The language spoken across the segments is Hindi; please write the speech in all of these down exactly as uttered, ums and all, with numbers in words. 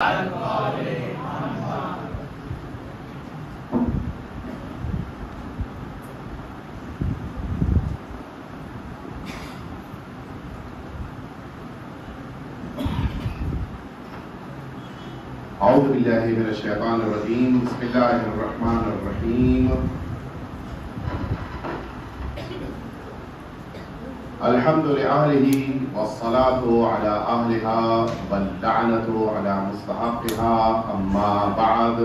औज़ु बिल्लाहि मिनश्शैतानिर्रजीम बिस्मिल्लाहिर्रहमानिर्रहीम अल्हम्दुलिल्लाहि वस्सलातु अला अहलिहा वल्लअनतु अला मुस्तहक़िहा अम्मा बअद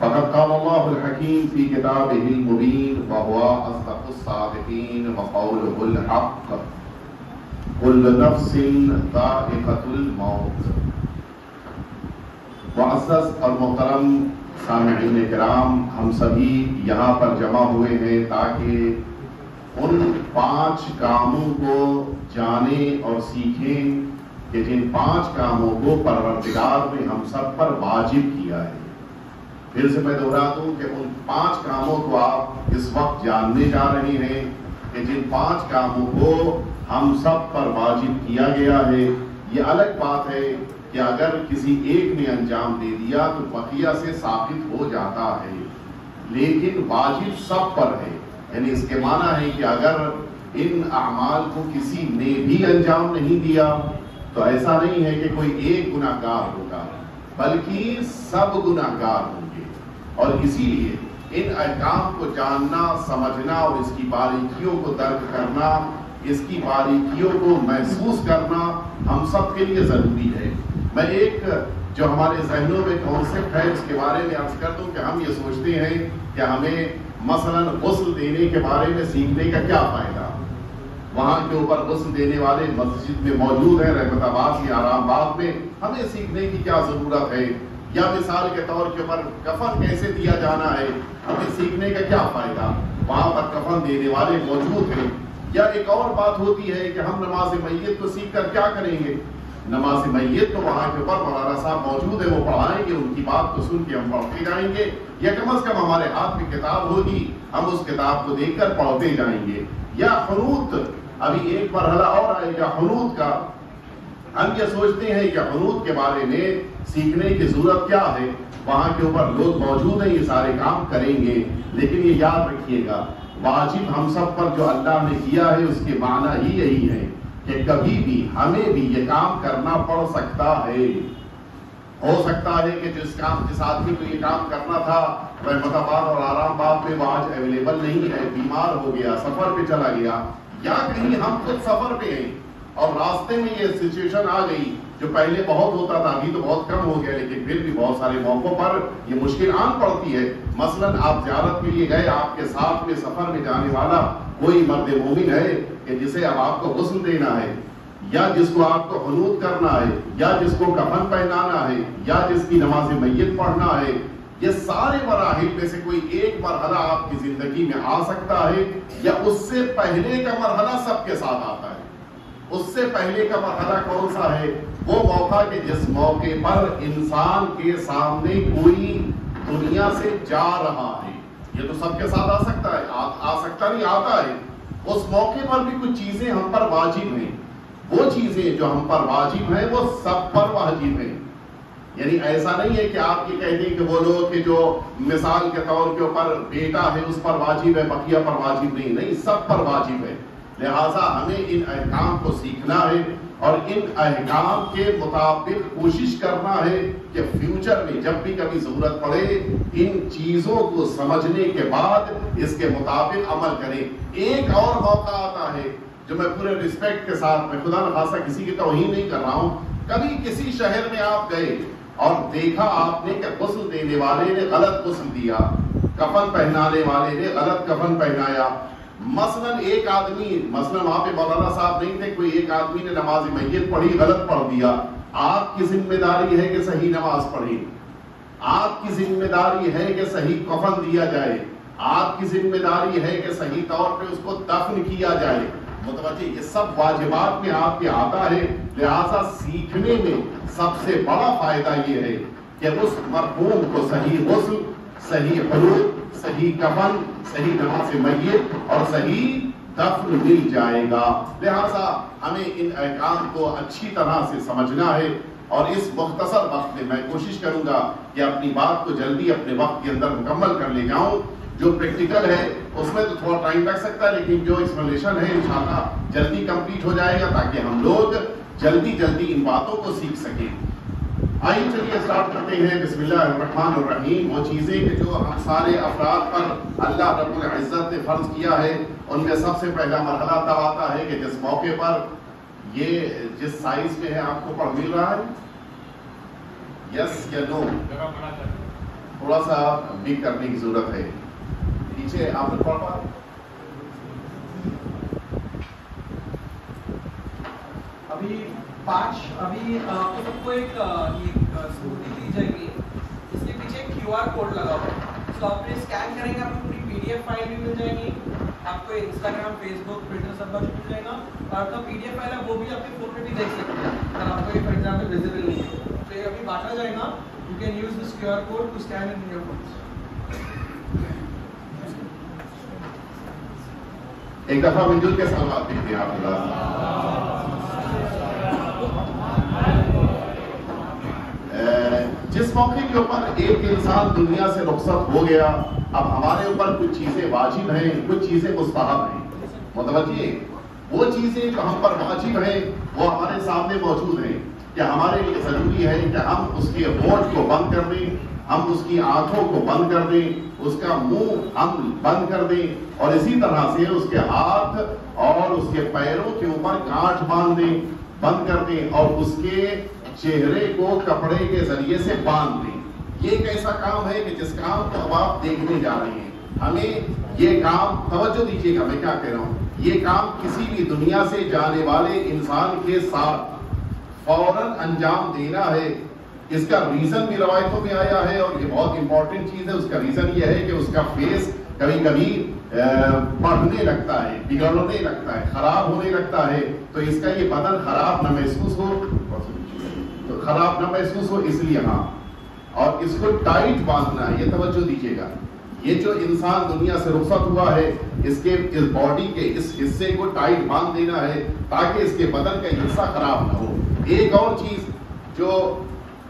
फ़क़द क़ाल अल्लाहुल हकीम फ़ी किताबिहिल मुबीन व हुवा अस्दक़ुस सादिक़ीन व क़ौलुहुल हक़ कुल्लु नफ़्सिन ज़ाइक़तुल मौत। मुअज़्ज़ज़ और मोहतरम सामईन किराम, हम सभी यहाँ पर जमा हुए हैं ताकि उन पांच कामों को जाने और सीखें कि जिन पांच कामों को परवरदिगार ने हम सब पर वाजिब किया है। फिर से मैं दोहरा दूं कि उन पांच कामों को आप इस वक्त जानने जा रहे हैं कि जिन पांच कामों को हम सब पर वाजिब किया गया है। ये अलग बात है कि अगर किसी एक ने अंजाम दे दिया तो बकिया से साबित हो जाता है, लेकिन वाजिब सब पर है। यानी इसके माना है कि अगर इन अमाल को किसी ने भी अंजाम नहीं दिया तो ऐसा नहीं है कि कोई एक गुनाहगार होगा, बल्कि सब गुनाहगार होंगे। और इसीलिए इन अहकाम को जानना, समझना और इसकी बारीकियों को दर्ज करना, इसकी बारीकियों को महसूस करना हम सब के लिए ज़रूरी है। मैं एक जो हमारे जहनों में कॉन्सेप्ट है उसके बारे में अर्ज कर दूं कि हम ये सोचते हैं कि हमें मसलन गुस्ल देने के बारे में सीखने का क्या फ़ायदा। वहाँ के ऊपर गुस्ल देने वाले मस्जिद में मौजूद हैं, रहमताबाद या आरामबाग में, हमें सीखने की क्या ज़रूरत है। या मिसाल के तौर के ऊपर कफन कैसे दिया जाना है, हमें सीखने का क्या फ़ायदा, वहाँ पर कफन देने वाले मौजूद हैं। या एक और बात होती है कि हम नमाज मैयत को सीख कर क्या करेंगे। नमाज मैयत तो वहाँ के ऊपर मौलाना साहब मौजूद है, वो पढ़ाएंगे, उनकी बात को सुन के हम पढ़ते जाएंगे, या कम अज कम हमारे हाथ में किताब होगी, हम उस किताब को देखकर पढ़ते जाएंगे। या हनूत, अभी एक मरहला और आएगा हनूत का। हम ये सोचते हैं कि हनूत के बारे में सीखने की जरूरत क्या है, वहाँ के ऊपर लोग मौजूद हैं, ये सारे काम करेंगे। लेकिन ये याद रखिएगा, वाजिब हम सब पर जो अल्लाह ने किया है उसके माना ही यही है कि कभी भी हमें भी ये काम करना पड़ सकता है। हो सकता है कि जिस काम जिस आदमी को ये काम करना था रहमताबाद और आरामबाग में, वो आज अवेलेबल नहीं है, बीमार हो गया, सफर पे चला गया, या कहीं हम खुद सफर पे हैं और रास्ते में ये सिचुएशन आ गई जो पहले बहुत होता था, अभी तो बहुत कम हो गया, लेकिन फिर भी बहुत सारे मौकों पर ये मुश्किल आन पड़ती है। मसलन आप ज़ियारत के लिए गए, आपके साथ में सफर में जाने वाला कोई मर्द मोमिन है कि जिसे अब आपको गुस्ल देना है, या जिसको आपको हनूत करना है, या जिसको कफन पहनाना है, या जिसकी नमाज मैयत पढ़ना है, ये सारे मराहिल में से कोई एक मरहला आपकी जिंदगी में आ सकता है, या उससे पहले का मरहला सबके साथ आता है। उससे पहले का मरहला कौन सा है? वो मौका कि जिस मौके पर इंसान के सामने कोई दुनिया से जा रहा है। ये तो सबके साथ आ सकता है, आ, आ सकता नहीं आता है। उस मौके पर भी कुछ चीजें हम पर वाजिब हैं। वो चीजें जो हम पर वाजिब हैं वो सब पर वाजिब हैं। यानी ऐसा नहीं है कि आप ये कह दें कि वो लोग के जो मिसाल के तौर के ऊपर बेटा है उस पर वाजिब है, बकिया पर वाजिब नहीं। नहीं, सब पर वाजिब है। लिहाजा हमें इन अहकाम को सीखना है और इन अहकाम के मुताबिक कोशिश करना है कि फ्यूचर में जब भी कभी जरूरत पड़े, इन चीज़ों को समझने के बाद इसके मुताबिक अमल करें। एक और मौका आता है जो मैं पूरे रिस्पेक्ट के साथ, मैं खुदा न खासा किसी की तौहीन नहीं कर रहा हूँ, कभी किसी शहर में आप गए और देखा आपने कि गुस्ल देने वाले ने गलत गुस्ल दिया, कफन पहनाने वाले ने गलत कफन पहनाया। मसलन एक आदमी, मसलन वहाँ पे मौलाना साहब नहीं थे, कोई एक आदमी ने नमाज मैयत पढ़ी, गलत पढ़ दिया। आपकी जिम्मेदारी है कि सही नमाज पढ़े, आपकी जिम्मेदारी है कि सही कफन दिया जाए, आपकी जिम्मेदारी है कि सही तौर पे उसको दफन किया जाए। मुतवज्जे, ये सब वाजिबात में आपके आता है। लिहाजा सीखने में सबसे बड़ा फायदा ये है कि उस मरहूम को सही गुस्ल, सही हलूक, सही कफन, सही नमाज मैयत और सही दफन मिल जाएगा। लिहाजा हमें इन अहकाम को अच्छी तरह से समझना है। और इस मुख्तसर वक्त में मैं कोशिश करूंगा कि अपनी बात को जल्दी अपने वक्त के अंदर मुकम्मल कर ले जाऊं। जो प्रैक्टिकल है उसमें तो थोड़ा टाइम लग सकता है, लेकिन जो एक्सप्लेनेशन है इंशाल्लाह जल्दी कंप्लीट हो जाएगा ताकि हम लोग जल्दी जल्दी इन बातों को सीख सकें। आइए चलिए स्टार्ट करते हैं बिस्मिल्लाहिर्रहमानिर्रहीम। वो चीज़ें जो सारे अफराद पर अल्लाह रब्बुल इज़्ज़त ने फर्ज किया है उनमें सबसे पहला मरहला तब आता है कि जिस मौके पर ये जिस साइज में है आपको पढ़ मिल रहा है, यस या नो, थोड़ा सा बिग करने की जरूरत है। पीछे आप पढ़ पा रहे अभी पाँच अभी आपको सबको एक स्कूटी दी जाएगी, इसके पीछे क्यू आर कोड लगा हुआ है, तो आप स्कैन करेंगे आपको पूरी पी डी एफ फाइल भी मिल जाएगी। आपको इंस्टाग्राम, फेसबुक, ट्विटर सब कुछ मिल जाएगा और आपका पीडीएफ फाइल है वो भी आपके फोन में भी देख सकते हैं अगर आपको ये फॉर एग्जाम्पल विजिबल नहीं है। तो ये अभी बांटा जाएगा, you can use this QR code to scan in your phone. एक दफा मंजूर के साथ आप देखिए आप जिस मौके के ऊपर एक इंसान दुनिया से रुखसत हो गया, अब हमारे ऊपर कुछ चीजें वाजिब हैं, कुछ चीजें मुस्ताहब हैं। मुतवज्जिह, वो चीजें जो हम पर वाजिब हैं वो हमारे सामने मौजूद हैं कि हमारे लिए जरूरी है कि हम उसके होंठ को बंद कर दें, हम उसकी आंखों को बंद कर दें, उसका मुंह हम बंद कर दें और इसी तरह से उसके हाथ और उसके पैरों के ऊपर गांठ बांध दें, बंद कर दें और उसके चेहरे को कपड़े के जरिए से बांध दें। ये एक ऐसा काम है कि जिस काम को अब आप देखने जा रहे हैं, हमें ये काम, तवज्जो दीजिएगा मैं क्या कह रहा हूँ, ये काम किसी भी दुनिया से जाने वाले इंसान के साथ फौरन अंजाम देना है। इसका रीजन भी रवायतों में आया है और ये बहुत इंपॉर्टेंट चीज है। उसका रीजन ये है कि उसका फेस कभी कभी बढ़ने लगता है, बिगड़ने लगता है, खराब होने लगता है, तो इसका ये बदन खराब ना महसूस हो, तो खराब ना महसूस हो इसलिए हाँ, और इसको टाइट बांधना है। ये तवज्जो दीजिएगा, ये जो इंसान दुनिया से रुखसत हुआ है इसके इस बॉडी के इस हिस्से को टाइट बांध देना है ताकि इसके बदन का हिस्सा खराब ना हो। एक और चीज जो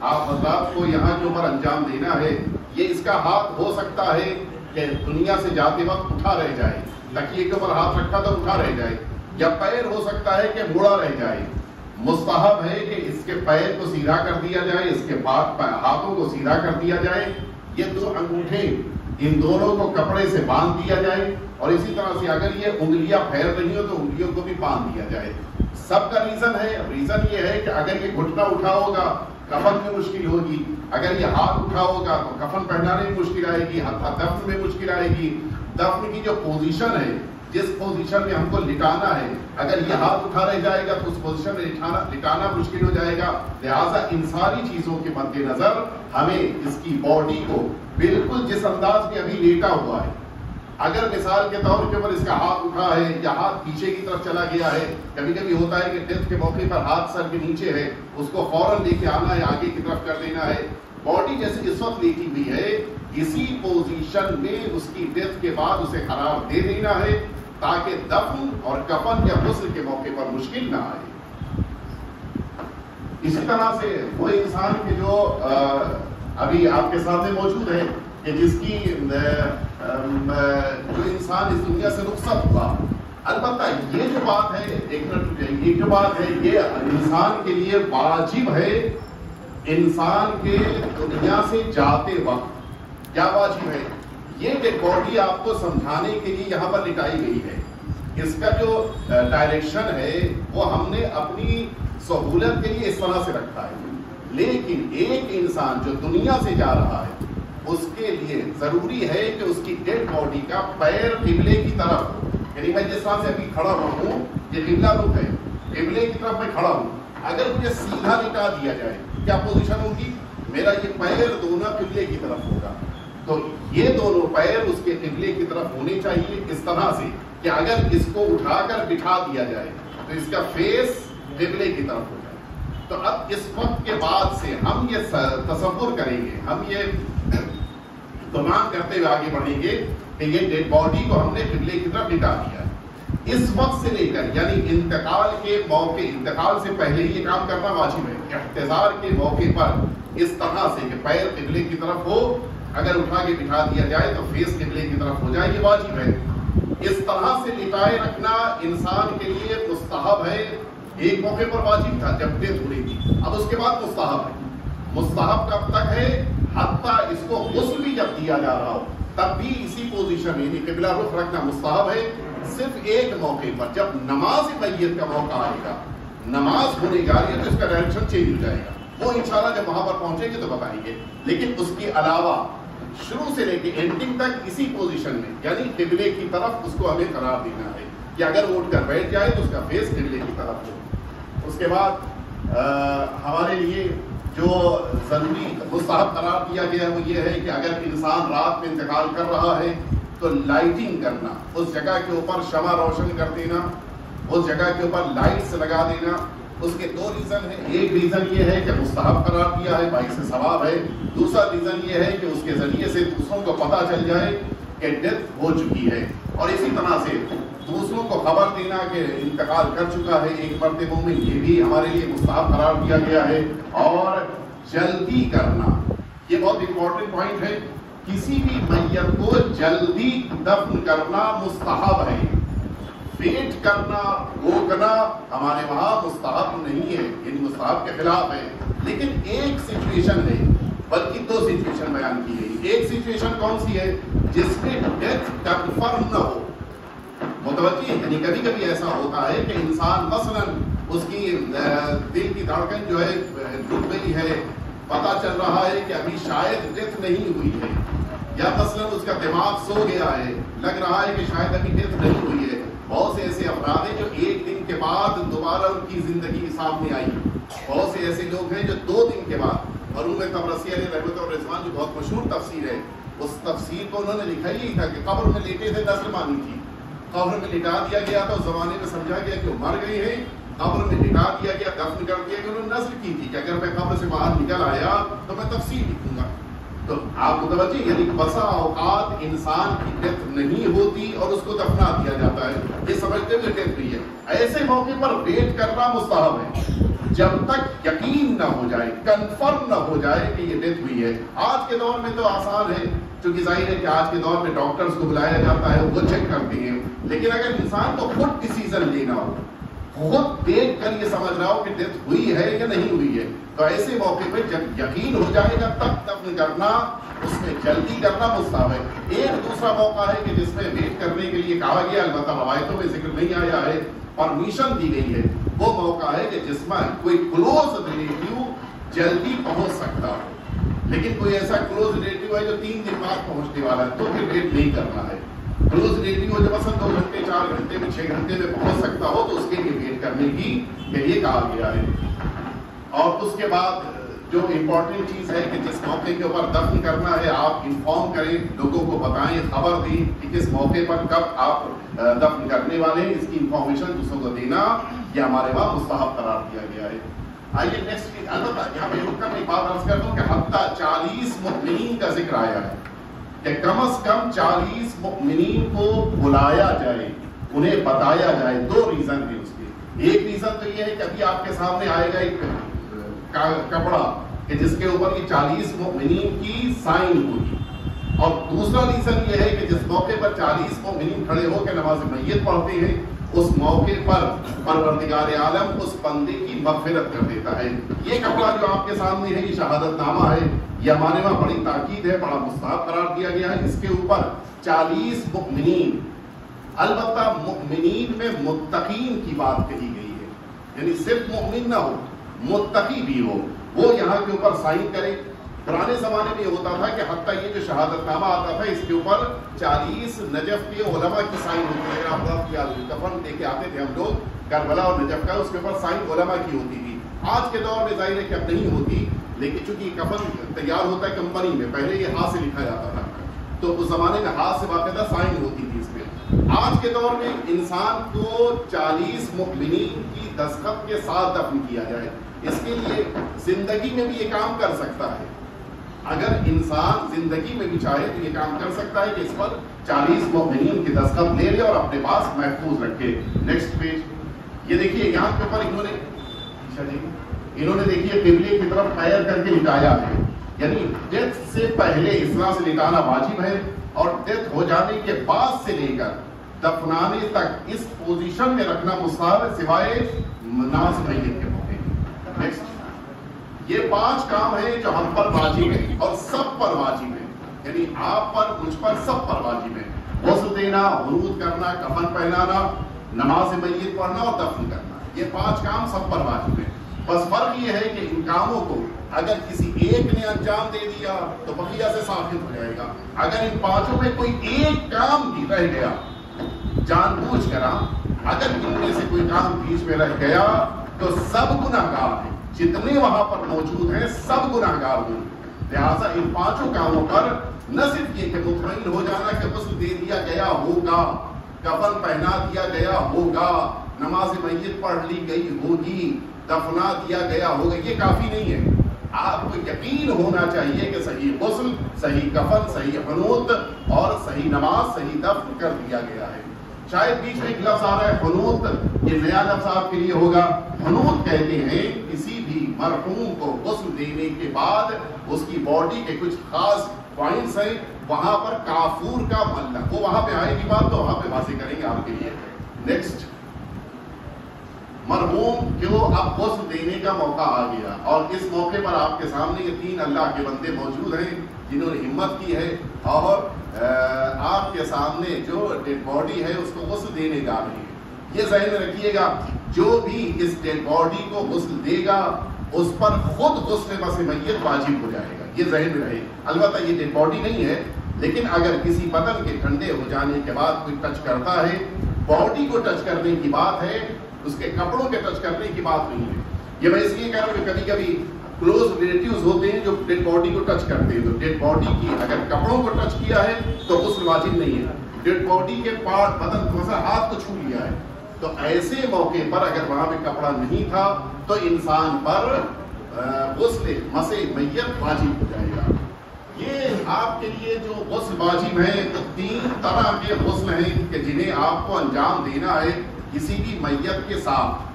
आप हजरात को यहाँ के ऊपर अंजाम देना है, ये इसका हाथ हो सकता है कि दुनिया से जाते वक्त उठा रह जाए, तकिए के ऊपर हाथ रखा तो उठा रह जाए, या पैर हो सकता है कि मुड़ा रह जाए। मुस्ताहब है कि इसके पैर को सीधा कर दिया जाए, इसके बाद हाथों को सीधा कर दिया जाए, ये दो अंगूठे इन दोनों को कपड़े से बांध दिया जाए और इसी तरह से अगर ये उंगलियां फैल रही हो तो उंगलियों को भी बांध दिया जाए। सबका रीजन है, रीजन ये है कि अगर ये घुटना उठा होगा कफन में मुश्किल होगी, अगर ये हाथ उठा होगा तो कफन पहनाने में मुश्किल आएगी, हत्ता दफ्न में मुश्किल आएगी। दफ्न की जो पोजीशन है, जिस पोजीशन में हमको लिटाना है, अगर ये हाथ उठा रह जाएगा तो उस पोजीशन में लिटाना लिटाना मुश्किल हो जाएगा। लिहाजा इन सारी चीजों के मद्देनजर हमें इसकी बॉडी को बिल्कुल जिस अंदाज में अभी लेटा हुआ है, अगर मिसाल के तौर के ऊपर इसका हाथ उठा है या हाथ पीछे की तरफ चला गया है, कभी कभी होता है कि डेथ के मौके पर हाथ सर के नीचे है, उसको फौरन लेके आना है, आगे की तरफ कर लेना है। बॉडी जैसे इस वक्त लेटी हुई है इसी पोजीशन में उसकी डेथ के बाद उसे करार दे देना है ताकि दफन और कफन या गुस्ल के मौके पर मुश्किल ना आए। इसी तरह से वो इंसान के जो आ, अभी आपके सामने मौजूद है कि जिसकी न, न, जो इंसान इस दुनिया से रुखसत हुआ, अलबत्ता ये जो बात है, एक मिनट, ये जो बात है ये इंसान के लिए वाजिब है। इंसान के दुनिया से जाते वक्त क्या वाजिब है, ये कि बॉडी आपको समझाने के लिए यहाँ पर लिटाई गई है, इसका जो डायरेक्शन है वो हमने अपनी सहूलत के लिए इस तरह से रखा है। लेकिन एक इंसान जो दुनिया से जा रहा है उसके लिए जरूरी है कि उसकी डेड बॉडी का पैर किबले की तरफ हो, यानी मैं जिस तरह से अभी खड़ा हुआ हूँ ये किबला रुख है, किबले की तरफ मैं खड़ा हूँ, अगर मुझे सीधा लिटा दिया जाए क्या पोजिशन होगी, मेरा ये पैर दोनों किबले की तरफ होगा, तो ये दोनों पैर उसके किबले की तरफ होने चाहिए इस तरह से कि अगर इसको उठाकर बिठा दिया जाए तो इसका फेस किबले की तरफ हो जाए। तो अब इस वक्त के बाद से हम ये तसव्वुर करेंगे, हम ये तमाम करते हुए आगे बढ़ेंगे कि ये डेड बॉडी को हमने किबले की तरफ बिठा दिया। इस वक्त से लेकर यानी इंतकाल के मौके, इंतकाल से पहले ये काम करना वाजिब है। इंतजार के मौके पर इस तरह से कि पैर किबले की तरफ हो, अगर उठा के बिठा दिया जाए तो फेस किबले की तरफ हो जाए, ये वाजिब है। इस तरह से लिटाए रखना इंसान के लिए मुस्तहब है, एक मौके पर वाजिब था जब डेथ हुई, अब उसके बाद मुस्तहब है। मुस्तहब कब तक है? हत्ता इसको गुस्ल भी जब दिया जा रहा हो तब भी इसी पोजीशन में यानी किबला रुख रखना मुस्तहब है, सिर्फ एक मौके पर जब नमाज मैयत का मौका आएगा, नमाज होने जा रही है तो इसका डायरेक्शन चेंज हो जाएगा। वो इंशाल्लाह जब वहां पर पहुंचेंगे तो बताएंगे, लेकिन उसके अलावा शुरू से लेके एंडिंग तक इसी पोजीशन में यानी किबले की तरफ उसको हमें करार देना है कि अगर वो उठकर बैठ जाए तो उसका फेस किबले की तरफ हो। उसके बाद आ, हमारे लिए जो ज़रूरी मुस्तहब करार दिया गया वो ये है कि अगर इंसान रात में इंतकाल कर रहा है तो लाइटिंग करना, उस जगह के ऊपर शमा रोशन कर देना, उस जगह के ऊपर लाइट्स लगा देना। उसके दो रीज़न हैं, एक रीज़न ये है कि मुस्तहब करार दिया है भाई से सवाब है, दूसरा रीज़न ये है कि उसके ज़रिए से दूसरों को पता चल जाए कि डेथ हो चुकी है, और इसी तरह से दूसरों को खबर देना कि इंतकाल कर चुका है एक मरतबे में, ये भी हमारे लिए मुस्तहब करार दिया गया है। और जल्दी करना, ये बहुत इम्पोर्टेंट पॉइंट है, किसी भी मैयत को जल्दी दफन करना मुस्तहब है, वेट करना रोकना हमारे वहाँ मुस्तहब नहीं है, इन मुस्तहब के खिलाफ है। लेकिन एक सिचुएशन है, बल्कि दो सिचुएशन बयान की गई। एक सिचुएशन कौन सी है? जिसमें डेथ कंफर्म न हो, मुतवज्जी यानी कभी कभी ऐसा होता है कि इंसान मसलन उसकी दिल की धड़कन जो है रुक गई है, पता चल रहा है कि अभी शायद डेथ नहीं हुई है, या मसलन उसका दिमाग सो गया है, लग रहा है कि शायद अभी डेथ नहीं हुई है। बहुत से ऐसे अफराद हैं जो एक दिन के बाद दोबारा उनकी ज़िंदगी के सामने आई, बहुत से ऐसे लोग हैं जो दो दिन के बाद। मरूम तबरसी अलैह रहमतुल्लाह अलैह जो बहुत मशहूर तफसीर है, उस तफसीर को उन्होंने लिखा ही था कि कब्र में लेटे थे, नज़र मानी थी, कब्र में लिटा दिया गया तो जमाने में समझा गया कि मर गई है, कब्र में लिटा दिया गया, दफन कर दिया गया। उन्होंने नज़र की थी कि अगर मैं कब्र से बाहर निकल आया तो मैं तफसीर लिखूंगा। तो आप मुतवज्जी यानी बसा औकात इंसान की डेथ नहीं होती और उसको दफना दिया जाता है, ये समझते हुए डेथ नहीं है। ऐसे मौके पर वेट करना मुस्तहब है, जब तक यकीन ना हो जाए, कंफर्म ना हो जाए कि ये डेथ हुई है। आज के दौर में तो आसान है, क्योंकि जाहिर है कि आज के दौर में डॉक्टर्स को बुलाया जाता है, वो चेक करते हैं। लेकिन अगर इंसान को खुद डिसीजन लेना हो, खुद देख कर ये समझ रहा हो कि डेथ हुई है या नहीं हुई है, तो ऐसे मौके पर जब यकीन हो जाएगा तब दफन करना, उसमें जल्दी करना मुस्तहब है। एक दूसरा मौका है कि जिसमें वेट करने के लिए कहा गया, अलबत्ता रवायतों में जिक्र नहीं आया है, परमिशन दी गई है, वो मौका है कि जिसमें कोई क्लोज रिलेटिव जल्दी पहुंच सकता हो। लेकिन कोई ऐसा क्लोज रिलेटिव है जो तीन दिन बाद पहुंचने वाला है तो फिर वेट नहीं करना है। क्लोज रिलेटिव जो पसंद दो घंटे चार घंटे में छह घंटे में पहुंच सकता हो तो उसके लिए वेट करने की के लिए कहा गया है। और उसके बाद जो इम्पोर्टेंट चीज़ है कि जिस मौके के ऊपर दफन करना है आप इन्फॉर्म करें, लोगों को बताएं, खबर दें कि किस मौके पर कब आप दफन करने वाले हैं, इसकी इंफॉर्मेशन दूसरों को देना, यह हमारे वहाँ मुस्तहब करार दिया गया है। आइए नेक्स्ट चीज, अलबत्ता यहाँ पे रुककर मैं एक बात अर्ज कर दूँ कि हत्ता चालीस मुमिनीन का जिक्र आया है कि कम अज कम चालीस मुमिनीन को बुलाया जाए, उन्हें बताया जाए। दो रीजन है उसके, एक रीजन तो ये है कि अभी आपके सामने आएगा एक कपड़ा कि जिसके ऊपर की चालीस मुमिनीन की साइन होगी, और दूसरा रीजन ये है कि जिस मौके पर चालीस मुमिनीन खड़े होकर नमाज मैयत पढ़ते हैं उस मौके पर परवरदिगार आलम उस बंदे की मगफिरत कर देता है। ये कपड़ा जो आपके सामने है ये शहादत नामा है, ये हमारे वहाँ बड़ी ताकीद है, बड़ा मुस्तहब करार दिया गया है। इसके ऊपर चालीस मुमिनीन, अलबत्ता मुमिनीन में मुत्तकीन की बात कही गई है, यानी सिर्फ मुमिन ना हो मुत्तकी भी हो, वो यहाँ के ऊपर साइन करे। पुराने ज़माने में होता था कि हत्ता ये जो शहादतनामा आता था इसके ऊपर चालीस नजफ के उलमा की साइन होती है। आप दफन लेके आते थे हम लोग करबला और नजफ का, उसके ऊपर साइन उलमा की होती थी। आज के दौर में जाहिर है कि अब नहीं होती, लेकिन चूंकि कफन तैयार होता है कंपनी में, पहले ये हाथ से लिखा जाता था तो उस जमाने में हाथ से बाकायदा साइन होती थी इसमें। आज के दौर में इंसान को चालीस मुमिनीन की दस्तखत के साथ दफन किया जाए, इसके लिए जिंदगी में भी ये काम कर सकता है। अगर इंसान जिंदगी में भी चाहे तो ये काम कर सकता है कि इस पर चालीस मुमिनीन की दस्तखत ले ले और अपने पास महफूज रखे। नेक्स्ट पेज, ये देखिए यहाँ के ऊपर इन्होंने इन्होंने देखिए तिबली की तरफ फायर करके लिटाया है, यानी डेथ से पहले इस्लाम से लिटाना वाजिब है और डेथ हो जाने के बाद से लेकर दफनाने तक इस पोजीशन में रखना मुस्ताहब है सिवाय नाज़ मय्यत के मौके। नेक्स्ट, ये पांच काम है जो हम पर वाजिब है और सब पर वाजिब है, यानी आप पर, मुझ पर, सब पर वाजिब है। वस्ल देना, हुरूद करना, कफन पहनाना, नमाज मय्यत पढ़ना और दफन करना, ये पांच काम सब पर वाजिब है। बस फर्क ये है कि इन कामों को अगर किसी एक ने अंजाम दे दिया तो बकिया से साबित हो जाएगा। अगर इन पांचों में कोई एक काम भी रह गया जानबूझ कर, अगर इनमें से कोई काम बीच में रह गया तो सब गुनाहगार हैं, जितने वहां पर मौजूद हैं सब गुनाहगार होंगे। लिहाजा इन पांचों कामों पर न सिर्फ ये कि मुतमईन हो जाना कि वस्ल दे दिया गया होगा, कफन पहना दिया गया होगा, नमाज मय्यत पढ़ ली गई होगी, दफना दिया गया होगा, ये काफी नहीं है। आपको यकीन होना चाहिए कि सही गुस्ल, सही कफन, सही हनूत और सही नमाज, सही दफ्न कर दिया गया है। शायद बीच में एक लफ्ज आ रहा है हनूत, ये नया लफ्ज आपके लिए होगा। हनूत कहते हैं किसी भी मरहूम को गुस्ल देने के बाद उसकी बॉडी के कुछ खास पॉइंट्स हैं, वहां पर काफूर का मलना, वो वहां पे आएगी बात तो वहां पे वाजे करेंगे आपके लिए। नेक्स्ट, मरहूम को अब गुस्ल देने का मौका आ गया और इस मौके पर आपके सामने ये तीन अल्लाह के बंदे मौजूद हैं जिन्होंने हिम्मत की है और आपके सामने जो डेड बॉडी है उसको गुस्ल देने जा रही है। ये ज़हन में रखिएगा, जो भी इस डेड बॉडी को गुस्ल देगा उस पर खुद गुस्ल मय्यत वाजिब हो जाएगा, ये ज़हन में रहे। अलबत्ता ये डेड बॉडी नहीं है, लेकिन अगर किसी बदन के ठंडे हो जाने के बाद कोई टच करता है, बॉडी को टच करने की बात है, उसके कपड़ों के टच करने की बात नहीं है। ये मैं इसलिए कह रहा हूँ, कभी कभी क्लोज रिलेटिव्स होते हैं जो डेड बॉडी को टच करते हैं, तो डेड बॉडी की अगर कपड़ों को टच किया है तो उस वाजिब नहीं है। डेड बॉडी के पार्ट, बदन, थोड़ा हाथ को छू लिया है, तो ऐसे मौके पर अगर वहां पे कपड़ा नहीं था तो इंसान पर गुस्ल मसे मय्यत वाजिब हो जाएगा। ये आपके लिए जो गुस्ल वाजिब है, तो तीन तरह के गुस्ल हैं कि जिन्हें आपको अंजाम देना है किसी भी मय्यत के साथ।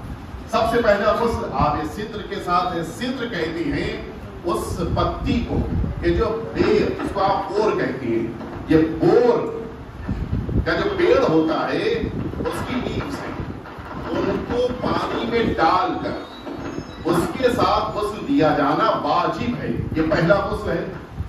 सबसे पहला गुस्ल आबे सित्र के साथ है। सित्र कहते हैं उस पत्ती को कि जो बेर, उसको आप बोर कहते हैं, ये बोर का जो पेड़ होता है उसकी लीव्स है, उनको पानी में डालकर उसके साथ गुस्ल दिया जाना वाजिब है, ये पहला गुस्ल है।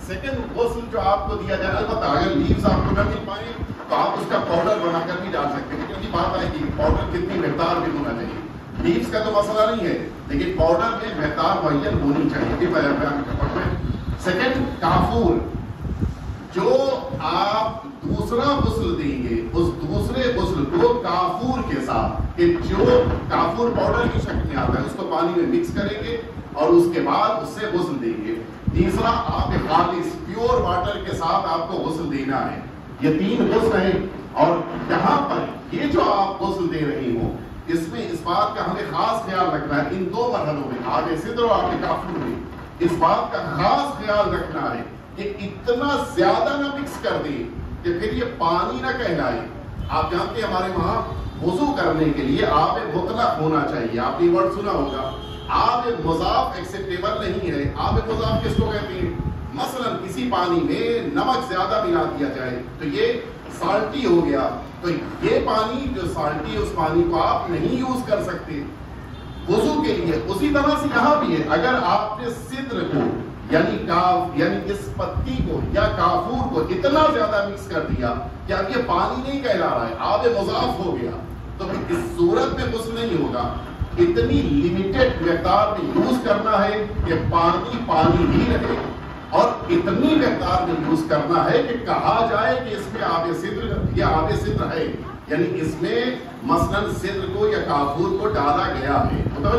सेकंड गुस्ल जो आपको दिया जाना, बता अगर लीव्स आपको न मिल पाए तो आप उसका पाउडर बनाकर भी डाल सकते हैं, क्योंकि बात है कि पाउडर कितनी मिकदार में होना चाहिए, लीव्स का तो मसला नहीं है, लेकिन पाउडर में मिकदार मुअय्यन होनी चाहिए। सेकंड काफूर, जो आप दूसरा गुस्ल देंगे उस दूसरे गुस्ल को काफूर के साथ, कि जो काफूर पाउडर की शक्ल में आता है उसको पानी में मिक्स करेंगे और उसके बाद उससे गुस्ल देंगे। तीसरा आप खालिस प्योर वाटर के साथ आपको गुस्ल देना है, ये तीन गुस्ल हैं। और यहाँ पर ये जो आप गुस्ल दे रही हो इसमें इस बात का हमें खास ख्याल रखना है, इन दो मरहलों में आगे सिद्र और आगे काफूर में इस बात का खास ख्याल रखना है कि इतना ज्यादा ना मिक्स कर दे कि फिर ये पानी ना कहलाए। आप जानते हैं हमारे वहाँ वुज़ू करने के लिए आब मुतलक़ होना चाहिए, आपने वर्ड सुना होगा, आब मुज़ाफ़ एक्सेप्टेबल नहीं है। आब मुज़ाफ़ किसको कहते हैं? मसलन किसी पानी में नमक ज्यादा मिला दिया जाए तो ये साल्टी हो गया, तो ये पानी जो साल्टी है उस पानी को आप नहीं यूज कर सकते वुज़ू के लिए। उसी तरह से यहाँ भी है, अगर आपने सिद्र को यानी काफ यानी इस पत्ती को या काफूर को इतना ज्यादा मिक्स कर दिया कि अब ये पानी नहीं कहला रहा है, आब मुज़ाफ़ हो गया, तो फिर इस सूरत में कुछ नहीं होगा। इतनी लिमिटेड मिक़दार में यूज करना है कि पानी पानी ही रहे, और इतनी मिक़दार में यूज करना है कि कहा जाए कि इसमें आबे सिद्र या आबे सिद्र है, यानी इसमें मसलन सिद्र को या काफूर को डाला गया है। तो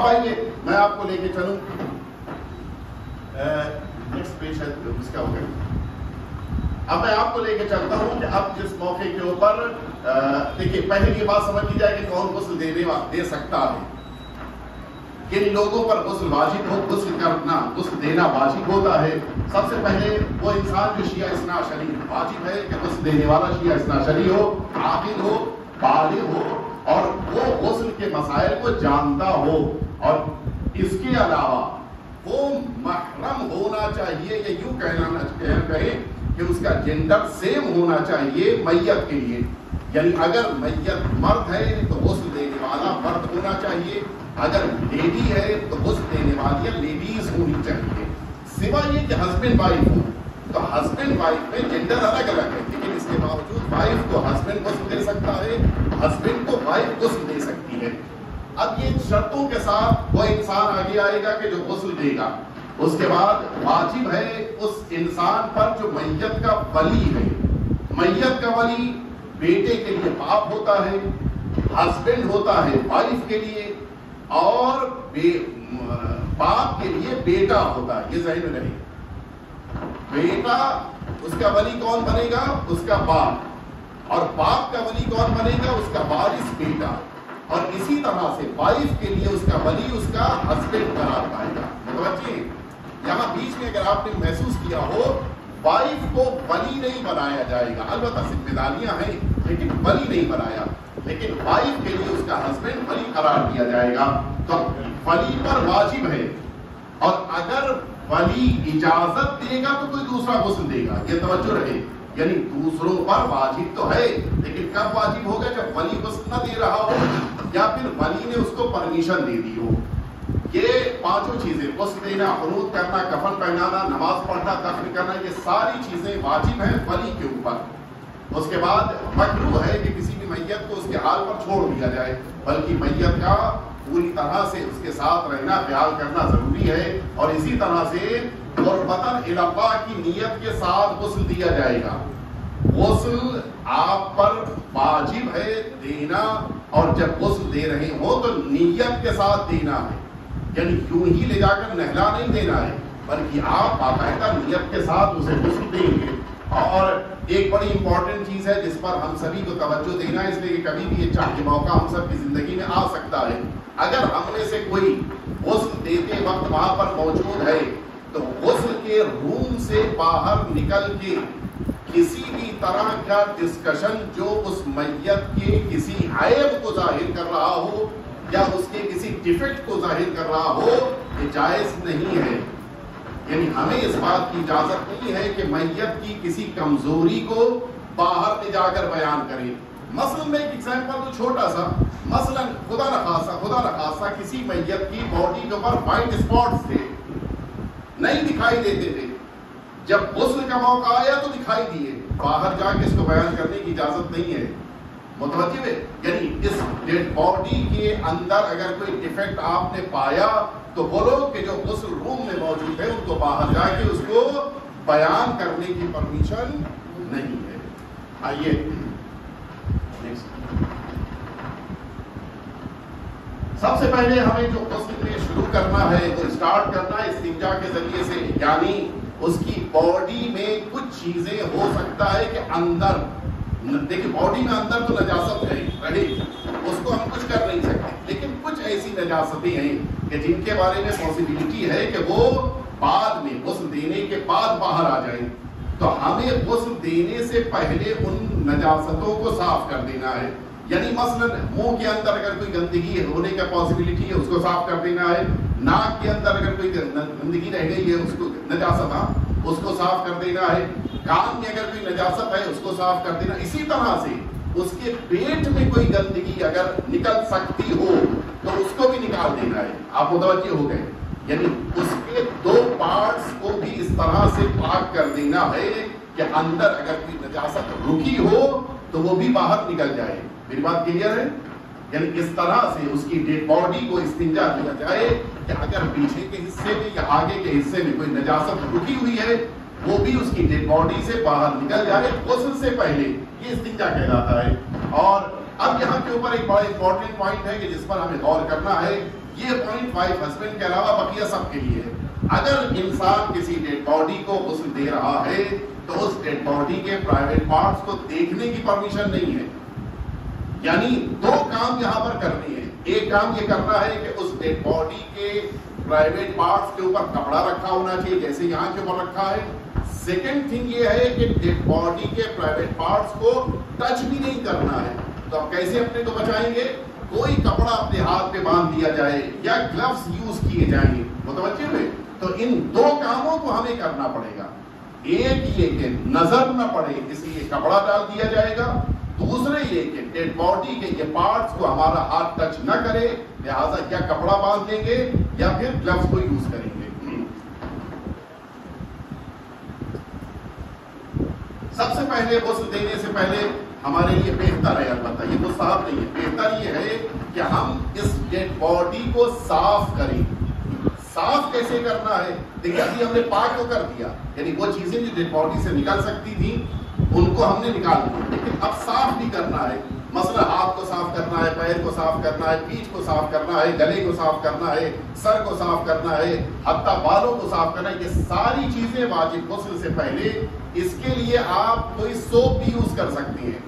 अब आइए मैं आपको लेके चलूं नेक्स्ट पेज है उसका हो गया। अब मैं आपको लेके चलता हूं कि अब जिस मौके के ऊपर, देखिए पहले ये बात समझ ली जाए कि कौन गुस्ल देने दे सकता है। किन लोगों पर गुस्ल वाजिब हो, गुस्ल करना, गुस्ल देना वाजिब होता है। सबसे पहले वो इंसान जो शिया इस्ना शरीफ, वाजिब है कि गुस्ल देने वाला शिया इस्ना शरीफ हो, आबिद हो, बालिग हो और वो गुस्ल के मसाइल को जानता हो। और इसके अलावा वो महरम होना चाहिए या यूं कहना कहें कि उसका जेंडर सेम होना चाहिए मैयत के लिए, यानी अगर मैयत मर्द है तो गुस्ल देने वाला मर्द होना चाहिए, अगर लेडी है तो गुस्ल देने वाली लेडीज होनी चाहिए। सिवाय ये कि हस्बैंड वाइफ हो तो हस्बैंड वाइफ में जेंडर अलग अलग है, लेकिन इसके बावजूद वाइफ को हस्बैंड गुस्ल दे सकता है, हस्बैंड को वाइफ गुस्ल दे सकती है। अब ये शर्तों के साथ वो इंसान आगे आएगा कि जो गुस्ल देगा। उसके बाद वाजिब है उस इंसान पर जो मैयत का वली है, मैयत का वली बेटे के लिए बाप होता है, हस्बैंड होता है वाइफ के लिए, और बाप के लिए बेटा होता है। ये ज़हन में रहे, बेटा उसका वली कौन बनेगा? उसका बाप। और बाप का वली कौन बनेगा? उसका वारिस बेटा। और इसी तरह से वाइफ के लिए उसका वली उसका हस्बैंड करार पाएगा। मतलब यहाँ बीच में अगर आपने महसूस किया हो, वाइफ को वली नहीं बनाया जाएगा, अलबत्ता जिम्मेदारियां हैं लेकिन वली नहीं बनाया, लेकिन वाइफ के लिए उसका हस्बैंड वली करार दिया जाएगा। तो वली पर वाजिब है, और अगर वली इजाजत देगा तो कोई दूसरा गुस्ल देगा। ये तवज्जो रहे, यानी दूसरों पर वाजिब तो है लेकिन कब वाजिब होगा? जब वली गुस्ल न दे रहा हो या फिर वली ने उसको परमिशन दे दी हो। ये पांचों चीजें, गुस्ल देना, हनूद करना, कफन पहनाना, नमाज पढ़ना, दफन करना, ये सारी चीजें वाजिब हैं वली के ऊपर। उसके बाद मकरूह है कि किसी भी मैयत को उसके हाल पर छोड़ दिया जाए, बल्कि मैयत का पूरी तरह से उसके साथ रहना, ख्याल करना जरूरी है। और इसी तरह से क़ुर्बतन इल्लाह की नियत के साथ गुस्ल दिया जाएगा। गुस्ल आप पर वाजिब है देना, और जब गुस्ल दे रहे हो तो नियत के साथ देना है, यानी यूं ही ले जाकर नहला नहीं देना है, बल्कि आप बाकायदा नियत के साथ उसे गुस्ल देंगे। और एक बड़ी इंपॉर्टेंट चीज़ है जिस पर हम सभी को तवज्जो देना है, इसलिए कभी भी ये चाहिए मौका हम सब की जिंदगी में आ सकता है। अगर हम में से कोई गुस्ल देते वक्त वहाँ पर मौजूद है तो गुस्ल के रूम से बाहर निकल के किसी भी तरह का डिस्कशन जो उस मैयत के किसी ऐब को जाहिर कर रहा हो या उसके किसी डिफेक्ट को जाहिर कर रहा हो, ये जायज़ नहीं है। यानी हमें इस बात की इजाजत नहीं है कि मैयत की किसी कमजोरी को बाहर ले जाकर बयान करें। मसलन में एक एग्जाम्पल तो छोटा सा, मसलन खुदा न खासा खुदा न खासा किसी मैयत की बॉडी के ऊपर वाइट स्पॉट्स थे, नहीं दिखाई देते थे, जब गुस्ल का मौका आया तो दिखाई दिए, बाहर जाके इसको बयान करने की इजाजत नहीं है। मुतवज्जिह है, यानी इस डेड बॉडी के अंदर अगर कोई डिफेक्ट आपने पाया तो बोलो कि जो गुस्ल रूम में मौजूद है उनको बाहर जाके उसको बयान करने की परमिशन नहीं है। आइए सबसे पहले हमें जो गुस्ल में शुरू करना है वो स्टार्ट करना है इस्तिंजा के जरिए से, यानी उसकी बॉडी में कुछ चीजें हो सकता है कि अंदर, देखिए बॉडी में अंदर तो नजासत है, उसको हम कुछ कर नहीं सकते, लेकिन कुछ ऐसी नजासतें हैं कि जिनके बारे में पॉसिबिलिटी है कि वो बाद में गुस्ल देने के बाद बाहर आ जाए। तो हमें गुस्ल देने से पहले उन नजासतों को साफ कर देना है, यानी मसलन मुंह के अंदर अगर कोई गंदगी होने का पॉसिबिलिटी है उसको साफ कर देना है, नाक के अंदर अगर कोई गंदगी रह गई है उसको नजासत है उसको साफ कर देना है, कान में अगर कोई नजासत है उसको साफ कर देना। इसी तरह से उसके पेट में कोई गंदगी अगर निकल सकती हो तो उसको भी निकाल देना है। आप मुतवज्जे हो गए, यानी उसके दो पार्ट्स को भी इस तरह से पाक कर देना है कि अंदर अगर कोई नजासत रुकी हो तो वो भी बाहर निकल जाए। मेरी बात क्लियर है? यानी इस तरह से उसकी डेड बॉडी को इस्तिंजा किया जाए कि अगर पीछे के हिस्से में या आगे के हिस्से में कोई नजासत रुकी हुई है वो भी उसकी डेड बॉडी से बाहर निकल जाए गुस्ल से पहले, ये इस्तिंजा कहलाता है। और अब यहाँ के ऊपर एक बड़ा इंपॉर्टेंट पॉइंट है कि जिस पर हमें गौर करना है, ये पॉइंट वाइफ हस्बैंड के अलावा बकिया सबके लिए है। अगर इंसान किसी डेड बॉडी को गुस्ल दे रहा है तो उस डेड बॉडी के प्राइवेट पार्ट्स को देखने की परमिशन नहीं है। यानी दो काम यहाँ पर करने हैं, एक काम ये करना है कि उस डेड बॉडी के प्राइवेट पार्ट्स के ऊपर कपड़ा रखा होना चाहिए जैसे यहाँ के ऊपर रखा है। सेकंड थिंग ये है कि डेड बॉडी के प्राइवेट पार्ट्स को टच भी नहीं करना है। तो आप कैसे अपने को बचाएंगे? कोई कपड़ा अपने हाथ पे बांध दिया जाए या ग्लव्स यूज किए जाएं, मुतवज्जे हुए, तो इन दो कामों को हमें करना पड़ेगा। एक ये कि नजर न पड़े इसलिए कपड़ा डाल दिया जाएगा, दूसरे ये कि डेड बॉडी के ये पार्ट्स को हमारा हाथ टच न करे, लिहाजा या कपड़ा बांध देंगे या फिर ग्लव्स को यूज करेंगे। सबसे पहले गुस्ल देने से पहले हमारे लिए बेहतर है, अलबत्ता ये मुस्ताहब नहीं है, बेहतर ये है कि हम इस डेड बॉडी को साफ करें। साफ कैसे करना है? देखिए अभी हमने पाक तो कर दिया, यानी वो चीजें जो डेड बॉडी से निकल सकती थी उनको हमने निकाल दिया, लेकिन अब साफ भी करना है। मसला हाथ को साफ करना है, पैर को साफ करना है, पीठ को साफ करना है, गले को साफ करना है, सर को साफ करना है, हत्ता बालों को साफ करना है। ये सारी चीजें वाजिब गुस्ल से पहले, इसके लिए आप कोई सोप भी यूज कर सकते हैं,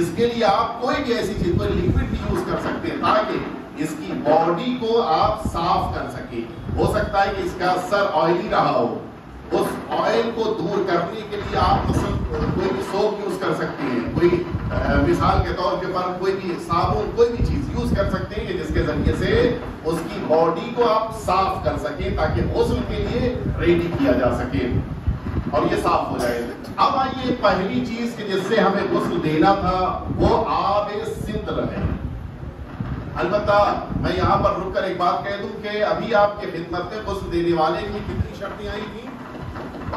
इसके लिए आप कोई भी ऐसी चीज, कोई लिक्विड भी यूज कर सकते हैं ताकि इसकी बॉडी को आप साफ कर सके। हो सकता है कि इसका सर ऑयली रहा हो, उस ऑयल को दूर करने के लिए आप कोई भी सोप यूज कर सकते हैं, कोई मिसाल के तौर पर कोई भी साबुन, कोई भी चीज यूज कर सकते हैं जिसके जरिए से उसकी बॉडी को आप साफ कर सके ताकि गुस्ल के लिए रेडी किया जा सके और ये साफ हो जाए। अब आइए पहली चीज कि जिससे हमें गुस्ल देना था वो आबे सिंध है। अलबत्ता मैं यहाँ पर रुक कर एक बात कह दूं कि अभी आपके खिदमत में गुस्ल देने वाले की कितनी शर्तें आई थी?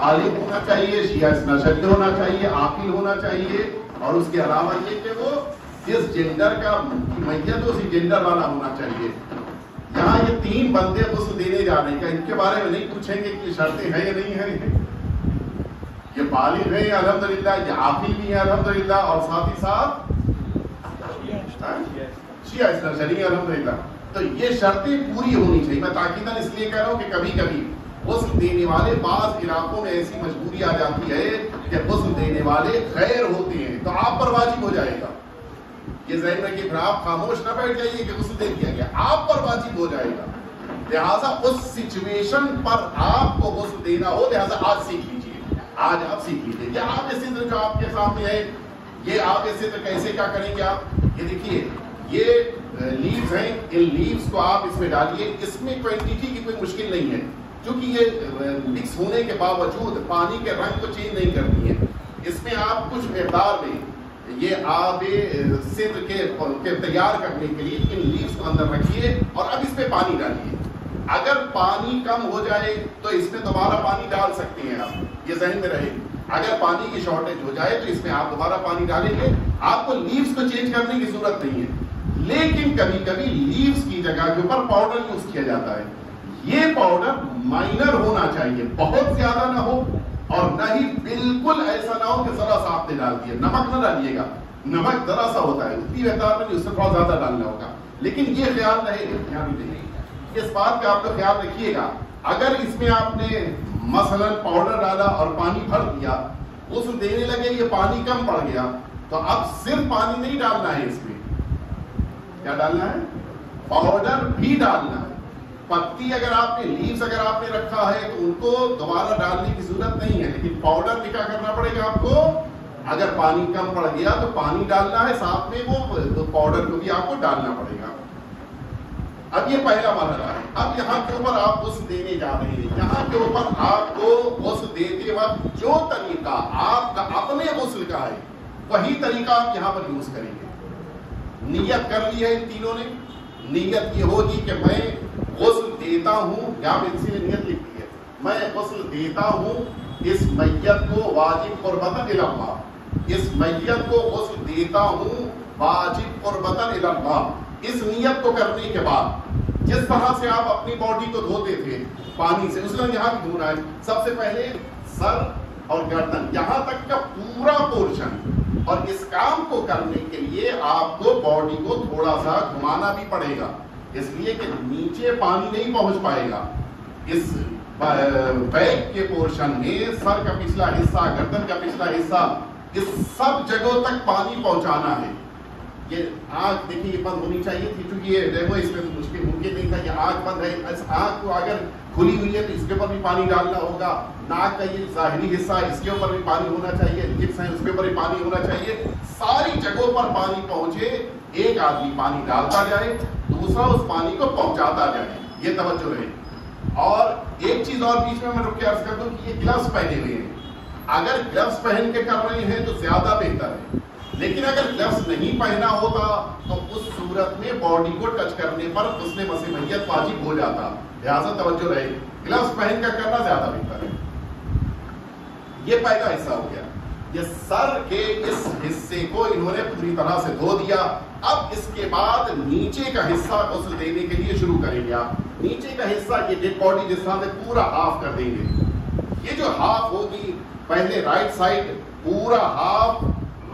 आलिम होना चाहिए, शिया नशद होना चाहिए, आकिल होना चाहिए, और उसके अलावा ये कि वो जिस जेंडर का मैयत उसी जेंडर वाला होना चाहिए। यहाँ ये तीन बंदे गुस्ल देने जा रहे हैं, इनके बारे में नहीं पूछेंगे कि शर्तें हैं या नहीं है। ये बालिग है अल्हम्दुलिल्लाह, ये आकिल भी है अल्हम्दुलिल्लाह, और साथ ही साथ शिया अल्हम्दुलिल्लाह। तो ये शर्तें पूरी होनी चाहिए। मैं ताकीदन इसलिए कह रहा हूँ कि कभी कभी गुस्ल देने वाले बाज इलाकों में ऐसी मजबूरी आ जाती है कि गुस्ल देने वाले गैर होते हैं, तो आप पर वाजिब हो जाएगा। ये ज़हन रखिए, फिर आप खामोश ना बैठ जाइए कि गुस्ल दे दिया गया, आप पर वाजिब हो जाएगा। लिहाजा उस सिचुएशन पर आपको गुस्ल देना हो, लिहाजा आज सीख लीजिए, आज आप सीख लीजिए। ये आप इस सिद्र जो आपके सामने है, ये आप इस सिद्र कैसे क्या करेंगे आप, ये देखिए ये लीव्स हैं, इन लीव्स को आप इसमें डालिए। इसमें क्वान्टिटी की कोई मुश्किल नहीं है क्योंकि ये मिक्स होने के बावजूद पानी के रंग को चेंज नहीं करती है। इसमें आप कुछ मिकदार में ये आबे सिद्र के, के तैयार करने के लिए इन लीव्स को अंदर रखिए और अब इसमें पानी डालिए। अगर पानी कम हो जाए तो इसमें दोबारा पानी डाल सकते हैं आप, ये जहन में रहेगी। अगर पानी की शॉर्टेज हो जाए तो इसमें आप दोबारा पानी डालेंगे, आपको लीव्स को चेंज करने की जरूरत नहीं है। लेकिन कभी कभी लीव्स की जगह के ऊपर पाउडर यूज किया जाता है। ये पाउडर माइनर होना चाहिए, बहुत ज्यादा ना हो और ना ही बिल्कुल ऐसा ना हो कि जरा सा आपने डाल दिया। नमक ना डालिएगा, नमक जरा सा होता है, उतनी रफ्तार में नहीं, उससे बहुत ज्यादा डालना होगा। लेकिन ये ख्याल रहेगा, इस बात का आप लोग ख्याल रखिएगा। अगर इसमें आपने मसलन पाउडर डाला और पानी भर दिया, गुस्ल देने लगे ये पानी कम पड़ गया, तो अब सिर्फ पानी नहीं डालना है, इसमें क्या डालना है? पाउडर भी डालना है। पत्ती अगर आपने, लीव्स अगर आपने रखा है तो उनको दोबारा डालने की जरूरत नहीं है, लेकिन पाउडर भी क्या करना पड़ेगा आपको? अगर पानी कम पड़ गया तो पानी डालना है, साथ में वो तो पाउडर को भी आपको डालना पड़ेगा। अब ये पहला मरहला है। अब यहाँ के ऊपर आप गुस्ल देने जा रहे हैं। यहाँ के ऊपर आपको गुस्ल देते वक्त जो तरीका आपका अपने गुस्ल का है वही तरीका आप यहाँ पर यूज करेंगे। नीयत कर ली है इन तीनों ने। नीयत ये होगी कि मैं गुस्ल देता हूँ, नियत लिखी है, मैं गुस्ल देता हूँ इस मैयत को वाजिब कुर्बतन इलल्लाह, इस मैयत को गुस्ल देता हूँ वाजिब कुर्बतन इलल्लाह। इस नियत को करने के बाद जिस तरह से आप अपनी बॉडी को धोते थे पानी से, उसका यहाँ भी धोना है। सबसे पहले सर और गर्दन, यहाँ तक का पूरा पोर्शन, और इस काम को करने के लिए आपको बॉडी को थोड़ा सा घुमाना भी पड़ेगा, इसलिए कि नीचे पानी नहीं पहुंच पाएगा। इस बैक के पोर्शन में सर का पिछला हिस्सा, गर्दन का पिछला हिस्सा, इस सब जगहों तक पानी पहुंचाना है। ये आंख देखिए बंद होनी चाहिए थी, क्योंकि ये देखो इसमें मुश्किल होगी नहीं था, ये आंख बंद है। इस आंख को अगर खुली हुई है तो इसके ऊपर भी पानी डालना होगा, नाक का ये जाहिरी हिस्सा इसके ऊपर भी पानी होना चाहिए, लिप्स हैं उसके ऊपर भी पानी होना चाहिए, सारी जगहों पर पानी पहुंचे। एक आदमी पानी डालता जाए, दूसरा उस पानी को पहुंचाता जाए, ये तवज्जो रहे। और एक चीज और बीच में मैं रुक के अर्ज कर दूं कि ये ग्लव्स पहने हुए हैं, अगर ग्लव्स पहन के कर रहे हैं तो ज्यादा बेहतर है, लेकिन अगर ग्लव्स नहीं पहना होता तो उस सूरत में बॉडी को टच करने पर उसने मसी मैयत वाजिब हो जाता, लिहाजा तवज्जो रहे ग्लव्स पहन कर करना ज्यादा बेहतर है। ये पहला हिस्सा हो गया, ये सर के इस हिस्से को इन्होंने पूरी तरह से धो दिया। अब इसके बाद नीचे का हिस्सा गुस्ल देने के लिए शुरू करेंगे। आप नीचे का हिस्सा ये डेड बॉडी जिस तरह से पूरा हाफ कर देंगे, ये जो हाफ होगी पहले राइट साइड पूरा हाफ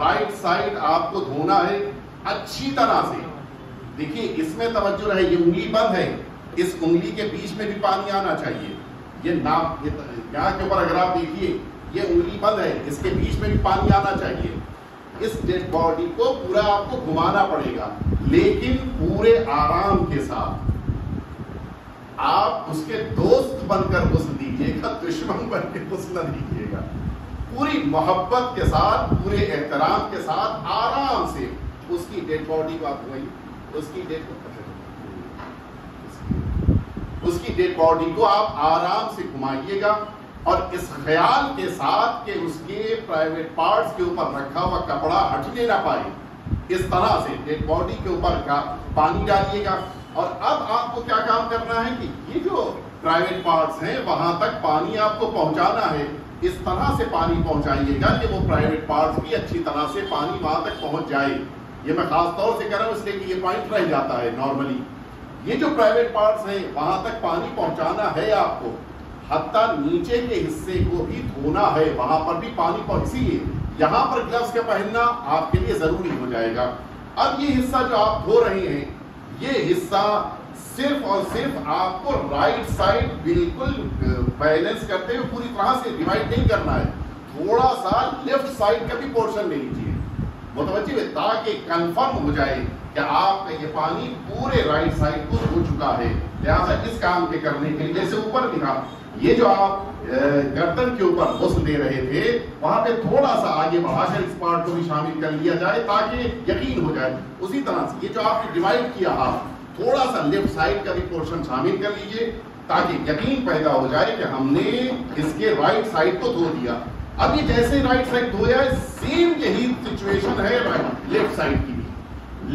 राइट साइड आपको धोना है अच्छी तरह से। देखिए इसमें तवज्जो रहे, ये उंगली बंद है, इस उंगली के बीच में भी पानी आना चाहिए। ये नाप यहाँ के ऊपर अगर आप देखिए ये उंगली बंद है, इसके बीच में भी पानी आना चाहिए। इस डेड बॉडी को पूरा आपको घुमाना पड़ेगा, लेकिन पूरे आराम के साथ। आप उसके दोस्त बनकर गुस्ल दीजिएगा, दुश्मन बनकर गुस्ल न दीजिएगा। पूरी मोहब्बत के साथ, पूरे एहतराम के साथ, आराम से उसकी डेड बॉडी को आप वही उसकी डेड उसकी डेड बॉडी को आप आराम से घुमाइएगा, और इस ख्याल के साथ कि उसके प्राइवेट पार्ट्स के ऊपर रखा हुआ कपड़ा हटने ना पाए, इस तरह से डेड बॉडी के ऊपर का पानी डालिएगा। और अब आपको क्या काम करना है कि ये जो प्राइवेट पार्ट्स हैं वहां तक पानी आपको पहुंचाना है। इस तरह से पानी पहुंचाइएगा कि वो प्राइवेट पार्ट्स भी अच्छी तरह से पानी वहां तक पहुंच जाए। ये मैं खास तौर से कर रहा हूँ इसलिए कि ये पॉइंट रह जाता है नॉर्मली। ये जो प्राइवेट पार्ट्स हैं वहां तक पानी पहुंचाना है आपको, हत्ता नीचे के हिस्से को भी धोना है, वहां पर भी पानी पहुंचिए। यहाँ पर ग्लव्स का पहनना आपके लिए जरूरी हो जाएगा। अब ये हिस्सा जो आप धो रहे हैं, ये हिस्सा सिर्फ और सिर्फ आपको राइट साइड बिल्कुल बैलेंस करते हुए पूरी तरह से डिवाइड नहीं करना है, थोड़ा सा लेफ्ट साइड का भी पोर्शन ले लीजिए, मुतवज्जिह, ताकि कंफर्म हो जाए कि आपका ये पानी पूरे राइट साइड को धो चुका है। लिहाजा इस काम के करने के लिए जैसे ऊपर दिखा, ये जो आप गर्दन के ऊपर गुस्ल दे रहे थे वहां पे थोड़ा सा आगे बढ़ाकर इस पार्ट को भी शामिल कर लिया जाए ताकि यकीन हो जाए। उसी तरह से ये जो आपने डिवाइड किया हाथ, थोड़ा सा लेफ्ट साइड का भी पोर्शन शामिल कर लीजिए ताकि यकीन पैदा हो जाए कि हमने इसके राइट साइड को धो दिया। अभी जैसे राइट साइड धोया, सेम यही सिचुएशन है लेफ्ट साइड की भी।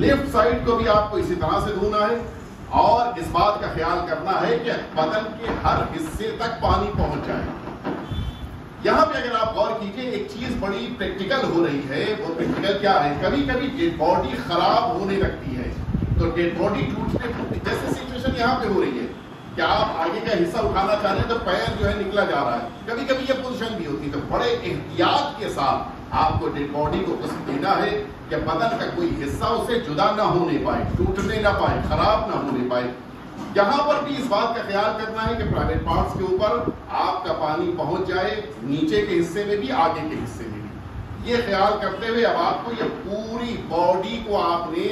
लेफ्ट साइड को भी आपको इसी तरह से धोना है और इस बात का ख्याल करना है कि बदन के हर हिस्से तक पानी पहुंच जाए। यहाँ पे अगर आप गौर कीजिए, एक चीज बड़ी प्रैक्टिकल हो रही है। वो प्रैक्टिकल क्या है, कभी कभी डेड बॉडी खराब होने लगती है तो डेड बॉडी टूटने टूटने जैसे सिचुएशन यहाँ पे हो रही है कि आप आगे का हिस्सा उठाना चाह रहे हैं तो पैर जो है निकला जा रहा है, कभी कभी ये पोजीशन भी होती है। तो बड़े एहतियात के साथ आपको डेड बॉडी को बस देना है कि बदन का कोई हिस्सा उसे जुदा ना होने पाए, टूटने ना पाए, खराब ना होने पाए। यहाँ पर भी इस बात का ख्याल करना है कि प्राइवेट पार्ट्स के ऊपर आपका पानी पहुंच जाए, नीचे के हिस्से में भी, आगे के हिस्से में भी। ये ख्याल करते हुए अब आपको ये पूरी बॉडी को आपने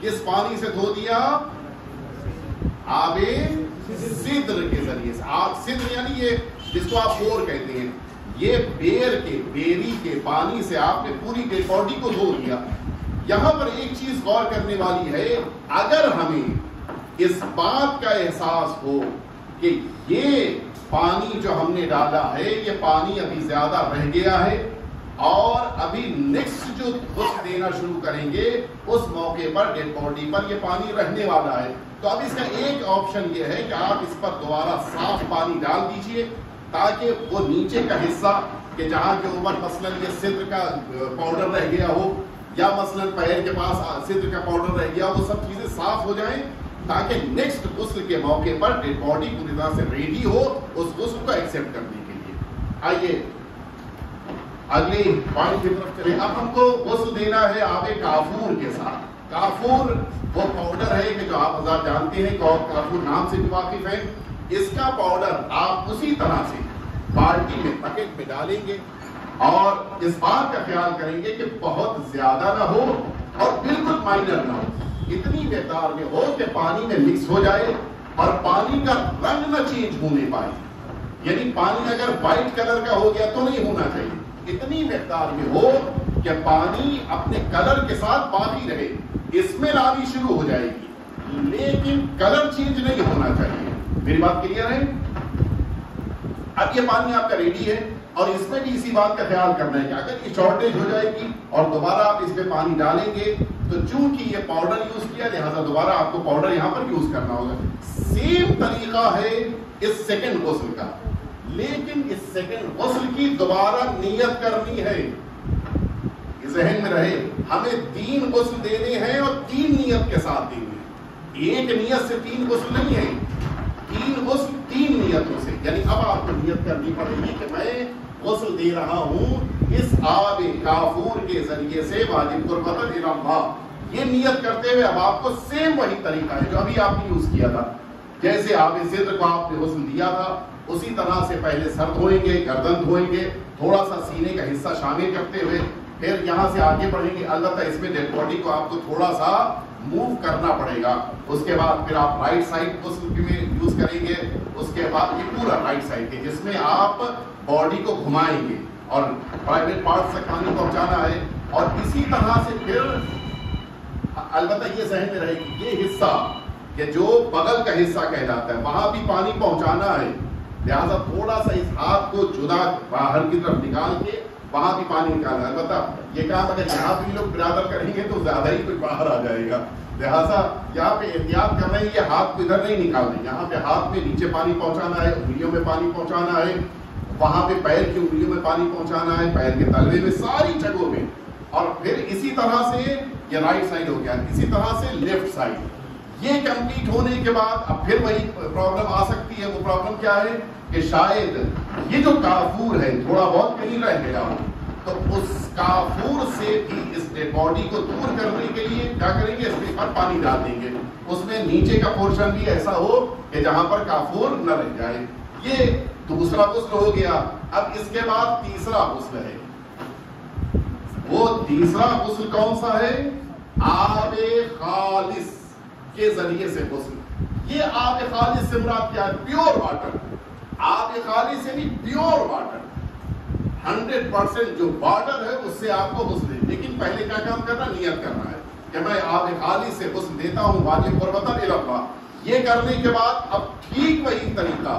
किस पानी से धो दिया, आबे सिद्र के जरिए से। आप सिद्र यानी ये जिसको आप बोर कहते हैं, ये बेर के बेरी के पानी से आपने पूरी डेड बॉडी को धो दिया। यहां पर एक चीज गौर करने वाली है, अगर हमें इस बात का एहसास हो कि ये पानी जो हमने डाला है ये पानी अभी ज्यादा रह गया है और अभी नेक्स्ट जो गुस्ल देना शुरू करेंगे उस मौके पर डेड बॉडी पर ये पानी रहने वाला है, तो अब इसका एक ऑप्शन ये है कि आप इस पर दोबारा साफ पानी डाल दीजिए ताकि वो नीचे का हिस्सा के जहाँ के ऊपर मसलन ये सिद्र का पाउडर रह गया हो या मसलन पैर के पास सिद्र का पाउडर रह गया, वो सब चीजें साफ हो जाएं ताकि नेक्स्ट गुस्ल के मौके पर डेड बॉडी पूरी तरह से रेडी हो उस गुस्ल को एक्सेप्ट करने के लिए। आइए अगले पॉइंट की तरफ चले। अब हमको गुस्ल देना है आबे काफूर के साथ। काफूर वो पाउडर है कि जो आप हजार जानते हैं, काफूर नाम से भी वाकिफ है। इसका पाउडर आप उसी तरह से बाल्टी में, पैकेट में डालेंगे और इस बात का ख्याल करेंगे कि बहुत ज्यादा ना हो और बिल्कुल माइनर ना हो, इतनी बेकार में हो कि पानी में मिक्स हो जाए। और पानी का रंग ना चेंज होने पाए, यानी पानी अगर व्हाइट कलर का हो गया तो नहीं होना चाहिए, इतनी मिकदार में हो कि पानी अपने कलर के साथ बाकी रहे, इसमें रावी शुरू हो जाएगी, लेकिन कलर चेंज नहीं होना चाहिए। मेरी बात क्लियर है? अब ये पानी आपका रेडी है और इसमें भी इसी बात का ख्याल करना है कि अगर ये शॉर्टेज हो जाएगी और दोबारा आप इसमें पानी डालेंगे तो चूंकि ये पाउडर यूज किया लिहाजा दोबारा आपको पाउडर यहाँ पर यूज करना होगा। सेम तरीका है इस सेकंड गुस्ल का, लेकिन इस सेकंड गुस्ल की दोबारा नियत करनी है। ज़हन में रहे, हमें तीन गुस्ल देने हैं और तीन नियत के साथ देने हैं। एक नियत से तीन गुस्ल नहीं है, तीन गुस्ल तीन नियतों से। यानी अब आपको नियत करनी पड़ेगी कि मैं गुस्ल दे रहा हूँ इस आब काफूर के जरिए से वाजिब कुर्बतन इल्लाह, ये नियत करते हुए अब आपको सेम वही तरीका है जो अभी आपने यूज किया था। जैसे आब सिद्र को आपने हुस्न दिया था, उसी तरह से पहले सर धोएंगे, गर्दन धोएंगे, थोड़ा सा सीने का हिस्सा शामिल करते हुए फिर यहाँ से आगे बढ़ेंगे। अलबत्ता इसमें डेड बॉडी को आपको थोड़ा सा मूव करना पड़ेगा। उसके बाद फिर आप राइट साइड गुस्ल में यूज करेंगे। उसके बाद ये पूरा राइट साइड है जिसमें आप बॉडी को घुमाएंगे और प्राइवेट पार्ट तक पानी पहुंचाना है। और इसी तरह से फिर अलबत्ता ये जहन में रहेगी, ये हिस्सा ये जो बगल का हिस्सा कहलाता है वहां भी पानी पहुंचाना है, लिहाजा थोड़ा सा इस हाथ को जुदा बाहर की तरफ निकाल के वहां भी पानी निकालना। अलबत्ता ये काम अगर यहाँ भी लोग बराबर करेंगे तो ज्यादा ही कुछ बाहर आ जाएगा, लिहाजा यहाँ पे एहतियात करना है। ये हाथ को इधर नहीं निकालना, यहाँ पे हाथ में नीचे पानी पहुंचाना है, उंगलियों में पानी पहुंचाना है, वहां पे पैर की उंगलियों में पानी पहुंचाना है, पैर के तलवे में, सारी जगहों में। और फिर इसी तरह से ये राइट साइड हो गया, इसी तरह से लेफ्ट साइड। ये कंप्लीट होने के बाद अब फिर वही प्रॉब्लम आ सकती है। वो प्रॉब्लम क्या है कि शायद ये जो काफूर है थोड़ा बहुत कहीं रह गया हो, तो उस काफूर से भी इस डेड बॉडी को दूर करने के लिए क्या करेंगे, इसके पर पानी डाल देंगे। उसमें नीचे का पोर्शन भी ऐसा हो कि जहां पर काफूर न रह जाए। ये दूसरा गुस्ल हो गया। अब इसके बाद तीसरा गुस्ल है। वो तीसरा गुस्ल कौन सा है? आबे खालिस के जरिए से गुस्ल। ये आबे खालिस से मुराद क्या है? Pure water. आबे खालिस यानी प्योर वाटर, हंड्रेड परसेंट जो वाटर है उससे आपको गुस्ल। लेकिन पहले क्या काम करना, नियत करना है कि मैं आबे खालिस से गुस्ल देता हूँ वाजिब कुर्बतन इल्लाह। ये करने के बाद अब ठीक वही तरीका,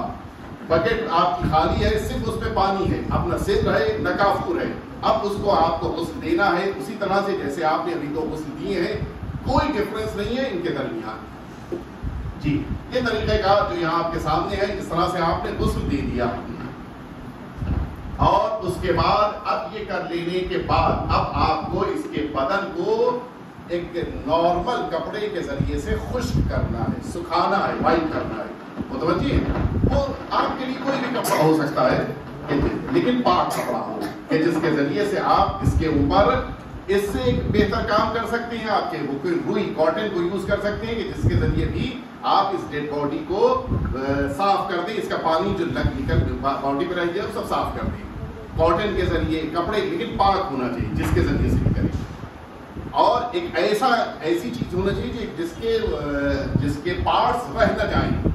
बकेट आपकी खाली है, सिर्फ उसमें पानी है, अपना सिद्र है, नकाफूर है, अब उसको आपको गुस्ल देना है उसी तरह से जैसे आपने अभी दो गुस्ल दिए हैं, कोई डिफरेंस नहीं है इनके दरमियान। जी, ये तरीके का जो यहाँ आपके सामने है, इस तरह से आपने गुस्ल दे दिया। और उसके बाद अब ये कर लेने के बाद अब आपको इसके बदन को एक नॉर्मल कपड़े के जरिए से खुश्क करना है, सुखाना है, वाइट करना है। मुतवज्जी वो आपके लिए कोई भी कपड़ा हो सकता है, लेकिन पाक कपड़ा हो कि जिसके जरिए से आप इसके ऊपर, इससे एक बेहतर काम कर सकते हैं आपके, वो कोई रुई कॉटन को यूज कर सकते हैं कि जिसके जरिए भी आप इस डेड बॉडी को साफ कर दें, इसका पानी जो लग निकल बॉडी में रह गया सब साफ कर दें कॉटन के जरिए, कपड़े, लेकिन पाक होना चाहिए जिसके जरिए से निकले। और एक ऐसा ऐसी चीज होना चाहिए जिसके जिसके पार्ट्स रह न जाएं।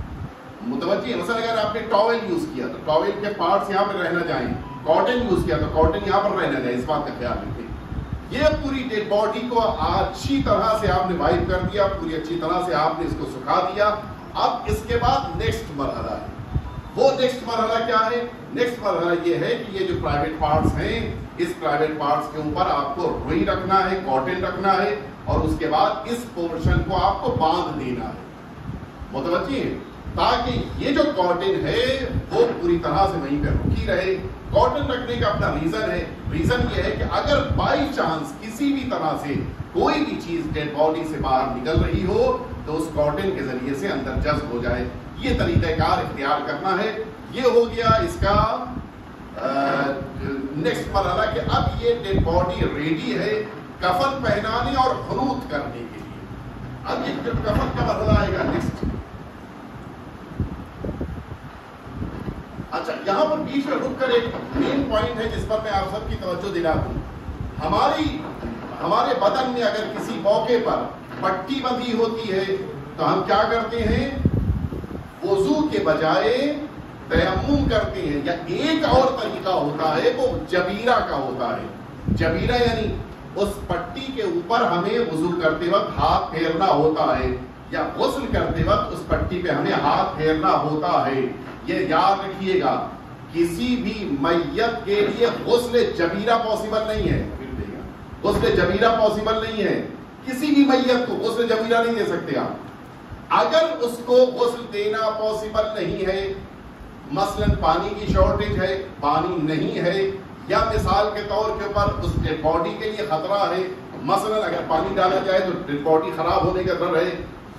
मुतवज्जी मसलन अगर आपने टॉवेल यूज किया तो टॉवेल के पार्ट्स यहाँ पर रह न जाएं, कॉटन यूज किया तो कॉटन यहाँ पर रह न जाए, इस बात का ख्याल रखें। ये पूरी डेड बॉडी को अच्छी तरह से आपने वाइप कर दिया, पूरी अच्छी तरह से आपने इसको सुखा दिया। अब इसके बाद नेक्स्ट मरहला है। वो नेक्स्ट मरहला क्या है? नेक्स्ट मरहला ये है कि ये जो प्राइवेट पार्ट्स हैं, इस प्राइवेट पार्ट्स के ऊपर आपको रुई रखना है, कॉटन रखना है, और उसके बाद इस पोर्शन को आपको बांध देना है। मुतवज्जी ताकि ये जो कॉटन है वो पूरी तरह से वहीं पे रुकी रहे। कॉटन रखने का अपना रीजन है। रीजन ये है कि अगर बाई चांस किसी भी तरह से कोई भी चीज डेड बॉडी से बाहर निकल रही हो तो उस कॉटन के जरिए से अंदर जज्ब हो जाए। ये तरीकेकार इख्तियार करना है। ये हो गया इसका नेक्स्ट मरहला कि अब ये डेड बॉडी रेडी है कफन पहनाने और खुनूत करने के लिए। अब ये जब कफन का मरहला आएगा नेक्स्ट, अच्छा यहाँ पर बीच में रुक कर एक मेन पॉइंट है जिस पर मैं आप सबकी तवज्जो दिला दूं। हमारी हमारे बदन में अगर किसी मौके पर पट्टी बंधी होती है तो हम क्या करते हैं, वजू के बजाय तयम्मुम करते हैं, या एक और तरीका होता है वो जबीरा का होता है। जबीरा यानी उस पट्टी के ऊपर हमें वजू करते वक्त हाथ फेरना होता है, या गुस्ल करते वक्त उस पट्टी पे हमें हाथ फेरना होता है। ये याद रखिएगा, किसी भी मैयत के लिए गुस्ल जबीरा पॉसिबल नहीं है, गुस्ल जबीरा पॉसिबल नहीं है। किसी भी मैयत को गुस्ल जबीरा नहीं दे सकते आप। अगर उसको गुस्ल देना पॉसिबल नहीं है, मसलन पानी की शॉर्टेज है, पानी नहीं है, या मिसाल के तौर के ऊपर उस डेड बॉडी के लिए खतरा है, मसलन अगर पानी डाला जाए तो डेड बॉडी खराब होने का डर है,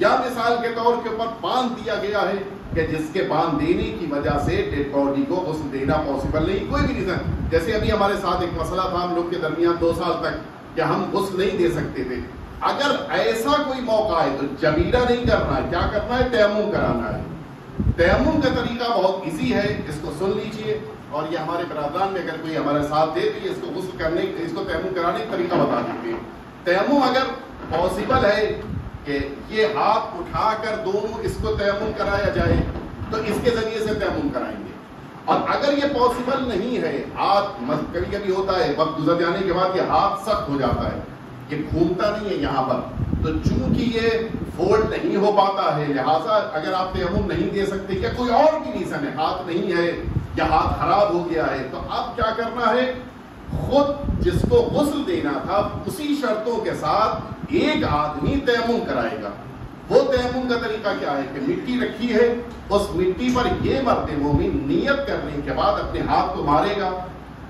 या मिसाल के तौर के ऊपर बांध दिया गया है कि जिसके बांध देने की वजह से डेड बॉडी को उस देना पॉसिबल नहीं, कोई भी रीजन। जैसे अभी हमारे साथ एक मसला था हम लोग के दरमियान दो साल तक कि हम उस नहीं दे सकते थे। अगर ऐसा कोई मौका है तो जबीरा नहीं करना है, क्या करना है, तयम्मुम कराना है। तयम्मुम का तरीका बहुत ईजी है, इसको सुन लीजिए, और ये हमारे बरादरान में अगर कोई हमारे साथ दे तो इसको गुस्ल करने, इसको तयम्मुम कराने का तरीका बता देंगे। तयम्मुम अगर पॉसिबल है कि ये हाथ उठाकर दोनों इसको तयम्मुम कराया जाए तो इसके जरिए से तयम्मुम कराएंगे, और अगर ये पॉसिबल नहीं है, हाथ कभी कभी होता है वक्त गुजर जाने के बाद ये हाथ सख्त हो जाता है, ये घूमता नहीं है यहाँ पर, तो चूंकि ये फोल्ड नहीं हो पाता है, लिहाजा अगर आप तयम्मुम नहीं दे सकते या कोई और भी रीजन है, हाथ नहीं है या हाथ खराब हो गया है, तो अब क्या करना है, खुद जिसको गुस्ल देना था उसी शर्तों के साथ एक आदमी तयम्मुम कराएगा। वो तयम्मुम का तरीका क्या है कि मिट्टी रखी है, उस मिट्टी पर ये मर्द मोमिन नियत करने के बाद अपने हाथ को मारेगा,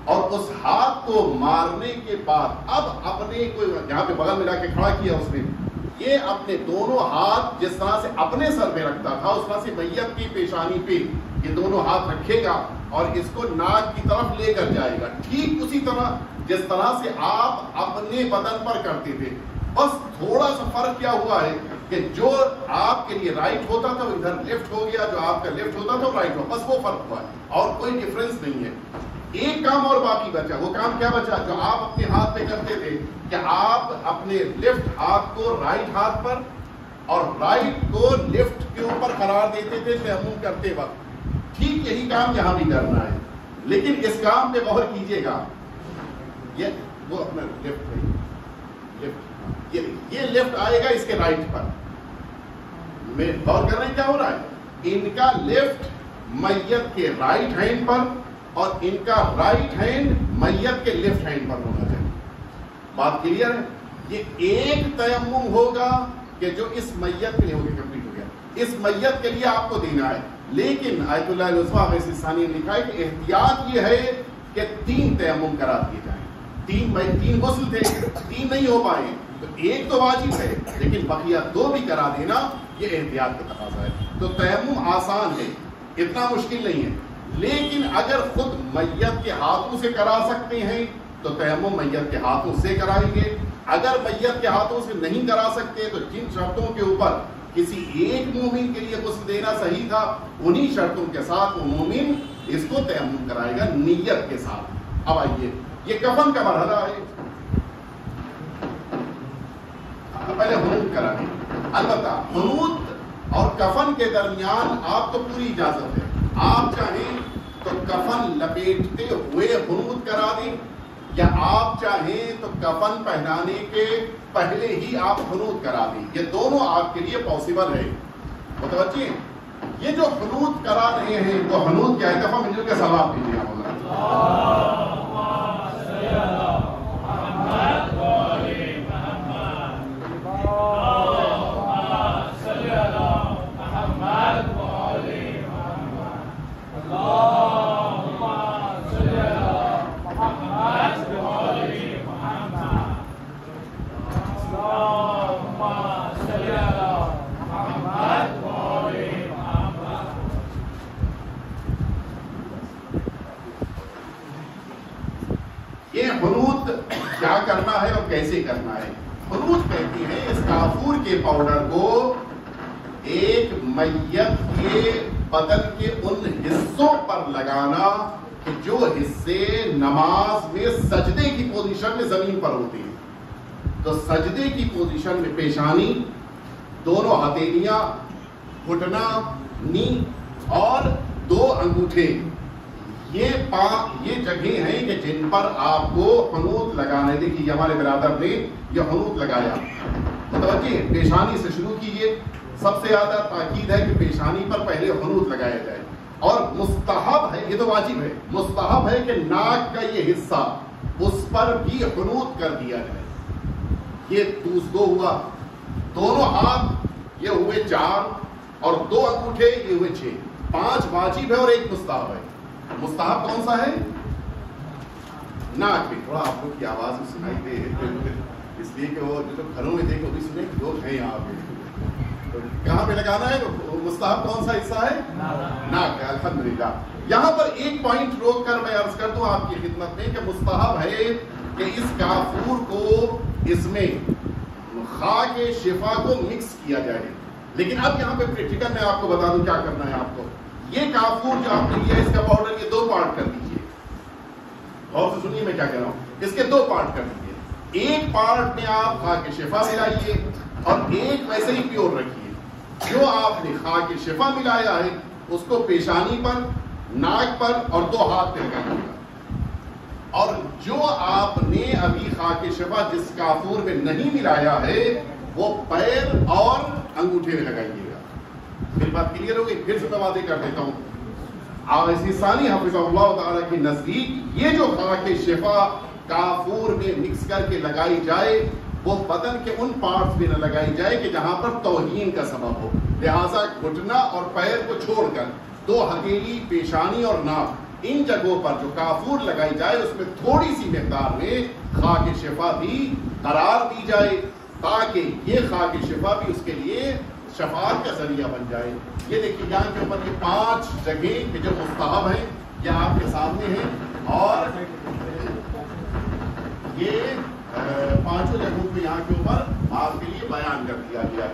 और उस हाथ को मारने के बाद अब अपने को यहाँ पे बगल मिला के खड़ा किया उसने, ये अपने दोनों हाथ जिस तरह से अपने सर पे रखता था उस तरह से मैयत की पेशानी पे ये दोनों हाथ रखेगा, और इसको नाक की तरफ लेकर जाएगा, ठीक उसी तरह जिस तरह से आप अपने बदन पर करते थे। बस थोड़ा सा फर्क क्या हुआ है कि जो आपके लिए राइट होता था वो इधर लेफ्ट हो गया, जो आपका लेफ्ट होता था वो राइट हो, बस वो फर्क हुआ है, और कोई डिफरेंस नहीं है। एक काम और बाकी बचा, वो काम क्या बचा जो आप अपने हाथ पे करते थे कि आप अपने लेफ्ट हाथ को राइट हाथ पर और राइट को लेफ्ट के ऊपर करार देते थे तयम्मुम करते वक्त, ठीक यही काम यहाँ भी करना है, लेकिन इस काम पे गौर कीजिएगा। ये वो अपना लेफ्ट लेफ्ट ये ये लेफ्ट आएगा इसके राइट पर, मैं गौर कर रहे हैं क्या हो रहा है, इनका लेफ्ट मैयत के राइट हैंड पर और इनका राइट हैंड मैयत के लेफ्ट हैंड पर होना चाहिए। बात क्लियर है? ये एक तयम्मुम होगा कि जो इस मैयत के लिए होगी, कंप्लीट हो गया, इस मैयत के लिए आपको देना है। लेकिन आयतुल्लाह अलउस्मा सिस्तानी ने लिखा है कि एहतियात ये है कि तीन तयम्मुम करा दिए जाए, तीन भाई तीन गुस्ल थे, तीन नहीं हो पाए तो एक तो वाजिब है, लेकिन बकिया दो भी करा देना ये एहतियात का तकाजा है। तो तयम्मुम आसान है, इतना मुश्किल नहीं है, लेकिन अगर खुद मैयत के हाथों से करा सकते हैं तो तयम्मुम मैयत के हाथों से कराएंगे, अगर मैयत के हाथों से नहीं करा सकते तो जिन शर्तों के ऊपर किसी एक मोमिन के लिए गुस्ल देना सही था उन्हीं शर्तों के साथ वो मोमिन इसको तयम्मुम कराएगा नियत के साथ। अब आइए, ये कफन का मरहला है, पहले हुनूद कराने। अलबत्ता हुनूद और कफन के दरमियान आप तो पूरी इजाजत है, आप चाहें तो कफन लपेटते हुए हुनूद करा दें, या आप चाहें तो कफन पहनाने के पहले ही आप हुनूद करा दें, ये दोनों आपके लिए पॉसिबल है। मुतवज्जे हैं, ये जो हुनूद करा रहे हैं वो हुनूद क्या है, दफा मंजिल का सवाब दीजिए आप। क्या करना है और कैसे करना है? हुनूद कहती है इस काफूर के पाउडर को एक मैयत के बदन के उन हिस्सों पर लगाना जो हिस्से नमाज में सजदे की पोजीशन में जमीन पर होते हैं। तो सजदे की पोजीशन में पेशानी, दोनों हथेलियां, घुटना नी और दो अंगूठे, ये पांच ये जगह हैं कि जिन पर आपको हनूत लगाने। देखिए हमारे बिरादर ने यह हनूत लगाया, तवज्जो पेशानी से शुरू कीजिए। सबसे ज्यादा ताकीद है कि पेशानी पर पहले हनूत लगाया जाए। और मुस्तहब है, ये तो वाजिब है, मुस्तहब है कि नाक का ये हिस्सा उस पर भी हनूत कर दिया जाए। ये दो हुआ, दोनों हाथ ये हुए चार और दो अंगूठे ये हुए छह, पांच वाजिब है और एक मुस्तहब है। मुस्ताहब कौन सा है? नाक पे। थोड़ा आप लोग की आवाज में सुनाई दे, इसलिए कि वो जो घरों में देखे वो भी सुने लोग हैं यहाँ पे। तो यहाँ पे लगाना है मुस्ताहब कौन सा हिस्सा है? नाक है। अल्हम्दुलिल्लाह। यहाँ पर एक पॉइंट रोक कर मैं अर्ज कर दूं आपकी खिदमत में कि मुस्ताहब है कि इस काफूर को इसमें खाक शिफा को मिक्स किया जाए। लेकिन अब यहाँ पे प्रैक्टिकल मैं आपको बता दूं क्या करना है आपको। ये काफूर जो आपने लिया इसका पाउडर ये दो पार्ट कर दीजिए, और तो सुनिए मैं क्या कह रहा हूं, इसके दो पार्ट कर दीजिए। एक पार्ट में आप खाक शिफा मिलाइए और एक वैसे ही प्योर रखिए। जो आपने खाक शिफा मिलाया है उसको पेशानी पर, नाक पर और दो हाथ पे लगाइएगा। और जो आपने अभी खाक शिफा जिस काफूर में नहीं मिलाया है वो पैर और अंगूठे में लगाइएगा। फिर बात क्लियर हो गई। फिर से मैं वादे कर देता हूँ की नजदीक ये जो खाके शिफा काफूर में मिक्स करके लगाई जाए वो बदन के उन पार्ट्स में न लगाई जाए कि जहाँ पर तौहीन का सबब हो। लिहाजा घुटना और पैर को छोड़कर दो हथेली, पेशानी और नाक, इन जगहों पर जो काफूर लगाई जाए उसमें थोड़ी सी मकदार में खाके शिफा भी करार दी जाए ताकि ये खाके शिफा भी उसके लिए शफाअत का जरिया बन जाए। ये देखिए जान के ऊपर ये पांच जगह के जो मुस्ताहब हैं ये आपके सामने हैं और ये पांचों जगहों को यहाँ के ऊपर आपके लिए बयान कर दिया गया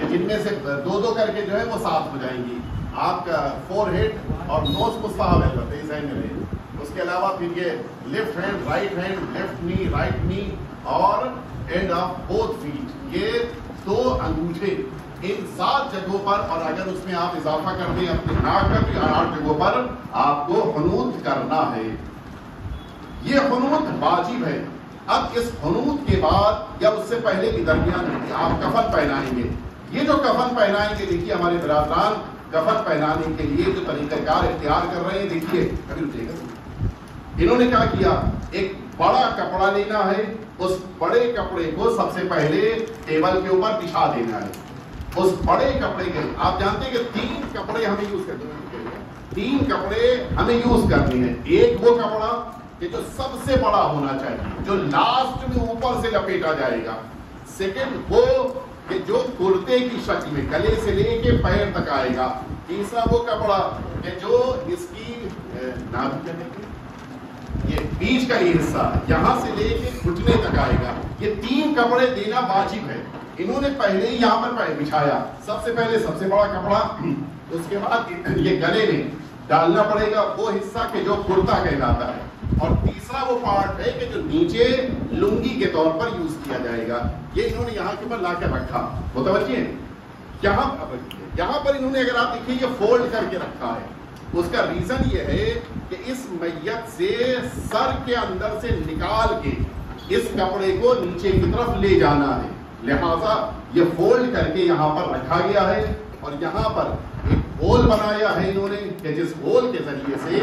कि जिनमें से दो दो करके जो है वो साफ हो जाएंगी। आपका फोरहेड और नोज मुस्ताहब है, बताइए में। उसके अलावा फिर ये left hand, right hand, left knee, right knee और एंड ऑफ बोथ फीट, ये दो अंगूठे, इन सात जगहों पर। और अगर उसमें आप इजाफा कर दें अपने नाक पर और आठ जगहों पर आपको हनूत करना है। ये हनूत वाजिब है। अब इस हनूत के बाद या उससे पहले के दरमियान आप कफन पहनाएंगे। ये जो कफन पहनाएंगे देखिए हमारे बिरादरान कफन पहनाने के लिए जो तरीक़ाकार इख्तियार कर रहे हैं, देखिए कभी उठेगा। इन्होंने क्या किया, एक बड़ा कपड़ा लेना है, उस बड़े कपड़े को सबसे पहले टेबल के ऊपर बिछा देना है। उस बड़े कपड़े के आप जानते हैं कि तीन कपड़े हमें यूज करते हैं, तीन कपड़े हमें यूज करने हैं। एक वो कपड़ा कि जो सबसे बड़ा होना चाहिए, जो लास्ट में ऊपर से लपेटा जाएगा। सेकंड वो कि जो कुर्ते की शक्ल में गले से लेके पैर तक आएगा। तीसरा वो कपड़ा कि जो इसकी नाभि ये बीच का ये हिस्सा यहाँ से लेके घुटने तक आएगा। ये तीन कपड़े देना वाजिब है। इन्होंने पहले ही यहाँ पर बिछाया, सबसे पहले सबसे बड़ा कपड़ा, उसके बाद ये गले में डालना पड़ेगा वो हिस्सा के जो कुर्ता कहलाता है, और तीसरा वो पार्ट है कि जो नीचे लुंगी के तौर पर यूज किया जाएगा। ये इन्होंने यहाँ के ऊपर लाकर रखा, मुतवज्जे यहाँ यहाँ पर इन्होंने अगर आप देखिए ये फोल्ड करके रखा है। उसका रीजन ये है कि इस मैयत से सर के अंदर से निकाल के इस कपड़े को नीचे की तरफ ले जाना है, लिहाजा ये फोल्ड करके यहाँ पर रखा गया है। और यहाँ पर एक होल बनाया है इन्होंने कि जिस होल के जरिए से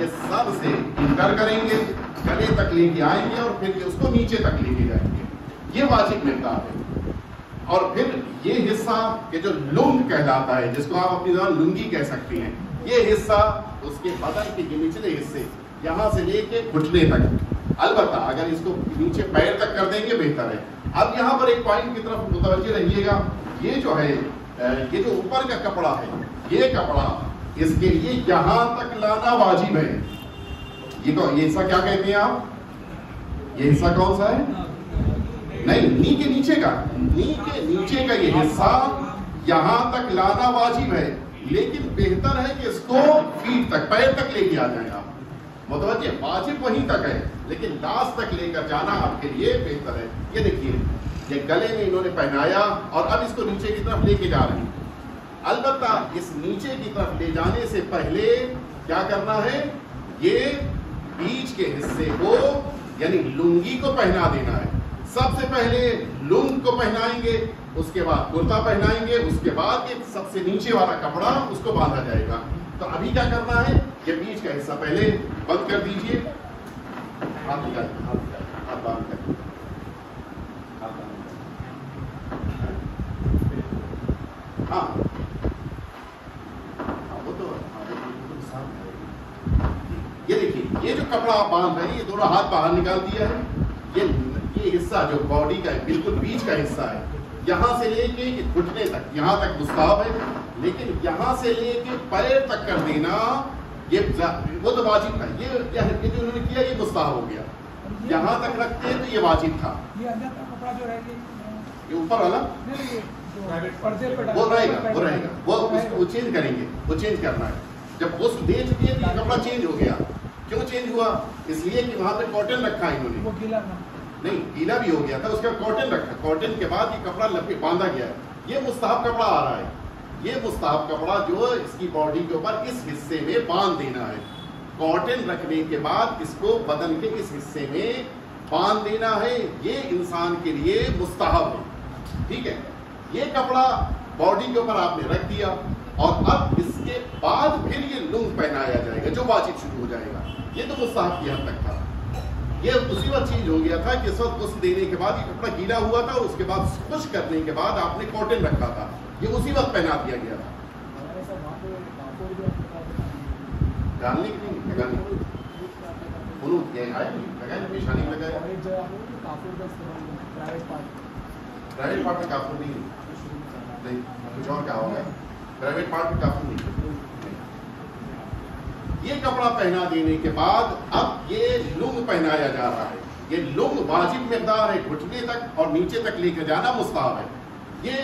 ये सब से इंटर करेंगे, गले तक लेके आएंगे और फिर उसको नीचे तक लेके जाएंगे। ये वाजिब मक़दार है। और फिर ये हिस्सा कि जो लुंग कहलाता है, जिसको आप अपनी जबान लुंगी कह सकते हैं, ये हिस्सा उसके बदन के निचले हिस्से यहाँ से लेके घुटने तक। अलबत्ता अगर इसको नीचे पैर तक कर देंगे बेहतर है। अब यहाँ पर एक पॉइंट की तरफ मुतवज्जे रहिएगा। ये जो है ये जो ऊपर का कपड़ा है, ये कपड़ा इसके लिए यहाँ तक लाना वाजिब है। ये तो ये हिस्सा क्या कहते हैं आप, ये हिस्सा कौन सा है? नहीं, नी के नीचे का, नी के नीचे का ये हिस्सा यहाँ तक लाना वाजिब है। लेकिन बेहतर है कि इसको फीट तक, पैर तक लेके आ जाए आप। मतवज्जे वाजिब वहीं तक है लेकिन लास्ट तक लेकर जाना आपके लिए बेहतर है। ये देखिए ये गले में इन्होंने पहनाया और अब इसको नीचे की तरफ लेके जा रहे हैं। अलबत्ता इस नीचे की तरफ ले जाने से पहले क्या करना है, ये बीच के हिस्से को यानी लुंगी को पहना देना है। सबसे पहले लुंग को पहनाएंगे, उसके बाद कुर्ता पहनाएंगे, उसके बाद ये सबसे नीचे वाला कपड़ा उसको बांधा जाएगा। तो अभी क्या करना है, ये बीच का हिस्सा पहले बंद कर दीजिए। हाथ निकालिए, हाथ निकालिए, हाथ बांध कर हाँ वो तो ये देखिए, ये जो कपड़ा आप बांध रहे हैं ये दोनों हाथ बाहर निकाल दिया है। ये ये हिस्सा जो बॉडी का है बिल्कुल बीच का हिस्सा है, यहाँ से लेके घुटने तक, यहाँ तक मुस्ताब है, लेकिन यहाँ से लेके पैर तक कर देना ये वो तो वाजिब था। ये जो उन्होंने किया ये मुस्ताब हो गया, यहाँ तक रखते हैं तो ये वाजिब था। ये अंदर का कपड़ा जो है ये ऊपर वाला वो रहेगा, वो रहेगा, वो उसको चेंज करेंगे, वो चेंज करना है। जब वो दे चुकी है तो कपड़ा चेंज हो गया। क्यों चेंज हुआ, इसलिए कि वहाँ पे कॉटन रखा है इन्होंने, वो गीला नहीं, गीला भी हो गया था, उसका कॉटन रखा। कॉटन के बाद ये कपड़ा लपेट बांधा गया है, ये मुस्ताहब कपड़ा आ रहा है। ये मुस्ताहब कपड़ा जो इसकी बॉडी के ऊपर इस हिस्से में बांध देना है, कॉटन रखने के बाद इसको बदन के इस हिस्से में बांध देना है। ये इंसान के लिए मुस्ताहब है, ठीक है। ये कपड़ा बॉडी के ऊपर आपने रख दिया और अब इसके बाद फिर ये लुंग पहनाया जाएगा जो वाजिब शुरू हो जाएगा। ये तो मुस्ताहब की हद तक था, ये उसी वक्त चीज हो गया था कि इस वक्त गुस्ल देने के बाद ये कपड़ा गीला हुआ था, उसके बाद खुश करने के बाद आपने कॉटन रखा था, ये उसी वक्त पहना दिया गया था। डालने के लिए लगाने निशानी लगाया, प्राइवेट पार्ट में काफू नहीं नहीं कुछ और क्या होगा, प्राइवेट पार्ट में काफू नहीं। ये कपड़ा पहना देने के बाद अब ये लुंग पहनाया जा रहा है। ये लुंग वाजिब मिकदार है, घुटने तक और नीचे तक लेकर जाना मुस्ताहब है। ये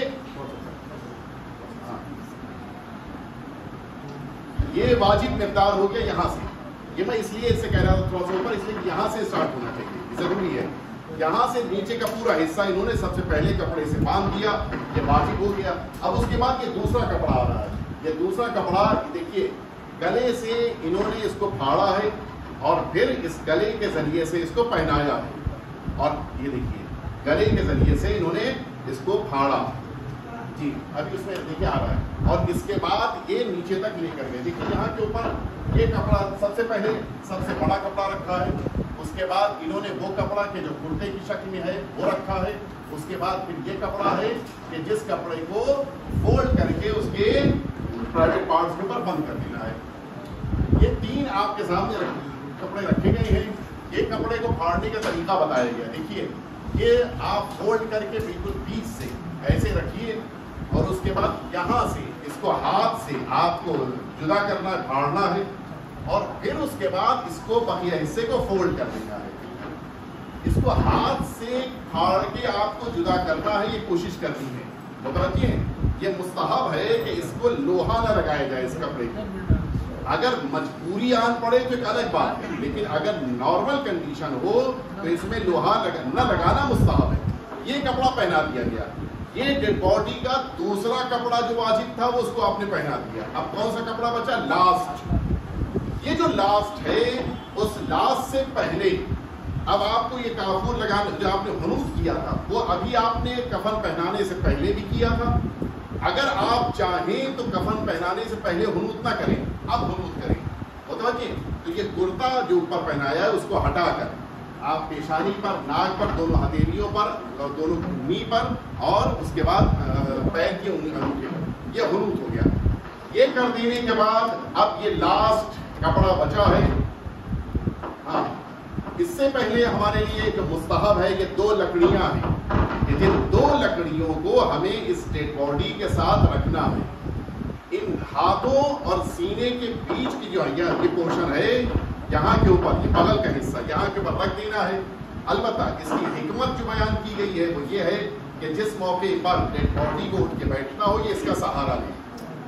ये वाजिब मिकदार हो गया। यहाँ से ये मैं इसलिए इससे कह रहा था थोड़ा सा ऊपर, इसलिए यहाँ से स्टार्ट होना चाहिए, जरूरी है। यहाँ से नीचे का पूरा हिस्सा इन्होंने सबसे पहले कपड़े से बांध दिया, ये वाजिब हो गया। अब उसके बाद ये दूसरा कपड़ा आ रहा है। ये दूसरा कपड़ा देखिए, गले से इन्होंने इसको फाड़ा है और फिर इस गले के जरिए से इसको पहनाया है। और ये देखिए, गले के जरिए से इन्होंने इसको फाड़ा जी, अभी उसमें देखिए आ रहा है। और इसके बाद ये नीचे तक लेकर गए। देखिए यहाँ के ऊपर ये कपड़ा सबसे पहले सबसे बड़ा कपड़ा रखा है, उसके बाद इन्होंने वो कपड़ा के जो कुर्ते की शक्ल में है वो रखा है, उसके बाद फिर ये कपड़ा है कि जिस कपड़े को फोल्ड करके उसके प्राइवेट पार्ट्स के ऊपर बंद कर देना है। ये तीन आपके सामने कपड़े रखे गए हैं। ये कपड़े को फाड़ने का तरीका बताया गया। देखिए ये आप फोल्ड करके बिल्कुल बीच से ऐसे रखिए और उसके बाद यहाँ से इसको हाथ से आपको जुदा करना है, फाड़ना है और फिर उसके बाद इसको बाकी हिस्से को फोल्ड कर देना है। इसको हाथ से फाड़ के आपको जुदा करना है, ये कोशिश करनी है। तो बताइए, ये मुस्ताहब है कि इसको लोहा ना लगाया जाए इस कपड़े को। अगर मजबूरी आन पड़े तो एक अलग बात है, लेकिन अगर नॉर्मल कंडीशन हो तो इसमें लोहा लगा, ना लगाना मुस्ताहब है। ये कपड़ा पहना दिया गया। ये डेड बॉडी का दूसरा कपड़ा जो वाजिब था वो उसको आपने पहना दिया। अब कौन सा कपड़ा बचा, लास्ट। ये जो लास्ट है, उस लास्ट से पहले अब आपको ये काफूर लगाना जो आपने हुनूस किया था वो अभी आपने कफन पहनाने से पहले भी किया था। अगर आप चाहें तो कफन पहनाने से पहले हुनूस ना करें, अब हुनूस करें। वो तो, तो ये कुर्ता जो ऊपर पहनाया है उसको हटाकर आप पेशानी पर, नाक पर, दोनों हथेलियों पर, दोनों घुटनी पर और उसके बाद पैर की उंगली पर, यह हुनूस हो गया। ये कर देने के बाद अब ये लास्ट कपड़ा बचा है। हाँ, इससे पहले हमारे लिए जो मुस्ताहब है ये दो लकड़ियां हैं। जिन दो लकड़ियों को हमें इस डेड बॉडी के साथ रखना है। इन हाथों और सीने के बीच की जो ये पोर्शन है, यहाँ के ऊपर ये बगल का हिस्सा यहाँ के ऊपर रख देना है। अलबत्ता इसकी हिकमत जो बयान की गई है वो ये है कि जिस मौके पर डेड बॉडी को उठ के बैठना हो ये इसका सहारा ले।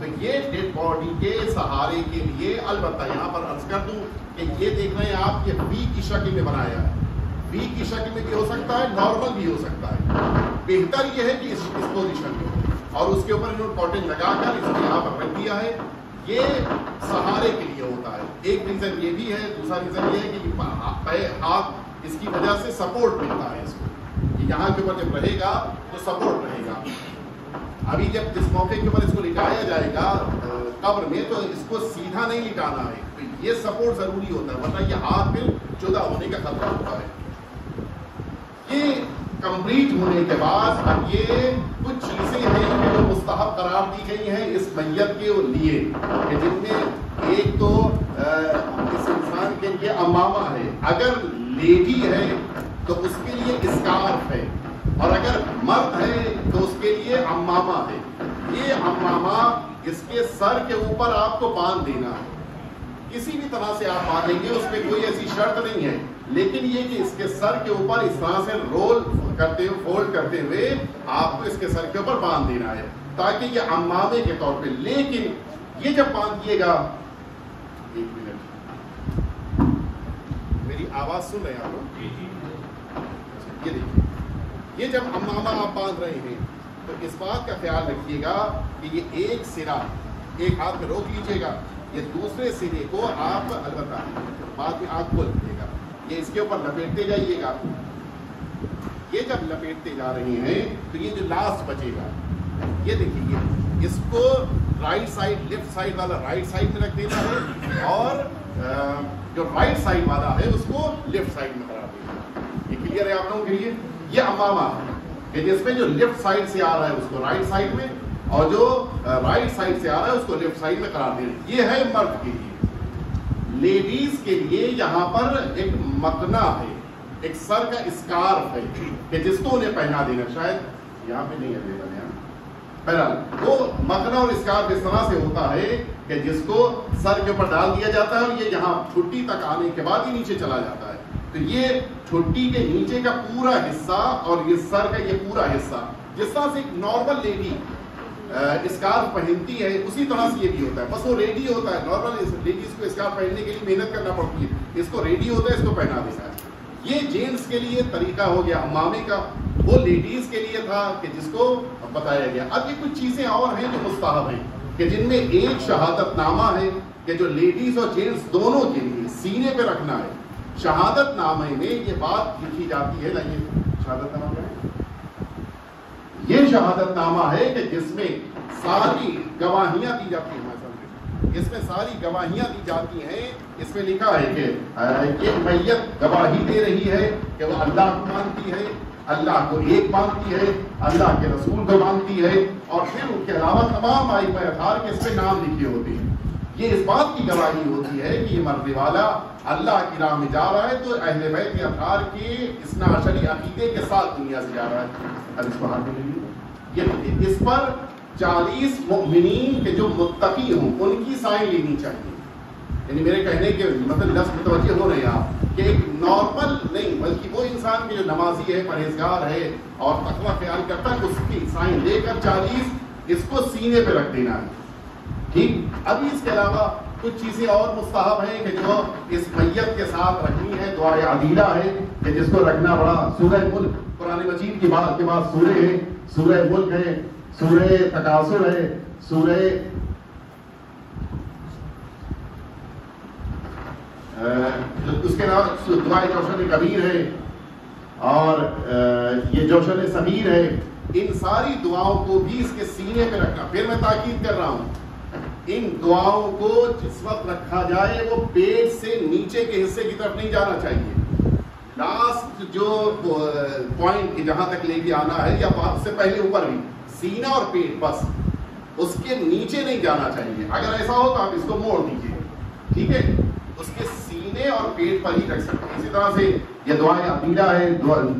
तो ये डेड बॉडी के सहारे के लिए अलबत्ता यहाँ पर अर्ज कर दूं कि ये देख रहे हैं आप, ये वी की शक्ल में बनाया है। वी की शक्ल में भी हो सकता है, नॉर्मल भी हो सकता है। बेहतर ये है कि इस, इस पोजिशन में और उसके ऊपर इन्होंने कॉटन लगाकर इसको यहाँ पर रख दिया है। ये सहारे के लिए होता है। एक रीजन ये भी है, दूसरा रीजन ये है कि हाथ इसकी वजह से सपोर्ट मिलता है इसको, यहाँ के ऊपर जब रहेगा तो सपोर्ट रहेगा। अभी जब जिस मौके के ऊपर इसको लिटाया जाएगा कब्र में तो इसको सीधा नहीं लिटाना है, तो ये सपोर्ट जरूरी होता है, वरना ये हाथ फिर जुदा होने का खतरा होता है। ये कंप्लीट होने के बाद अब ये कुछ चीजें हैं जो तो मुस्तहब करार दी गई हैं इस मैयत के लिए, कि जिनमें एक तो आ, इस इंसान के लिए अमामा है, अगर लेडी है तो उसके लिए स्कार्फ है, और अगर मर्द है तो उसके लिए अमामा है। ये अमामा इसके सर के ऊपर आपको बांध देना है, किसी भी तरह से आप बांधेंगे, उसमें कोई ऐसी शर्त नहीं है, लेकिन ये कि इसके सर के ऊपर इस तरह से रोल करते हुए फोल्ड करते हुए आपको इसके सर के ऊपर बांध देना है, ताकि ये अमामे के तौर पे। लेकिन ये जब बांध दिएगा, एक मिनट मेरी आवाज सुन रहे हैं आप लोग, ये देखिए, ये जब अमामा आप बांध रहे हैं तो इस बात का ख्याल रखिएगा कि ये एक सिरा एक हाथ में रोक लीजिएगा, ये दूसरे सिरे को आप अलबत्ता बाद में आप खोल लीजिएगा, ये इसके ऊपर लपेटते जाइएगा। ये जब लपेटते जा रहे हैं तो ये जो लास्ट बचेगा, ये देखिए, इसको राइट साइड लेफ्ट साइड वाला राइट साइड में रख देना है, और जो राइट साइड वाला है उसको लेफ्ट साइड में करा देना। ये क्लियर है आप लोगों के लिए? ये अमामा है, जिसमें जो लेफ्ट साइड से आ रहा है उसको राइट साइड में, और जो राइट साइड से आ रहा है उसको लेफ्ट साइड में करा देना। ये है मर्द के लिए। लेडीज के लिए यहाँ पर एक मकना है, एक सर का स्कार्फ है कि जिसको उन्हें पहना देना, शायद यहाँ पे नहीं है देना, बहरहाल वो मकना और स्कार्फ इस तरह से होता है कि जिसको सर के ऊपर डाल दिया जाता है, और ये यहाँ ठुड्डी तक आने के बाद ही नीचे चला जाता है। तो ये ठुड्डी के नीचे का पूरा हिस्सा और ये सर का ये पूरा हिस्सा, जिस तरह से एक नॉर्मल लेडी स्कार्फ पहनती है उसी तरह से ये भी होता है, बस वो रेडी होता है। नॉर्मल लेडीज को स्कार्फ पहनने के लिए मेहनत करना पड़ती है, इसको रेडी होता है, इसको पहना देना है। ये जेंट्स के लिए तरीका हो गया अमामे का, वो लेडीज के लिए था कि जिसको बताया गया। अब ये कुछ चीज़ें और हैं जो मुस्ताहब हैं, कि जिनमें एक शहादतनामा है कि जो लेडीज और जेंट्स दोनों के लिए सीने पर रखना है। शहादतनामे में ये बात लिखी जाती है ना, ये शहादतनामा है, ये शहादतनामा है कि जिसमें सारी गवाहियां दी जाती हैं, इसमें सारी गवाहियां दी जाती हैं। इसमें लिखा है कि ये मैयत गवाही दे रही है कि वह अल्लाह को मानती है, अल्लाह को एक मानती है, अल्लाह के रसूल को मानती है, और फिर उनके अलावा तमाम आइम्मा अथार के इसमें नाम लिखे होते हैं। ये इस बात की गवाही होती है कि ये मरने वाला अल्लाह की राह में जा रहा है, तो अहले बैत अथार के इस्ना अशरी अकीदे के साथ दुनिया से जा रहा है। अब इसको हाथ में ले लीजिए, इस पर चालीस मुमिनीन के जो मुत्तकी हों उनकी साइन लेनी चाहिए। यानी मेरे कहने के मतलब लफ्ज़ मुतवज्जे हो रहे हैं आप, कि एक नॉर्मल नहीं बल्कि वो इंसान के जो नमाजी है, परहेजगार है और तकवा ख्याल करता है, उसकी साइन लेकर चालीस इसको सीने पर रख देना है, ठीक। अभी इसके अलावा कुछ चीज़ें और मुस्ताहब हैं कि जो इस मैयत के साथ रखनी है। दुआ अदीला है कि जिसको रखना बड़ा, सूरह मुल्क कुरान मजीद की बात के बाद सूरह है, सूरह मुल्क है, सूरह तकासुर है, सूरह उसके अलावा दुआ जोशन कबीर है, और आ, ये जोशन समीर है। इन सारी दुआओं को भी इसके सीने पे रखना। फिर मैं ताकीद कर रहा हूँ, इन दुआओं को जिस वक्त रखा जाए वो पेट से नीचे के हिस्से की तरफ नहीं जाना चाहिए। लास्ट जो पॉइंट जहां तक लेके आना है, या उससे पहले ऊपर भी सीना और पेट, बस उसके नीचे नहीं जाना चाहिए। अगर ऐसा हो तो आप इसको मोड़ दीजिए, ठीक है, उसके सीने और पेट पर ही रख सकते हैं। इसी तरह से ये दुआएं अमीरा है,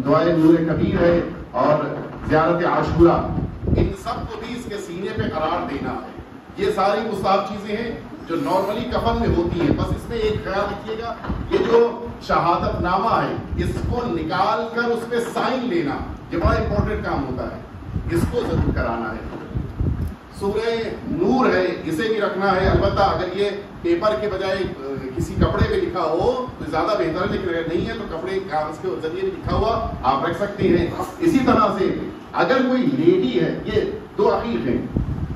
दुआएं नूर कबीर है, और ज़ियारत आशूरा, इन सब को भी इसके सीने पे करार देना है। ये सारी मुस्ताहब चीज़ें हैं जो नॉर्मली कफन में होती हैं। बस इसमें एक ख्याल रखिएगा, ये जो शहादतनामा है इसको निकाल कर उस पर साइन लेना, ये बड़ा इम्पोर्टेंट काम होता है, इसको जरूर कराना है। सूरह नूर है, इसे भी रखना है। अलबत्ता अगर ये पेपर के बजाय किसी कपड़े पे लिखा हो तो ज्यादा बेहतर, लेकिन अगर नहीं है तो कपड़े कागज के जरिए लिखा हुआ आप रख सकते हैं। इसी तरह से अगर कोई लेडी है, ये दो अकीक है,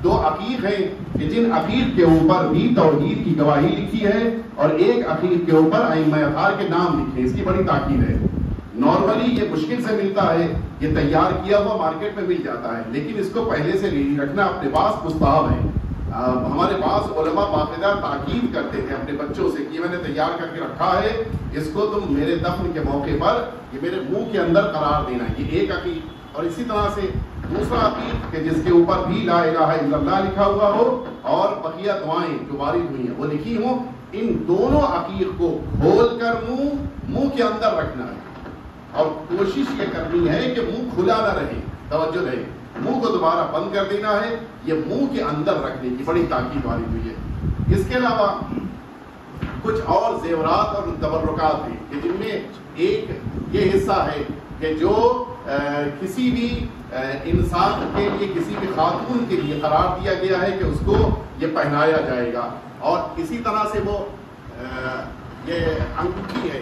दो अकीक है कि जिन अकीक के ऊपर भी तौहीद की गवाही लिखी है और एक अकीक के ऊपर आइम्मा अतार के नाम लिखे, इसकी बड़ी ताकीद है। नॉर्मली ये मुश्किल से मिलता है, ये तैयार किया हुआ मार्केट में मिल जाता है, लेकिन इसको पहले से लेडी रखना अपने पास मुस्ताहब है। आ, हमारे पास उलमा बाकायदा ताकीद करते थे अपने बच्चों से कि मैंने तैयार करके रखा है, इसको तुम मेरे दफन के मौके पर ये मेरे मुंह के अंदर करार देना, ये एक अकीद। और इसी तरह से दूसरा अकीद कि जिसके ऊपर भी ला इलाहा इल्लल्लाह लिखा हुआ हो और बकिया दुआएं जो वारिद हुई हैं वो लिखी हों, इन दोनों अकीद को खोल कर मुँह मुँह के अंदर रखना है और कोशिश ये करनी है कि मुंह खुला ना रहे, तवज्जो रहे, मुंह को दोबारा बंद कर देना है, ये मुंह के अंदर रखने की बड़ी ताकीद वाली हुई है। इसके अलावा कुछ और जेवरात और तबर्रुकात हैं कि जिनमें एक ये हिस्सा है कि जो आ, किसी भी इंसान के लिए, किसी भी खातून के लिए करार दिया गया है कि उसको ये पहनाया जाएगा। और इसी तरह से वो आ, ये अंगूठी है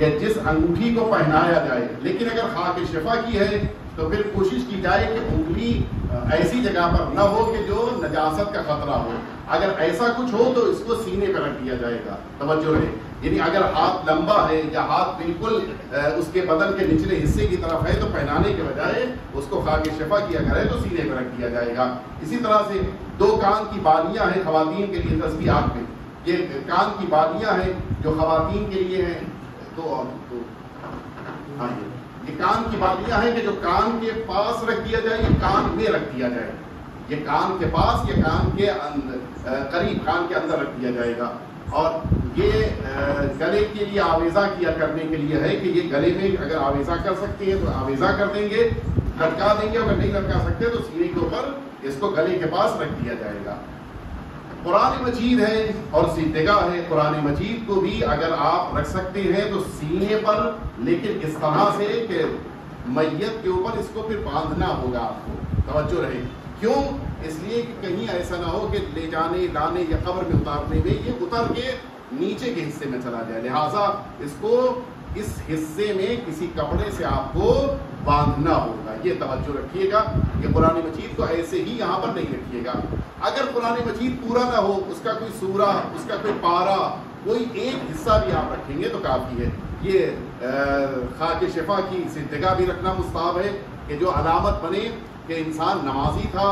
कि जिस अंगूठी को पहनाया जाए, लेकिन अगर खाके शिफा की है तो फिर कोशिश की जाए कि उंगली ऐसी जगह पर न हो कि जो नजासत का खतरा हो। अगर ऐसा कुछ हो तो इसको सीने पर रख दिया जाएगा, तवज्जो है। यानी अगर हाथ लंबा है या हाथ बिल्कुल उसके बदन के निचले हिस्से की तरफ है तो पहनाने के बजाय उसको खाके शिफा किया करे तो सीने पर रख दिया जाएगा। इसी तरह से दो कान की बालियाँ हैं खवातीन के लिए तस्बीहात में, ये कान की बालियाँ हैं जो खवातीन के लिए हैं, तो और तो हाँ ये कान की बालियां हैं कि जो कान के पास रख दिया जाए, ये कान में रख दिया जाए, ये कान के पास, ये कान के अंदर करीब, कान के अंदर रख दिया जाएगा। और ये गले के लिए आवेजा किया करने के लिए है कि ये गले में अगर आवेजा कर सकते हैं तो आवेजा कर देंगे, लटका देंगे, अगर नहीं लटका सकते तो सीने के ऊपर इसको गले के पास रख दिया जाएगा। कुरान मजीद है और सीधा है, कुरान मजीद को भी अगर आप रख सकते हैं तो सीने पर, लेकिन इस तरह से कि मैयत के ऊपर इसको फिर बांधना होगा आपको, तवज्जो रहे। क्यों? इसलिए कि कहीं ऐसा ना हो कि ले जाने लाने या कब्र में उतारने में ये उतर के नीचे के हिस्से में चला जाए, लिहाजा इसको इस हिस्से में किसी कपड़े से आपको बांधना होगा। ये तवज्जो रखिएगा कि कुरान मजीद को ऐसे ही यहाँ पर नहीं रखिएगा। अगर कुरान मजीद पूरा ना हो, उसका कोई सूरा, उसका कोई पारा, कोई एक हिस्सा भी आप रखेंगे तो काफ़ी है। ये खाके शिफा की सिद्दगा भी रखना मुस्ताहब है कि जो अलामत बने कि इंसान नमाजी था,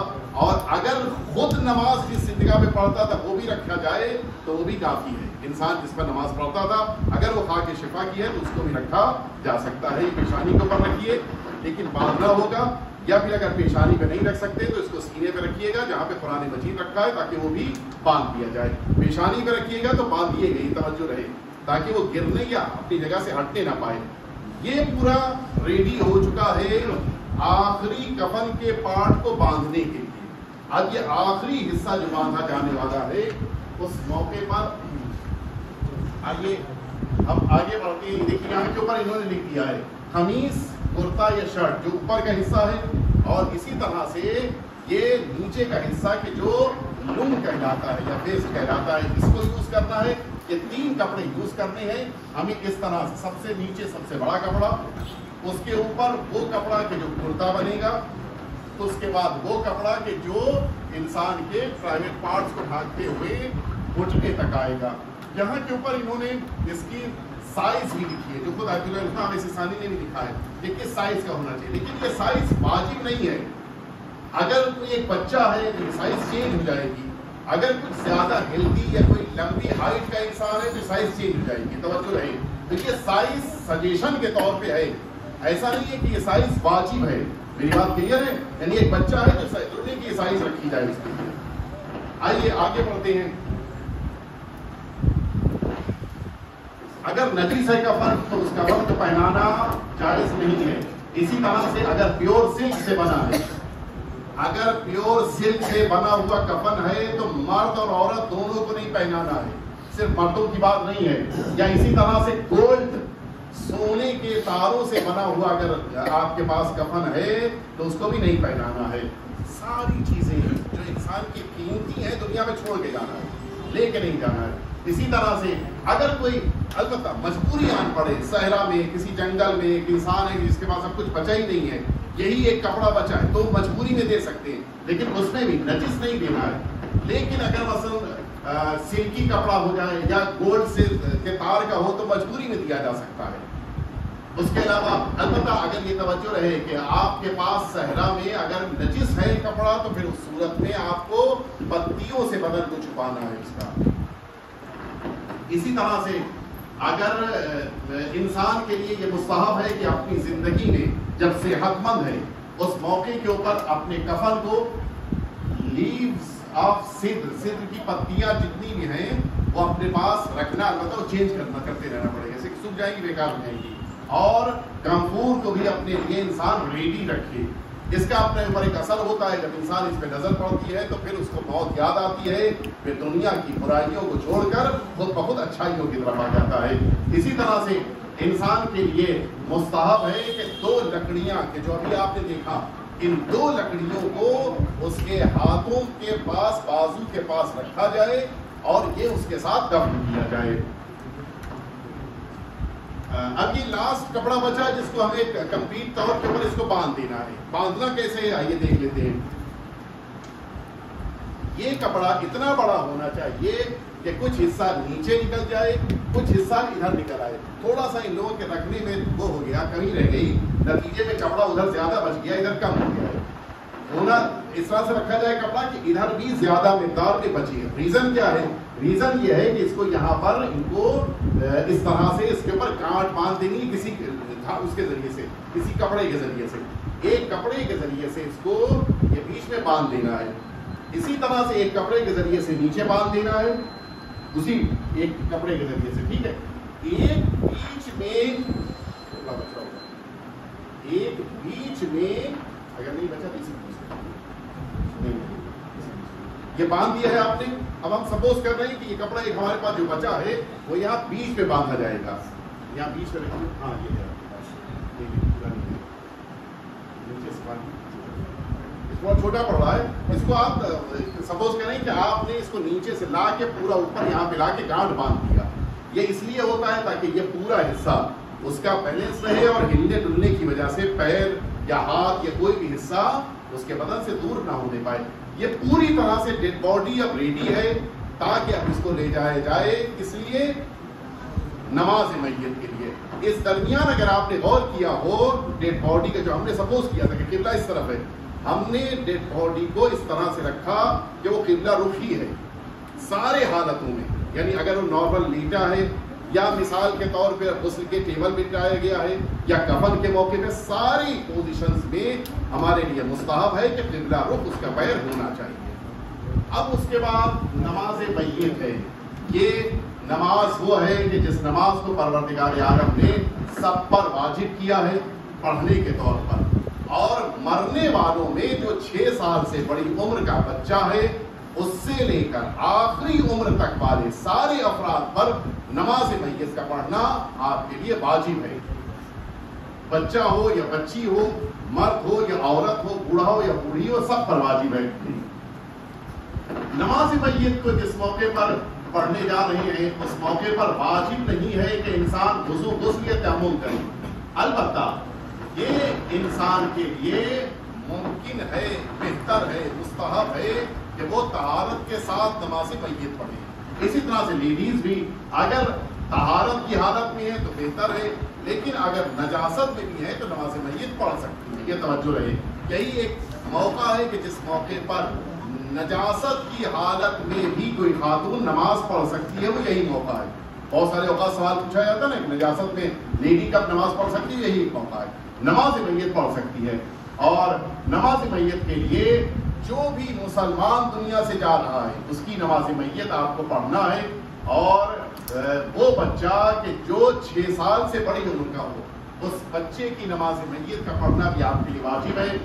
और अगर खुद नमाज जिस सिद्दगा पे पढ़ता था वो भी रखा जाए तो वो भी काफ़ी है। इंसान जिस पर नमाज पढ़ता था अगर वो खाके शिफा की है तो उसको भी रखा जा सकता है। पेशानी के ऊपर रखिए, लेकिन बांधना होगा, या फिर अगर पेशानी पे नहीं रख सकते तो इसको सीने पे रखिएगा जहाँ पे कुरान मजीद रखा है, ताकि वो भी बांध दिया जाए। पेशानी पे रखिएगा तो बांध दिए गए, तवज्जो रहे, ताकि वो गिरने या अपनी जगह से हटने ना पाए। ये पूरा रेडी हो चुका है आखिरी कफन के पार्ट को बांधने के लिए। अब ये आखिरी हिस्सा जो बांधा जाने वाला है उस मौके पर आइए अब आगे बढ़ते हैं। देखिए यहाँ के ऊपर इन्होंने लिख दिया है खमीस, कुर्ता या शर्ट जो ऊपर का हिस्सा है, और इसी तरह से ये नीचे का हिस्सा कि जो लुंग कहलाता है या वेस्ट कहलाता है, इसको यूज़ करना है। ये तीन कपड़े यूज़ करने हैं हमें इस तरह से, सबसे नीचे सबसे बड़ा कपड़ा, उसके ऊपर वो कपड़ा के जो कुर्ता बनेगा, तो उसके बाद वो कपड़ा के जो इंसान के प्राइवेट पार्ट्स को ढांकते हुए घुटने तक आएगा। यहाँ के ऊपर इन्होंने इसकी साइज भी लिखी है जो खुद अब्दुल सिसानी ने भी लिखा है कि किस साइज का होना चाहिए, लेकिन ये साइज वाजिब नहीं है। अगर कोई एक बच्चा है तो साइज चेंज हो जाएगी, अगर कुछ ज्यादा हेल्दी या कोई लंबी हाइट का इंसान है तो साइज चेंज हो जाएगी, तवज्जो रहे। तो ये साइज सजेशन के तौर पर है, ऐसा नहीं है कि ये साइज वाजिब है। मेरी बात क्लियर है? यानी एक बच्चा है तो जरूरी की साइज रखी जाए उसके लिए। आइए आगे बढ़ते हैं। अगर नजीस है कफन तो उसका वक्त पहनाना जायज नहीं है। इसी तरह से अगर प्योर सिल्क से बना है, अगर प्योर सिल्क से बना हुआ कफन है तो मर्द और औरत दोनों को नहीं पहनाना है, सिर्फ मर्दों की बात नहीं है। या इसी तरह से गोल्ड, सोने के तारों से बना हुआ अगर आपके पास कफन है तो उसको भी नहीं पहनाना है। सारी चीजें जो इंसान की कीमती है दुनिया में छोड़ के जाना है, लेके नहीं जाना है। इसी तरह से अगर कोई अलबत्ता मजबूरी आन पड़े सहरा में किसी जंगल में एक इंसान है जिसके पास सब कुछ बचा ही नहीं है, यही एक कपड़ा बचा है तो मजबूरी में दे सकते हैं, लेकिन उसमें भी नजिस नहीं देना है। लेकिन अगर मसलन सिल्की कपड़ा हो जाए या गोल्ड से के तार का हो तो मजबूरी में दिया जा सकता है। उसके अलावा अलबत्ता अगर ये तवज्जो रहे कि आपके पास सहरा में अगर नजिस है कपड़ा तो फिर उस सूरत में आपको पत्तियों से बदन को छुपाना है इसका। इसी तरह से अगर इंसान के लिए ये मुस्तहब है कि अपनी जिंदगी में जब सेहतमंद है उस मौके के ऊपर अपने कफन को लीव्स ऑफ सिद्र सिद्र की पत्तियां जितनी भी हैं वो अपने पास रखना, मतलब चेंज करना करते रहना पड़ेगा, जैसे सूख जाएगी बेकार हो जाएगी। और गंफूर को भी अपने लिए इंसान रेडी रखे, इसका अपने ऊपर एक असर होता है। जब इंसान इस पर नजर पड़ती है तो फिर उसको बहुत याद आती है, फिर दुनिया की बुराइयों को छोड़कर खुद बहुत अच्छाइयों की तरफ आ जाता है। इसी तरह से इंसान के लिए मुस्तहब है कि दो लकड़ियां के जो अभी आपने देखा, इन दो लकड़ियों को उसके हाथों के पास बाजू के पास रखा जाए और ये उसके साथ दफन किया जाए। अब ये लास्ट कपड़ा बचा जिसको हमें कंप्लीट तौर के ऊपर इसको बांध देना है। बांधना कैसे है आइए देख लेते हैं। ये कपड़ा इतना बड़ा होना चाहिए कि कुछ हिस्सा नीचे निकल जाए, कुछ हिस्सा इधर निकल आए। थोड़ा सा इन लोगों के रखने में वो हो गया, कमी रह गई, नतीजे में कपड़ा उधर ज्यादा बच गया इधर कम हो गया। होना इस तरह से रखा जाए कपड़ा कि इधर भी ज्यादा मिकदार में बचे। रीजन क्या है? रीजन ये है कि इसको यहाँ पर इनको इस तरह से इसके ऊपर गांठ बांध देंगे किसी उसके जरिए से, किसी कपड़े के जरिए से, एक कपड़े के जरिए से इसको ये बीच में बांध देना है। इसी तरह से एक कपड़े के जरिए से नीचे बांध देना है, उसी एक कपड़े के जरिए से, ठीक है। एक बीच में एक बीच में अगर नहीं बचा नहीं, ये बांध दिया है आपने। अब हम सपोज कर रहे हैं कि ये कपड़ा एक हमारे पास जो बचा है वो यहाँ बीच में बांधा जाएगा, यहाँ बीच में। हाँ ये बहुत छोटा पड़ रहा है, इसको आप सपोज करें कि आपने इसको नीचे से ला के पूरा ऊपर यहाँ पे ला के गांठ बांध दिया। ये इसलिए होता है ताकि ये पूरा हिस्सा उसका बैलेंस रहे और हिलने डुलने की वजह से पैर या हाथ या कोई भी हिस्सा उसके बदन से दूर ना होने पाए। ये पूरी तरह से डेड बॉडी अब रेडी है ताकि अब इसको ले जाया जाए, इसलिए नमाज मैयत के लिए। इस दरमियान अगर आपने गौर किया हो डेड बॉडी का जो हमने सपोज किया था कि किबला इस तरफ है, हमने डेड बॉडी को इस तरह से रखा कि वो किबला रुख ही है सारे हालतों में। यानी अगर वो नॉर्मल लीटा है या मिसाल के तौर पर गुस्ल के टेबल में बिठाया गया है या कफन के मौके पे, सारी पोजीशंस में हमारे लिए मुस्तहब है कि क़िबला रुख उसका पैर होना चाहिए। अब उसके बाद नमाज मैयत है। ये नमाज वो है कि जिस नमाज को परवरदिगार आलम ने सब पर वाजिब किया है पढ़ने के तौर पर, और मरने वालों में जो छः साल से बड़ी उम्र का बच्चा है उससे लेकर आखिरी उम्र तक वाले सारे अफराद पर नमाज मैयत का पढ़ना आपके लिए वाजिब है। बच्चा हो या बच्ची हो, मर्द हो या औरत हो, बूढ़ा हो या बूढ़ी हो, सब पर वाजिब है। नमाज मैयत को जिस मौके पर पढ़ने जा रहे हैं उस मौके पर वाजिब नहीं है कि इंसान वुज़ू गुस्ल या तयम्मुम करे। अलबत्ता ये इंसान के लिए मुमकिन है, बेहतर है, मुस्तहब है कि वो तहारत के साथ नमाज मैयत पढ़े। इसी तरह से लेडीज भी अगर तहारत की हालत में है तो बेहतर है, लेकिन अगर नजासत में भी है तो नमाज मैयत पढ़ सकती है। ये तवज्जो रहे, यही एक मौका है कि जिस मौके पर नजासत की हालत में भी कोई खातून नमाज पढ़ सकती है, वो यही मौका है। बहुत सारे औकात सवाल पूछा जाता है ना कि नजासत में लेडी कब नमाज पढ़ सकती है, यही एक मौका है, नमाज मैयत पढ़ सकती है। और नमाज मैयत के लिए जो भी मुसलमान दुनिया से जा रहा है उसकी नमाज मैयत आपको पढ़ना है, और वो बच्चा के जो छः साल से बड़ी उम्र का हो उस बच्चे की नमाज मैयत का पढ़ना भी आपके लिए वाजिब है।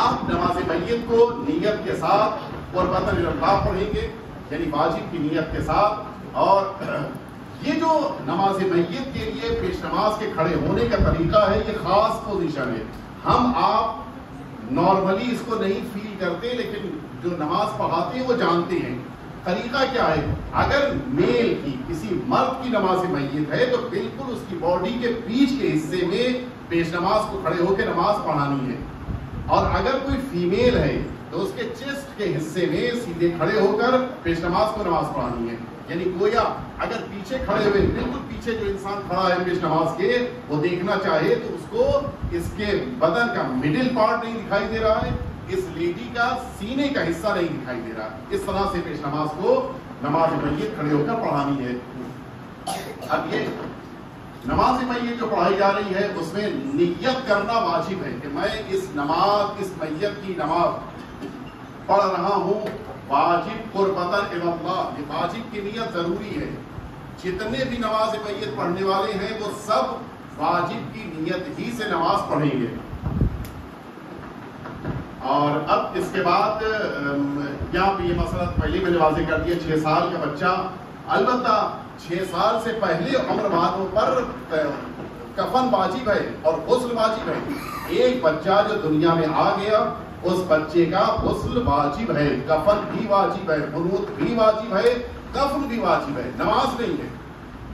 आप नमाज मैयत को नीयत के साथ क़ुरबतन लिल्लाह पढ़ेंगे, यानी वाजिब की नीयत के साथ। और ये जो नमाज मैयत के लिए पेश नमाज के खड़े होने का तरीका है ये ख़ास पोजीशन है। हम आप नॉर्मली इसको नहीं फील करते, लेकिन जो नमाज पढ़ाते हैं वो जानते हैं तरीका क्या है? अगर मेल की किसी मर्द की नमाज मैयत है तो बिल्कुल उसकी बॉडी के बीच के हिस्से में पेश नमाज को खड़े होकर नमाज पढ़ानी है, और अगर कोई फीमेल है तो उसके चेस्ट के हिस्से में सीधे खड़े होकर पेश नमाज को नमाज पढ़ानी है। यानी गोया अगर पीछे खड़े हुए, बिल्कुल पीछे जो इंसान खड़ा है पेश नमाज के, वो देखना चाहे तो उसको इसके बदन का मिडिल पार्ट नहीं दिखाई दे रहा है, इस लेडी का सीने का हिस्सा नहीं दिखाई दे रहा, इस तरह से पेश नमाज को नमाज मैयत खड़े होकर पढ़ानी है। अब ये नमाज मैयत जो पढ़ाई जा रही है उसमें नियत करना वाजिब है कि मैं इस नमाज इस मैयत की नमाज पढ़ रहा हूँ वाजिब कुर्बतन इल्लाह, ये वाजिब की नियत जरूरी है। जितने भी नमाज मैयत पढ़ने वाले हैं वो सब वाजिब की नियत ही से नमाज पढ़ेंगे। और अब इसके बाद यहाँ पे ये मसला पहले मैंने वाज़े कर दिया, छः साल का बच्चा, अलबत्ता छः साल से पहले उम्र वालों पर कफन वाजिब है और गुस्ल वाजिब है। एक बच्चा जो दुनिया में आ गया उस बच्चे का गुस्ल वाजिब है, कफन भी वाजिब है, बुरूद भी वाजिब है, कफन भी वाजिब है, नमाज नहीं है।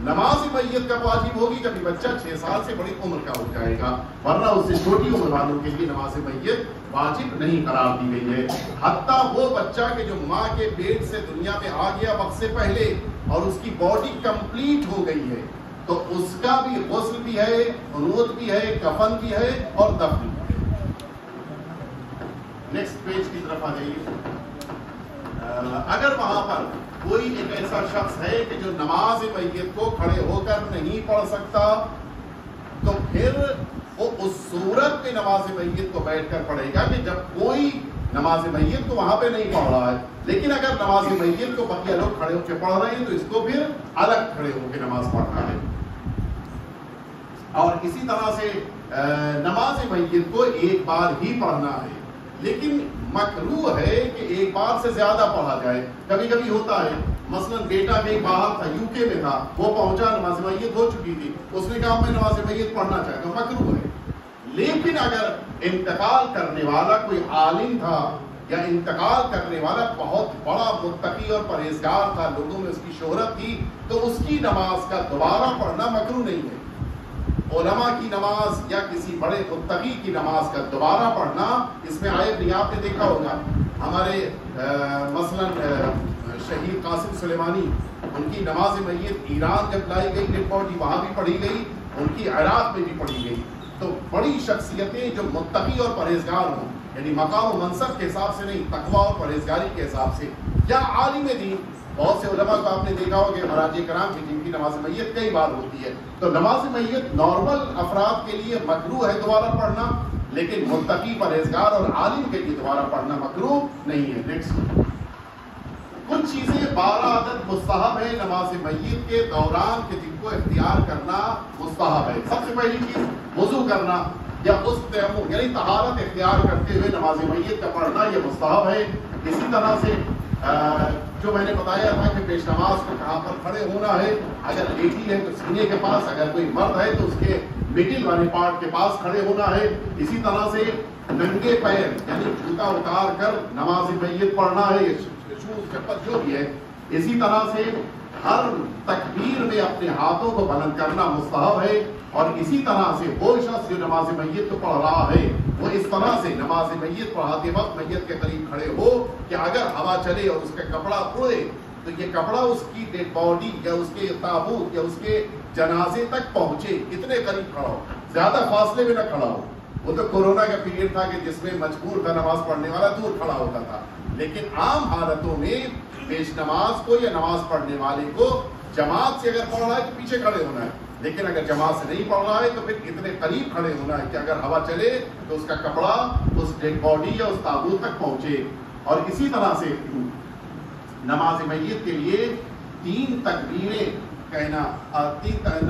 नमाज मैयत का वाजिब होगी जब बच्चा छह साल से बड़ी उम्र का हो जाएगा, वरना उससे छोटी उम्र वालों के लिए नमाज मैयत वाजिब नहीं करार दी गई है। हत्ता वो बच्चा के जो माँ के पेट से दुनिया में आ गया वक्त से पहले और उसकी बॉडी कंप्लीट हो गई है, तो उसका भी गुस्ल भी है, उनूत भी है, कफन भी है और दफन भी है। नेक्स्ट पेज की तरफ आ जाइए। अगर वहां पर कोई एक ऐसा शख्स है कि जो नमाज मैयत को खड़े होकर नहीं पढ़ सकता, तो फिर वो उस सूरत में नमाज मैयत को बैठकर पढ़ेगा कि जब कोई नमाज मैयत को वहां पे नहीं पढ़ रहा है। लेकिन अगर नमाज मैयत को बाकी लोग खड़े होकर पढ़ रहे हैं तो इसको फिर अलग खड़े होकर नमाज पढ़ना है। और इसी तरह से नमाज मैयत को एक बार ही पढ़ना है, लेकिन मकरूह है कि एक बार से ज्यादा पढ़ा जाए। कभी कभी होता है, मसलन बेटा भी बाहर था, यूके में था, वो पहुंचा, नमाज मैयत हो चुकी थी, उसने कहा मैं नमाज मैयत पढ़ना चाहता हूँ, मकरूह है। लेकिन अगर इंतकाल करने वाला कोई आलिम था या इंतकाल करने वाला बहुत बड़ा मुत्तकी और परहेजगार था, लोगों में उसकी शोहरत थी, तो उसकी नमाज का दोबारा पढ़ना मकरूह नहीं है। उलमा की नमाज या किसी बड़े मुत्तकी की नमाज का दोबारा पढ़ना इसमें आयत नहीं। आपने देखा होगा हमारे आ, मसलन शहीद कासिम सुलेमानी, उनकी नमाज मैयत ईरान जब लाई गई डेड बॉडी वहाँ भी पढ़ी गई, उनकी इराक में भी पढ़ी गई। तो बड़ी शख्सियतें जो मुत्तकी और परहेजगार हों, यानी मकाम मनसब के हिसाब से नहीं, तकवा और परहेजगारी के हिसाब से, या आलिम दीन, बहुत से उलमा को आपने देखा होगा मराजे कराम की जिनकी नमाज मैयत कई बार होती है। तो नमाज मैयत नॉर्मल अफराद के लिए मकरूह है दोबारा पढ़ना, लेकिन मुत्तकी परहेजगार और आलिम के लिए दोबारा पढ़ना मकरूह नहीं है। नेक्स्ट, कुछ चीज़ें बारह आदत मुस्तहब है नमाज मैयत के दौरान के जिनको इख्तियार करना मुस्तहब है। सबसे पहली चीज़ वजू करना या उस यानी तहारत इख्तियार करते हुए नमाज मैयत का पढ़ना यह मुस्तहब है। इसी तरह से आ, जो मैंने बताया था कि पेश नमाज को कहाँ पर खड़े होना है, अगर लेडी है तो सीने के पास, अगर कोई मर्द है तो उसके मिडिल वाले पार्ट के पास खड़े होना है। इसी तरह से नंगे पैर यानी जूता उतार कर नमाज मैयत पढ़ना है, शूज चप्पल जो भी है। इसी तरह से हर तकबीर में अपने हाथों को बुलंद करना मुस्तहब है। और इसी तरह से वो शख्स जो नमाज मैयत को पढ़ रहा है वो इस तरह से नमाज मैयत पढ़ाते वक्त मैयत के करीब खड़े हो कि अगर हवा चले और उसका कपड़ा उड़े तो ये कपड़ा उसकी डेड बॉडी या उसके ताबूत या उसके जनाजे तक पहुंचे, इतने करीब खड़ा हो, ज्यादा फासले में ना खड़ा हो। वो तो कोरोना का पीरियड था कि जिसमें मजबूर था नमाज पढ़ने वाला दूर खड़ा होता था, लेकिन आम हालतों में पेश नमाज को या नमाज पढ़ने वाले को जमात से अगर पढ़ रहा है तो पीछे खड़े होना है, लेकिन अगर जमात से नहीं पढ़ रहा है तो फिर इतने करीब खड़े होना है कि अगर हवा चले तो उसका कपड़ा उस डेड बॉडी या उस ताबूत तक पहुंचे। और इसी तरह से नमाज मैयत के लिए तीन तकबीरें कहना,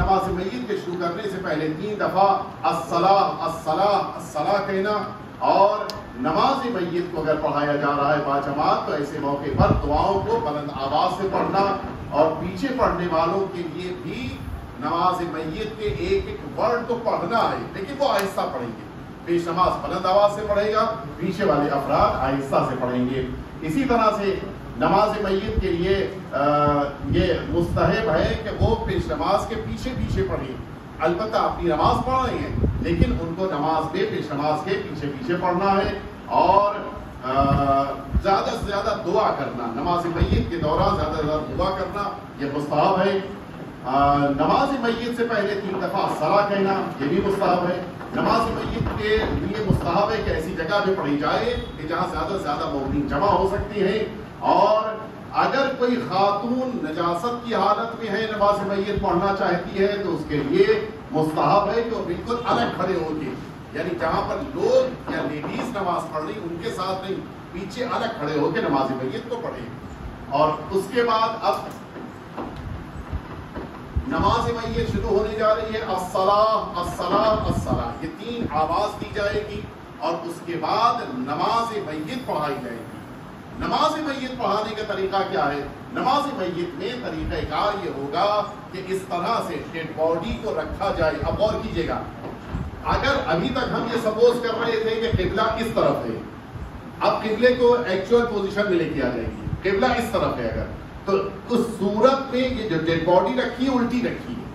नमाज मैयत के शुरू करने से पहले तीन दफा अस्सलाह अस्सलाह अस्सलाह कहना। और नमाज मैयत को अगर पढ़ाया जा रहा है बाजमात तो ऐसे मौके पर दुआओं को बुलंद आवाज से पढ़ना। और पीछे पढ़ने वालों के लिए भी नमाज मैयत के एक एक वर्ड को पढ़ना है, लेकिन वो आहिस्ता पढ़ेंगे। पेश नमाज बुलंद आवाज से पढ़ेगा, पीछे वाले अफराद आहिस्ता से पढ़ेंगे। इसी तरह से नमाज मय्यत के लिए आ, ये मुस्तहब है कि वो पेश नमाज के पीछे पीछे पढ़ें। अलबत्ता अपनी नमाज पढ़ रहे हैं लेकिन उनको नमाज में पेश नमाज के पीछे पीछे पढ़ना है और ज़्यादा से ज़्यादा दुआ करना, नमाज मय्यत के दौरान ज़्यादा से ज़्यादा दुआ करना ये मुस्तहब है। आ, नमाज मय्यत से पहले तीन दफ़ा सला कहना ये भी मुस्ताहब है। नमाज मय्यत के लिए मुस्ताहब है कि ऐसी जगह भी पढ़ी जाए कि जहाँ ज़्यादा से ज़्यादा मोमिन जमा हो सकती है। और अगर कोई खातून नजासत की हालत में है, नमाज मय्यत पढ़ना चाहती है तो उसके लिए मुस्ताहब है कि वो बिल्कुल अलग खड़े होंगे, यानी जहाँ पर लोग या लेडीज़ नमाज पढ़ रही उनके साथ नहीं, पीछे अलग खड़े होकर नमाज मय्यत को पढ़े। और उसके बाद अब नमाज मय्यत शुरू होने जा रही है, अस्सलाह अस्सलाह अस्सलाह ये तीन आवाज़ दी जाएगी और उसके बाद नमाज मय्यत पढ़ाई जाएगी। नमाज मय्यत पढ़ाने का तरीका क्या है? नमाज मय्यत में तरीक़ाकार ये होगा कि इस तरह से डेड बॉडी को रखा जाए। अब गौर कीजिएगा, अगर अभी तक हम ये सपोज कर रहे थे कि किबला इस तरफ है, अब किबले को एक्चुअल पोजिशन में लेके आ जाएगी, किबला इस तरफ है। अगर तो उस सूरत में ये जो डेड बॉडी रखी है उल्टी रखी है,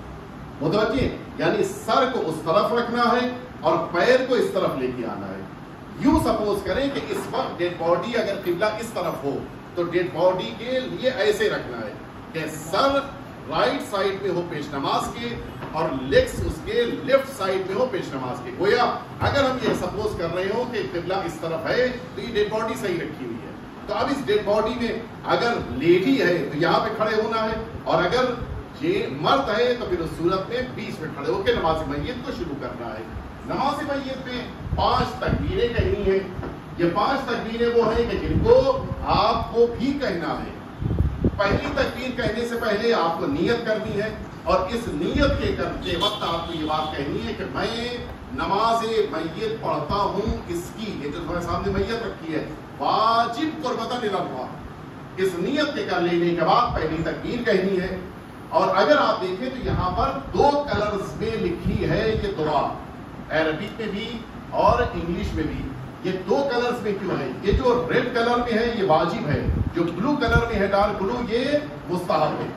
मुतवज्जे, यानी सर को उस तरफ रखना है और पैर को इस तरफ लेके आना है। यूं सपोज करें कि इस वक्त डेड बॉडी अगर किबला इस तरफ हो तो डेड बॉडी के लिए ऐसे रखना है कि सर राइट साइड में हो पेश नमाज के और लेग्स उसके लेफ्ट साइड में हो पेश नमाज के। गोया अगर हम ये सपोज कर रहे हो कि किबला इस तरफ है तो ये डेड बॉडी सही रखी हुई है। तो अब इस डेड बॉडी में अगर लेडी है तो यहाँ पे खड़े होना है और अगर ये मर्द है तो फिर उस सूरत में बीच में खड़े होकर नमाज मय्यत को शुरू करना है। नमाज मय्यत में पांच तकबीरें कहनी है। ये पांच तकबीरें वो हैं कि जिनको आपको भी कहना है। पहली तकबीर कहने से पहले आपको नीयत करनी है और इस नीयत के करते वक्त आपको ये बात कहनी है कि मैं नमाज मय्यत पढ़ता हूँ, इसकी ये जो तुम्हारे सामने मय्यत रखी है वाजिब कुर्बतन इल्लल्लाह, इस नीयत के कर लेने के बाद पहली तकबीर कहनी है। और अगर आप देखें तो यहाँ पर दो कलर्स में लिखी है ये दुआ, अरबिक में भी और इंग्लिश में भी। ये दो कलर्स में क्यों है? ये जो रेड कलर में है ये वाजिब है, जो ब्लू कलर में है डार्क ब्लू ये मुस्ताहब है।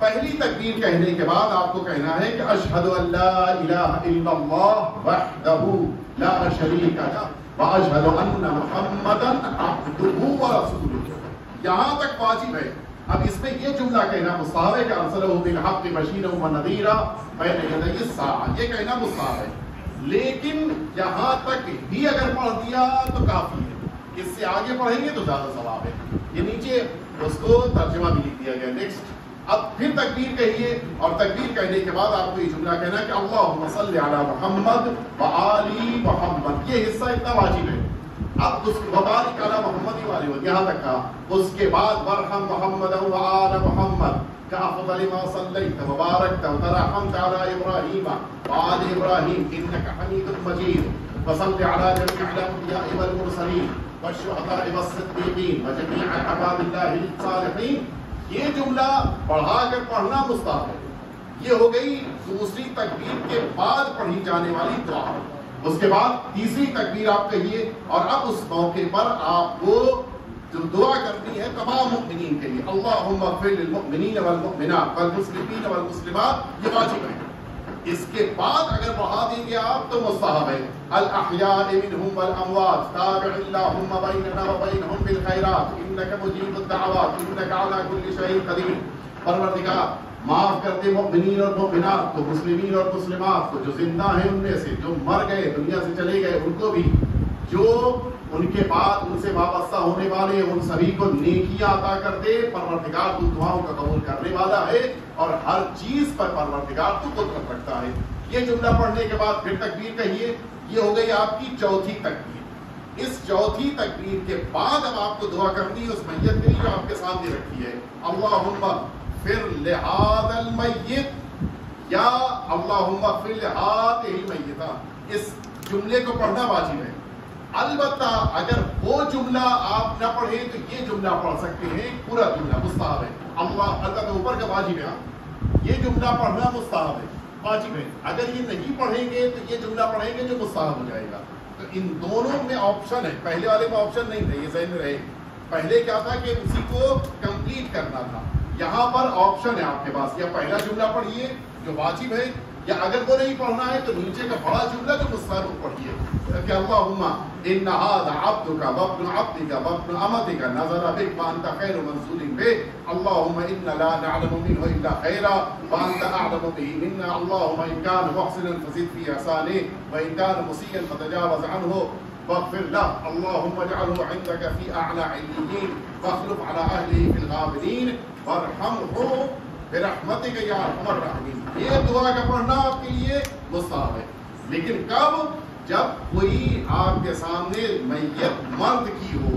पहली तकबीर कहने के बाद आपको कहना है कि अशहदु अल्ला इलाहा इल्लल्लाह वहदहू ला शरीका लहु व अशहदु अन्ना मुहम्मदन अब्दुहू व रसूलुहू। यहाँ तक वाजिब है। अब इसमें ये जुमला कहना मुस्ताहब है कि अरसलहू बिल हक़्क़ि बशीरन व नज़ीरन बैन यदई अस्साअ, ये कहना मुस्ताहब है। लेकिन यहाँ तक भी अगर पढ़ दिया तो काफ़ी है, इससे आगे पढ़ेंगे तो ज़्यादा सवाब है। ये नीचे उसको तर्जुमा भी लिख दिया गया। नेक्स्ट, अब फिर तकबीर कहिए और तकबीर कहने के बाद आपको ये जुमला कहना है कि अल्लाहुम्मा सल्लि अला मुहम्मद व आली मुहम्मद, ये हिस्सा इतना वाजिब है। अब उसके मुबारक अला मुहम्मद वाली वाली यहाँ तक कहा, उसके बाद वरहम मुहम्मद व आला मुहम्मद का अफदल मा सल्लैत मुबारक तरहम अला इब्राहीम व आली इब्राहीम इन्नका हमीदुम मजीद व सल्लि अला जमी'ल अंबिया वल मुरसलीन व शुहदा व सिद्दीकीन व जमी'ल इबादिल्लाह सालिहीन। ये जुमला पढ़ा कर पढ़ना मुस्ताहब है। ये हो गई दूसरी तकबीर के बाद पढ़ी जाने वाली दुआ। उसके बाद तीसरी तकबीर आप कहिए और अब उस मौके पर आपको जो दुआ करनी है तमाम मुमिनीन के लिए, अल्लाहुम्मा ग़फ़िर लिल मुमिनीन वल मुमिनात वल मुस्लिमीन वल मुस्लिमात, ये वाजिब है। इसके बाद अगर पढ़ा देंगे आप तो मुस्ताहब है। अल अहयाए मिनहुम वल अमवात ताबि अल्लाहुम्मा बैनना व बैनहुम बिल खैरात इन्नका मुजीबुद दअवात इन्नका अला कुल्ली शैइन कदीर। परवरदिगार माफ कर दे मोमिनीन और मोमिनात को, मुस्लिमीन और मुस्लिमात को, जो जिंदा हैं उनमें से, जो मर गए दुनिया से चले गए उनको भी, जो उनके बाद उनसे वाबस्ता होने वाले, उन सभी को नेकियां अता कर दे। परवरदिगार तू दुआओं का कबूल करने वाला है और हर चीज़ पर परवरदिगार तू कुदरत रखता है। ये जुमला पढ़ने के बाद फिर तकबीर कहिए, ये हो गई आपकी चौथी तकबीर। इस चौथी तकबीर के बाद अब आपको दुआ करनी है उस मय्यत के लिए जो आपके सामने रखी है, अल्लाहुम्मा फिर लिहादल मय्यत या अल्लाहुम्मा फिर लिहादिल मय्यता, इस जुमले को पढ़ना वाजिब है। अलबत्ता अगर वो जुमला आप न पढ़े तो ये जुमला पढ़ सकते हैं, पूरा जुमला मुस्ताहब है। अल्लाह अल्लाह के ऊपर का वाजिब है, ये जुमला पढ़ना मुस्ताहब है, वाजिब है। अगर ये नहीं पढ़ेंगे तो ये जुमला पढ़ेंगे जो मुस्ताहब हो जाएगा। तो इन दोनों में ऑप्शन है, पहले वाले में ऑप्शन नहीं था, ये सही में रहे। पहले क्या था कि उसी को कंप्लीट करना था। यहाँ पर ऑप्शन है आपके पास, या पहला जुमला पढ़िए जो वाजिब है, या अगर वो नहीं पढ़ना है तो नीचे का बड़ा जुमला जो मुस्तहब पढ़िए कि अल्लाहुम्मा इन्ना हाज़ा अब्दुका वब्नु अब्दिका वब्नु अमतिका नज़रा बिक वअन्ता खैरु मंसूलिन बिह अल्लाहुम्मा इन्ना ला नअलमु मिन्हु इल्ला खैरा वअन्ता अअलमु बिही मिन्ना अल्लाहुम्मा इन कान मुहसिनन फज़िद फ़ी इहसानिही व इन कान मुसीअन फ़तजावज़ अन्हु वाग़फ़िर लहू अल्लाहुम्मा इजअलहू इन्दका फ़ी अअला इल्लिय्यीन वख़्लुफ़ अला अहलिही फ़िल गाबिरीन वरहमहू बिरहमतिका या अरहमर राहिमीन। ये दुआ का पढ़ना आपके लिए मुस्ताहब है, लेकिन कब? जब कोई आपके सामने मैयत मर्द की हो।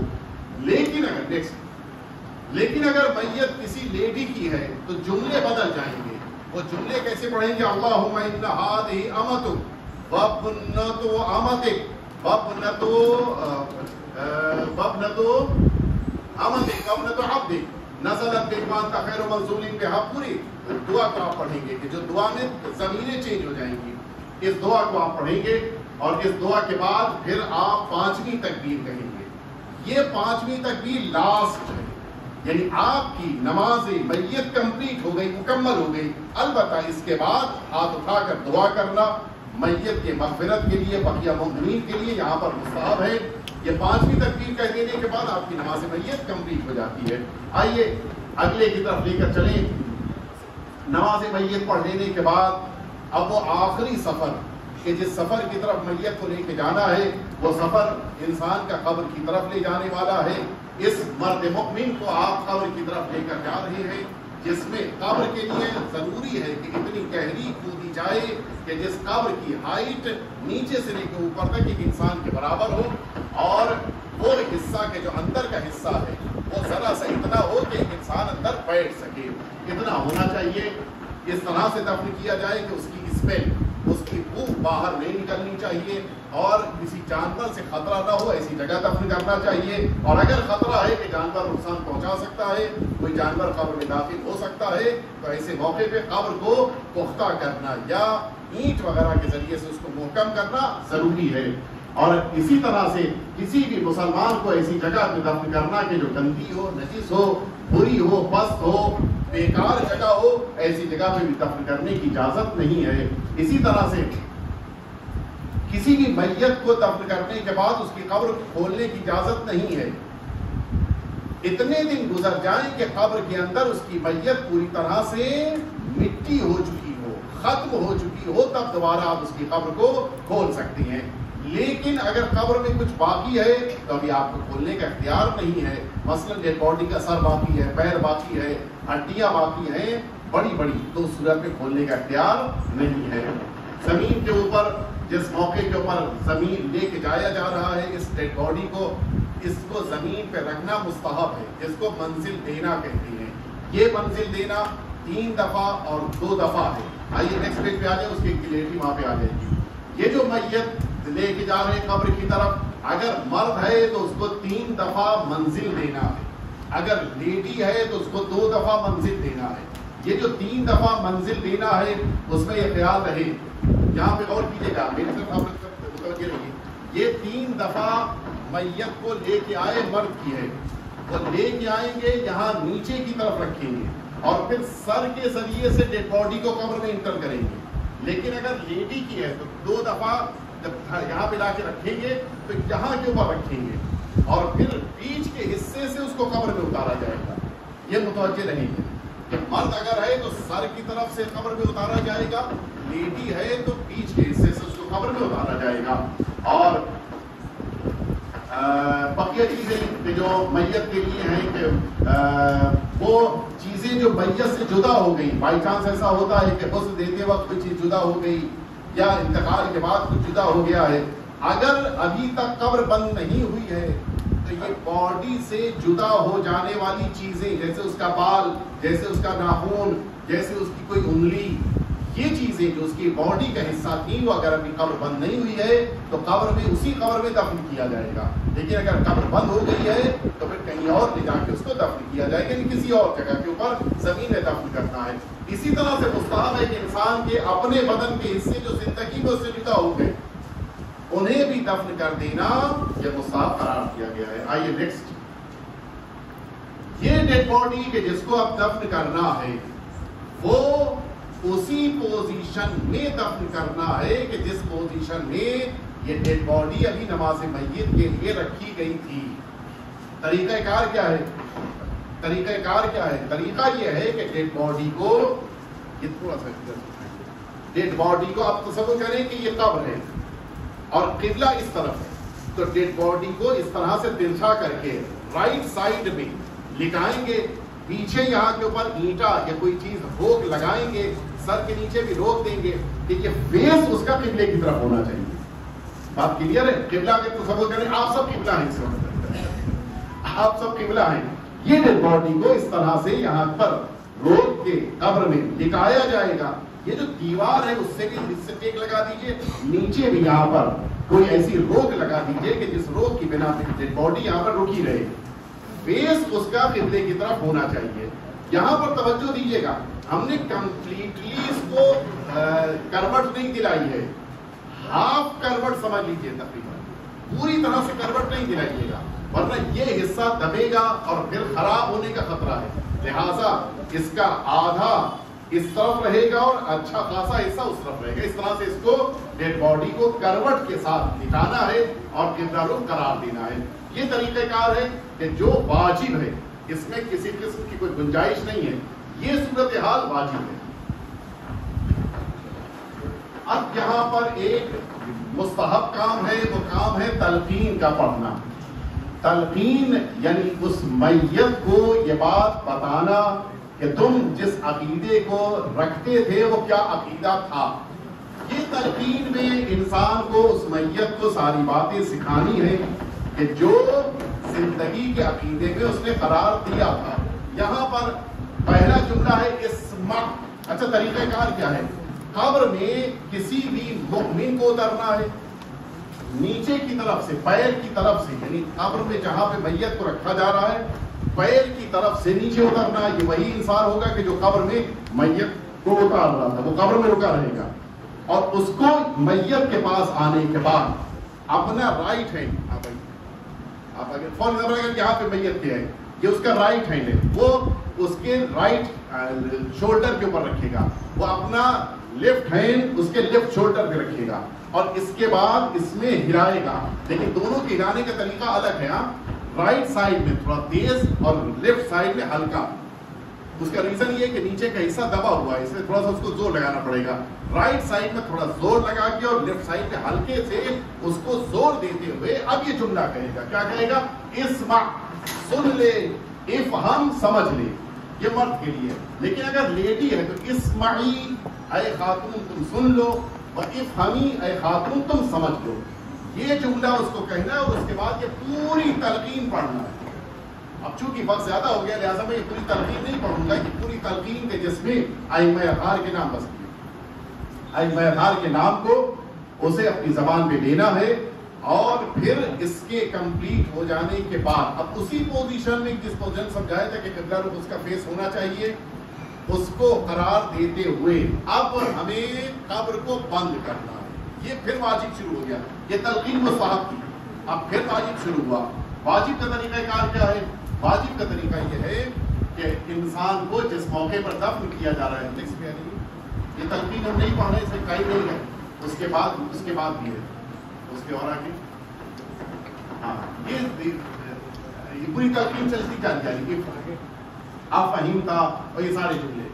लेकिन अगर नेक्स्ट लेकिन अगर मैयत किसी लेडी की है तो जुमले बदल जाएंगे। वो जुमले कैसे पढ़ेंगे? अल्लाहुम्मा इन्ना हाज़िही अमतु व बन्नतु अमतिक बबनतो बबनतो अमतिक बबनतो अब्दिक नज़रत बिकवान्ता खैरु मंसूलिन बिहा। पूरी दुआ को आप पढ़ेंगे कि जो दुआ में ज़मीनें चेंज हो जाएंगी। इस दुआ को आप पढ़ेंगे और इस दुआ के बाद फिर आप पाँचवीं तकबीर कहेंगे। ये पाँचवीं तकबीर लास्ट है, यानी आपकी नमाज मैयत कंप्लीट हो गई, मुकम्मल हो गई। अलबत्ता इसके बाद हाथ उठाकर दुआ करना मैयत के मग़फ़िरत के लिए, बकिया मुअमिनीन के लिए यहाँ पर मुस्ताहब है। ये पाँचवीं तकबीर कह देने के बाद आपकी नमाज मैयत कंप्लीट हो जाती है। आइए अगले की तरफ लेकर चलें। नमाज मैयत पढ़ लेने के बाद अब वो आखिरी सफ़र कि जिस सफ़र की तरफ मैयत को लेके जाना है, वो सफ़र इंसान का कब्र की तरफ ले जाने वाला है। इस मर्द मुअमिन को आप कब्र की तरफ लेकर जा रहे हैं, जिसमें कब्र के लिए ज़रूरी है कि इतनी गहरी कूदी जाए कि जिस कब्र की हाइट नीचे से लेकर ऊपर तक एक इंसान के बराबर हो, और वो हिस्सा के जो अंदर का हिस्सा है वो ज़रा सा इतना हो कि एक इंसान अंदर बैठ सके, इतना होना चाहिए। इस तरह से दफन किया जाए कि उसकी स्मेल, उसकी बू बाहर नहीं निकलनी चाहिए, और किसी जानवर से खतरा ना हो ऐसी जगह दफन करना चाहिए। और अगर खतरा है कि जानवर नुकसान पहुंचा सकता है, कोई जानवर कब्र में दाखिल हो सकता है, तो ऐसे मौके पे कब्र को पुख्ता करना या ईंट वगैरह के जरिए से उसको मुहकम करना ज़रूरी है। और इसी तरह से किसी भी मुसलमान को ऐसी जगह पे दफन करना कि जो गंदी हो, नजीस हो, बुरी हो, पस्त हो, बेकार जगह हो, ऐसी जगह पे भी दफन करने की इजाज़त नहीं है। इसी तरह से किसी भी मैयत को दफन करने के बाद उसकी कब्र खोलने की इजाज़त नहीं है। इतने दिन गुजर जाएं कि कब्र के अंदर उसकी मैयत पूरी तरह से मिट्टी हो चुकी हो, खत्म हो चुकी हो, तब दोबारा आप उसकी कब्र को खोल सकती हैं। लेकिन अगर कब्र में कुछ बाकी है तो अभी आपको खोलने का इख्तियार नहीं है। मसलन डेड बॉडी का सर बाकी है, पैर बाकी है, हड्डियाँ बाकी हैं बड़ी बड़ी, तो उस सूरत में खोलने का इख्तियार नहीं है। ज़मीन के ऊपर जिस मौके के ऊपर ज़मीन लेके जाया जा रहा है इस डेड बॉडी को, इसको ज़मीन पे रखना मुस्तहब है, जिसको मंजिल देना कहती है। ये मंजिल देना तीन दफ़ा और दो दफ़ा है। आइए नेक्स्ट पेज पे आ जाए, उसकी क्लियरिटी वहाँ पे आ जाएगी। ये जो मैयत लेके जा रहे हैं कब्र की तरफ, अगर मर्द है तो उसको तीन दफ़ा मंजिल देना है, अगर लेडी है तो उसको दो दफ़ा मंजिल देना है। ये जो तीन दफ़ा मंजिल देना है उसमें यह ख्याल रहे, यहाँ पे गौर कीजिएगा, मेरे से मुतवज्जे रहिए। ये तीन दफ़ा मैयत को लेके आए मर्द की है, वो लेके आएंगे यहाँ नीचे की तरफ रखेंगे और फिर सर के जरिए से डेड बॉडी को कब्र में इंटर करेंगे। लेकिन अगर लेडी की है तो दो दफ़ा जब यहाँ पे लाके रखेंगे तो यहाँ के ऊपर रखेंगे और फिर बीच के हिस्से से उसको कब्र में उतारा जाएगा। ये मुतवज्जे रहेंगे कि मर्द अगर है तो सर की तरफ से कब्र में उतारा जाएगा, लेडी है तो बीच के हिस्से से उसको कब्र में उतारा जाएगा। और बकिया चीज़ें जो मैयत के लिए हैं कि वो चीज़ें जो मैयत से जुदा हो गई, बाई चांस ऐसा होता है कि गुस्ल देते वक्त कोई चीज़ जुदा हो गई या इंतकाल के बाद कुछ जुदा हो गया है, अगर अभी तक कब्र बंद नहीं हुई है तो ये बॉडी से जुदा हो जाने वाली चीज़ें, जैसे उसका बाल, जैसे उसका नाखून, जैसे उसकी कोई उंगली, ये चीज़ें जो उसकी बॉडी का हिस्सा थी, वो अगर अभी कब्र बंद नहीं हुई है तो कब्र में उसी कब्र में दफन किया जाएगा। लेकिन अगर कब्र बंद हो गई है तो फिर कहीं और ले जाके उसको दफन किया जाएगा, यानी किसी और जगह के ऊपर ज़मीन में दफन करना है। इसी तरह से मुस्ताहब है कि इंसान के अपने बदन के हिस्से जो जिंदगी में उससे जुदा हो गए, उन्हें भी दफन कर देना यह मुस्ताहब करार दिया गया है। आइए नेक्स्ट डेड बॉडी के जिसको अब दफन करना है वो उसी पोजीशन में दफन करना है कि जिस पोजीशन में ये डेड बॉडी अभी नमाज मय्यत के लिए रखी गई थी। तरीक़ाकार क्या है? तरीक़ाकार क्या है? तरीका ये है कि डेड बॉडी को कितना डेड बॉडी को आप तसव्वुर करें कि ये कब्र है और किबला इस तरफ है, तो डेड बॉडी को इस तरह से तिरछा करके राइट साइड में लिटाएंगे, पीछे यहाँ के ऊपर ईंटा या कोई चीज रोक लगाएंगे, सर के नीचे भी रोक देंगे कि ये फेस उसका किबले की तरफ होना चाहिए। बात क्लियर है? किबला के तसव्वुर करें, आप सब किबला है, आप सब किबला है। ये डेड बॉडी को इस तरह से यहाँ पर रोक के कब्र में लिटाया जाएगा। ये जो दीवार है उससे भी इससे टेक लगा दीजिए, नीचे भी यहाँ पर कोई ऐसी रोक लगा दीजिए कि जिस रोक की बिना डेड बॉडी यहाँ पर रुकी रहे, फेस उसका किबले की तरफ होना चाहिए। यहाँ पर तवज्जो दीजिएगा, हमने कंप्लीटली इसको करवट नहीं दिलाई है, हाफ करवट समझ लीजिए, तकरीबन पूरी तरह से करवट नहीं दिलाइएगा, वरना ये हिस्सा दबेगा और फिर खराब होने का खतरा है। लिहाजा इसका आधा इस तरफ रहेगा और अच्छा खासा हिस्सा उस तरफ रहेगा। इस तरह से इसको डेड बॉडी को करवट के साथ लिटाना है और किबला रुख करार देना है। ये तरीक़ाकार है कि जो वाजिब है, इसमें किसी किस्म की कोई गुंजाइश नहीं है, ये सूरत हाल वाजिब है। अब यहाँ पर एक मुस्तहब काम है, वो काम है तलकीन का पढ़ना। तलकीन यानी उस मैयत को ये बात बताना कि तुम जिस अकीदे को रखते थे वो क्या अकीदा था। ये तलकीन में इंसान को उस मैयत को सारी बातें सिखानी है कि जो जिंदगी के अकीदे में उसने करार दिया था। यहाँ पर पहला जुमला है इस्मा। अच्छा, तरीक़ाकार क्या है? कब्र में किसी भी मुमिन को उतरना है, नीचे की तरफ से, पैर की तरफ से, यानी कब्र में जहाँ पे मैयत को रखा जा रहा है पैर की तरफ से नीचे उतरना। ये वही इंसान होगा कि जो कब्र में मैयत को उतार रहा था, वो कब्र में रुका रहेगा। और उसको मैयत के पास आने के बाद अपना राइट हैंड, आप आप अगर फॉर एग्जाम्पल यहाँ पे मैयत के है, ये उसका राइट हैंड है, वो उसके राइट शोल्डर के ऊपर रखेगा, वो अपना लेफ्ट हैंड उसके लेफ्ट शोल्डर पे रखेगा और इसके बाद इसमें हिलाएगा। लेकिन दोनों के हिलाने का तरीका अलग है। आप राइट साइड में थोड़ा तेज और लेफ्ट साइड में हल्का। उसका रीजन ये कि नीचे का हिस्सा दबा हुआ है, इसलिए थोड़ा सा उसको जोर लगाना पड़ेगा। राइट साइड में थोड़ा जोर लगा के और लेफ्ट साइड में हल्के से उसको जोर देते हुए अब ये जुमला कहेगा। क्या कहेगा? इस्मा, सुन ले, इफहम, समझ ले। ये मर्द के लिए, लेकिन अगर लेडी है तो इस्माई ऐ खातून, तुम सुन लो, व इफहमी ऐ खातून, तुम समझ लो। ये जुमला उसको कहना है और उसके बाद ये पूरी तलकीन पढ़ना है। अब चूंकि वक्त ज्यादा हो गया लिहाजा मैं ये पूरी तलकीन नहीं पढ़ूंगा कि पूरी तलकीन के जिसमें आइम्मा अतहार के नाम बसती है। आइम्मा अतहार के नाम को उसे अपनी जबान पे लेना है और फिर इसके कंप्लीट हो जाने के बाद अब उसी पोजीशन में जिस पोजीशन समझाया था कि किबला रुख उसका फेस होना चाहिए, उसको करार देते हुए अब हमें कब्र को बंद करना है। ये फिर वाजिब शुरू हो गया, ये तलकीन मुस्तहब की। अब फिर वाजिब शुरू हुआ। वाजिब का तरीक़ाकार क्या है? वाजिब का तरीका ये है कि इंसान को जिस मौके पर दफन किया जा रहा है, नेक्स्ट पे ये तलकीन हम नहीं पढ़ रहे, इसमें कई नहीं है, उसके बाद उसके बाद भी है, उसके और आगे। हाँ, ये ये पूरी तलकीन चलती चल जाएगी। आप फहीम था और ये सारे जुमले।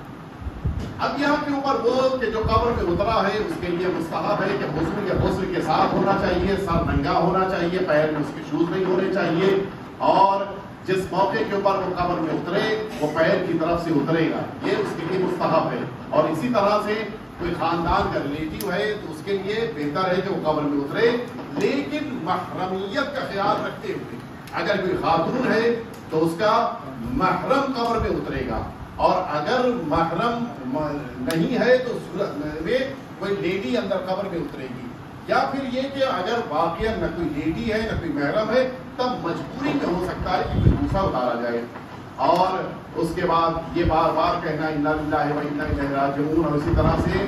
अब यहाँ के ऊपर वो कि जो कब्र में उतरा है उसके लिए मुस्तहब है कि हुस्न के हुस्न के साथ होना चाहिए, सर नंगा होना चाहिए, पैर में उसके शूज नहीं होने चाहिए, और जिस मौके के ऊपर वो कब्र में उतरे वो पैर की तरफ से उतरेगा, ये उसके लिए मुस्तहब है। और इसी तरह से कोई खानदान का रिलेटिव है तो उसके लिए बेहतर है कि वो कब्र में उतरे, लेकिन महरमियत का ख्याल रखते हुए। अगर कोई खातून है तो उसका महरम कब्र में उतरेगा, और अगर महरम नहीं है तो सूरत में कोई लेडी अंदर कब्र में उतरेगी। या फिर ये कि अगर वाकई न कोई लेडी है न कोई महरम है, तब मजबूरी में हो सकता है कि कोई दूसरा उतारा जाए। और उसके बाद ये बार बार कहना इन्ना लिल्लाहि व इन्ना इलैहि राजिऊन। और इसी तरह से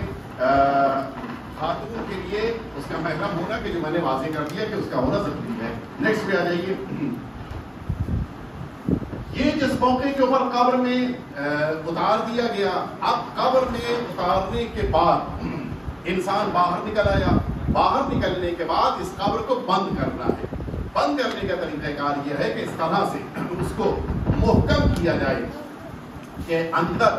खातून के लिए उसका महरम होना, कि जो मैंने वाजे कर दिया कि उसका होना जरूरी है। नेक्स्ट पे आ जाइए। ये जिस मौके के ऊपर कब्र में उतार दिया गया, अब कब्र में उतारने के बाद इंसान बाहर निकल आया, बाहर निकलने के बाद इस कब्र को बंद करना है। बंद करने का तरीकाकार यह है कि इस तरह से उसको मुहकम किया जाए कि अंदर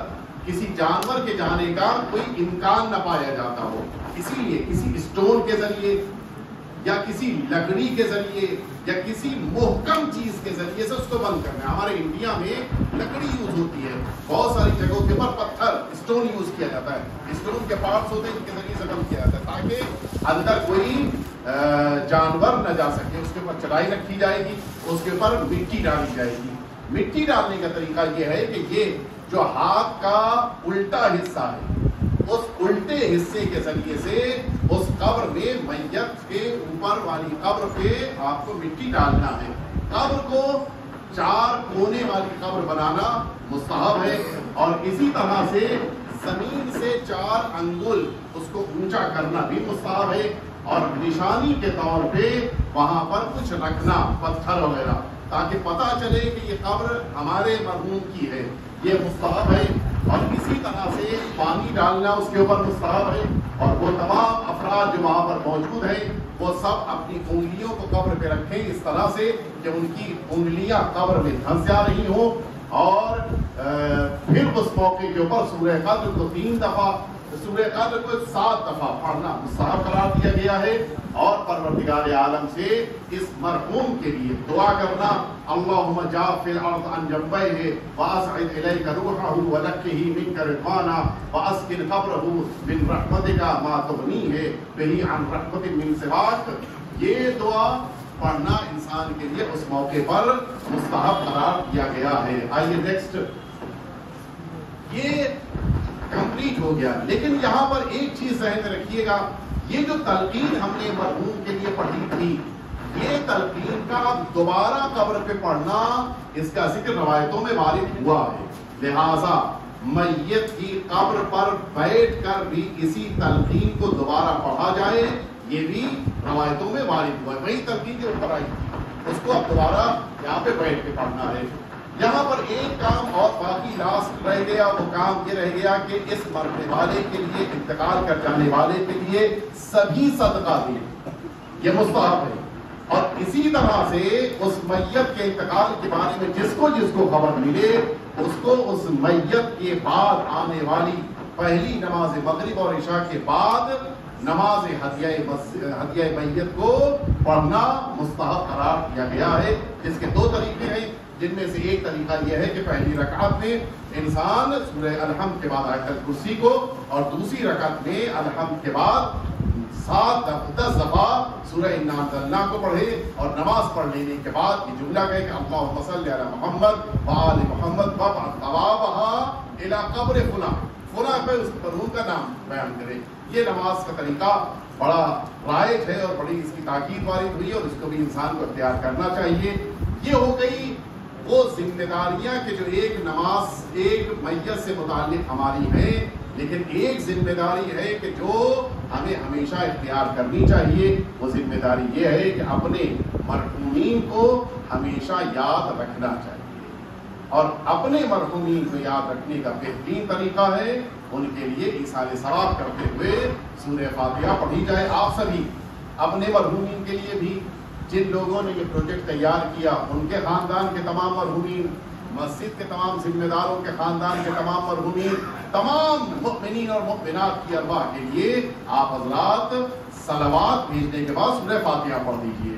किसी जानवर के जाने का कोई इम्कान न पाया जाता हो। इसीलिए किसी स्टोन के जरिए या किसी लकड़ी के जरिए या किसी मोहकम चीज के जरिए से उसको बंद करना है। हमारे इंडिया में लकड़ी यूज होती है, बहुत सारी जगहों के ऊपर पत्थर स्टोन यूज किया जाता है, स्टोन के पार्ट्स होते हैं जिनके जरिए से बंद किया जाता है ताकि अंदर कोई जानवर न जा सके। उसके ऊपर चढ़ाई रखी जाएगी, उसके ऊपर मिट्टी डाली जाएगी। मिट्टी डालने का तरीका यह है कि ये जो हाथ का उल्टा हिस्सा है, उस उल्टे हिस्से के जरिए से उस कब्र में मय्यत के ऊपर वाली कब्र पे आपको मिट्टी डालना है। कब्र को चार कोने वाली कब्र बनाना मुस्तहब है। और इसी तरह से जमीन से चार अंगुल उसको ऊंचा करना भी मुस्तहब है। और निशानी के तौर पे वहां पर कुछ रखना, पत्थर वगैरह, ताकि पता चले कि ये कब्र हमारे मरहूम की है, ये मुस्तहब है। और इसी तरह से पानी डालना उसके ऊपर मुस्तहब है। और वो तमाम अफराद जो वहाँ पर मौजूद हैं वो सब अपनी उंगलियों को कब्र पे रखें इस तरह से कि उनकी उंगलियाँ कब्र में धंस जा रही हों। और फिर उस मौके के ऊपर सूरह कद्र को तीन दफ़ा, सूरह कद्र को सात दफा पढ़ना मुस्तहब करार दिया गया है। और परवरदिगार आलम से इस मरहूम के लिए दुआ करना, अल्लाहुम्मा जाफिल अर्द अन जंबैहि वासइद इलैका रूहहू वलक्किही मिनका रिदवाना वास्किन कब्रहू मिन रहमतिका मा तुगनीहि बिही अन रहमतिक मिन सिवाक। ये दुआ पढ़ना इंसान के लिए उस मौके पर मुस्तहब करार दिया गया है। आइए नेक्स्ट, ये कंप्लीट हो गया। लेकिन यहाँ पर एक चीज ध्यान में रखिएगा, ये जो तलकीन हमने मरहूम के लिए पढ़ी थी, ये तलकीन का दोबारा कब्र पे पढ़ना, इसका जिक्र रवायतों में वारिद हुआ है। लिहाजा मय्यत की कब्र पर बैठकर भी इसी तलकीन को दोबारा पढ़ा जाए, ये भी रवायतों में वारिद हुआ है। वही तलकीन के ऊपर आई, उसको अब दोबारा यहाँ पे बैठ के पढ़ना है। यहाँ पर एक काम और बाकी लास्ट रह गया, वो काम ये रह गया कि इस मरने वाले के लिए, इंतकाल कर जाने वाले के लिए सभी सदका दें, ये मुस्तहब है। और इसी तरह से उस मैयत के इंतकाल के बारे में जिसको जिसको खबर मिले उसको उस मैयत के बाद आने वाली पहली नमाज मगरिब और इशा के बाद नमाज हदिया हदिया मैयत को पढ़ना मुस्तहब करार दिया गया है। इसके दो तरीके हैं, जिनमें से एक तरीका यह है कि पहली रकात में इंसान सूरह अलहम्द के बाद आयतुल कुर्सी को, और दूसरी रकात में अलहम्द के बाद सात दस दफा सूरह इन्ना अल्लाह को पढ़े। और नमाज पढ़ लेने के बाद ये जुमला कहे कि अल्लाहुम्मा सल्ली अला मोहम्मद व आले मोहम्मद व तवाबहा इला कब्र फुला फुला पे उस मरहूम का नाम बयान करे। ये नमाज का तरीका बड़ा राइज है और बड़ी इसकी ताकीद वाली हुई और इसको भी इंसान को अख्तियार करना चाहिए। ये हो गई वो जिम्मेदारियां कि जो एक नमाज एक मैयत से मुताल्लिक हमारी है। लेकिन एक जिम्मेदारी है कि जो हमें हमेशा इख्तियार करनी चाहिए, वो जिम्मेदारी ये है कि अपने मरहूमीन को हमेशा याद रखना चाहिए। और अपने मरहूमीन को याद रखने का बेहतरीन तरीका है उनके लिए ईसाले सवाब करते हुए सूरह फातिहा पढ़ी जाए। आप सभी अपने मरहूमीन के लिए भी, जिन लोगों ने ये प्रोजेक्ट तैयार किया उनके खानदान के तमाम मरहूमीन, मस्जिद के तमाम जिम्मेदारों के खानदान के तमाम मरहूमीन, तमाम मुमिनीन और मुमिनात की अरवाह के लिए आप हजरात सलावात भेजने के बाद सूरह फातिहा पढ़ दीजिए।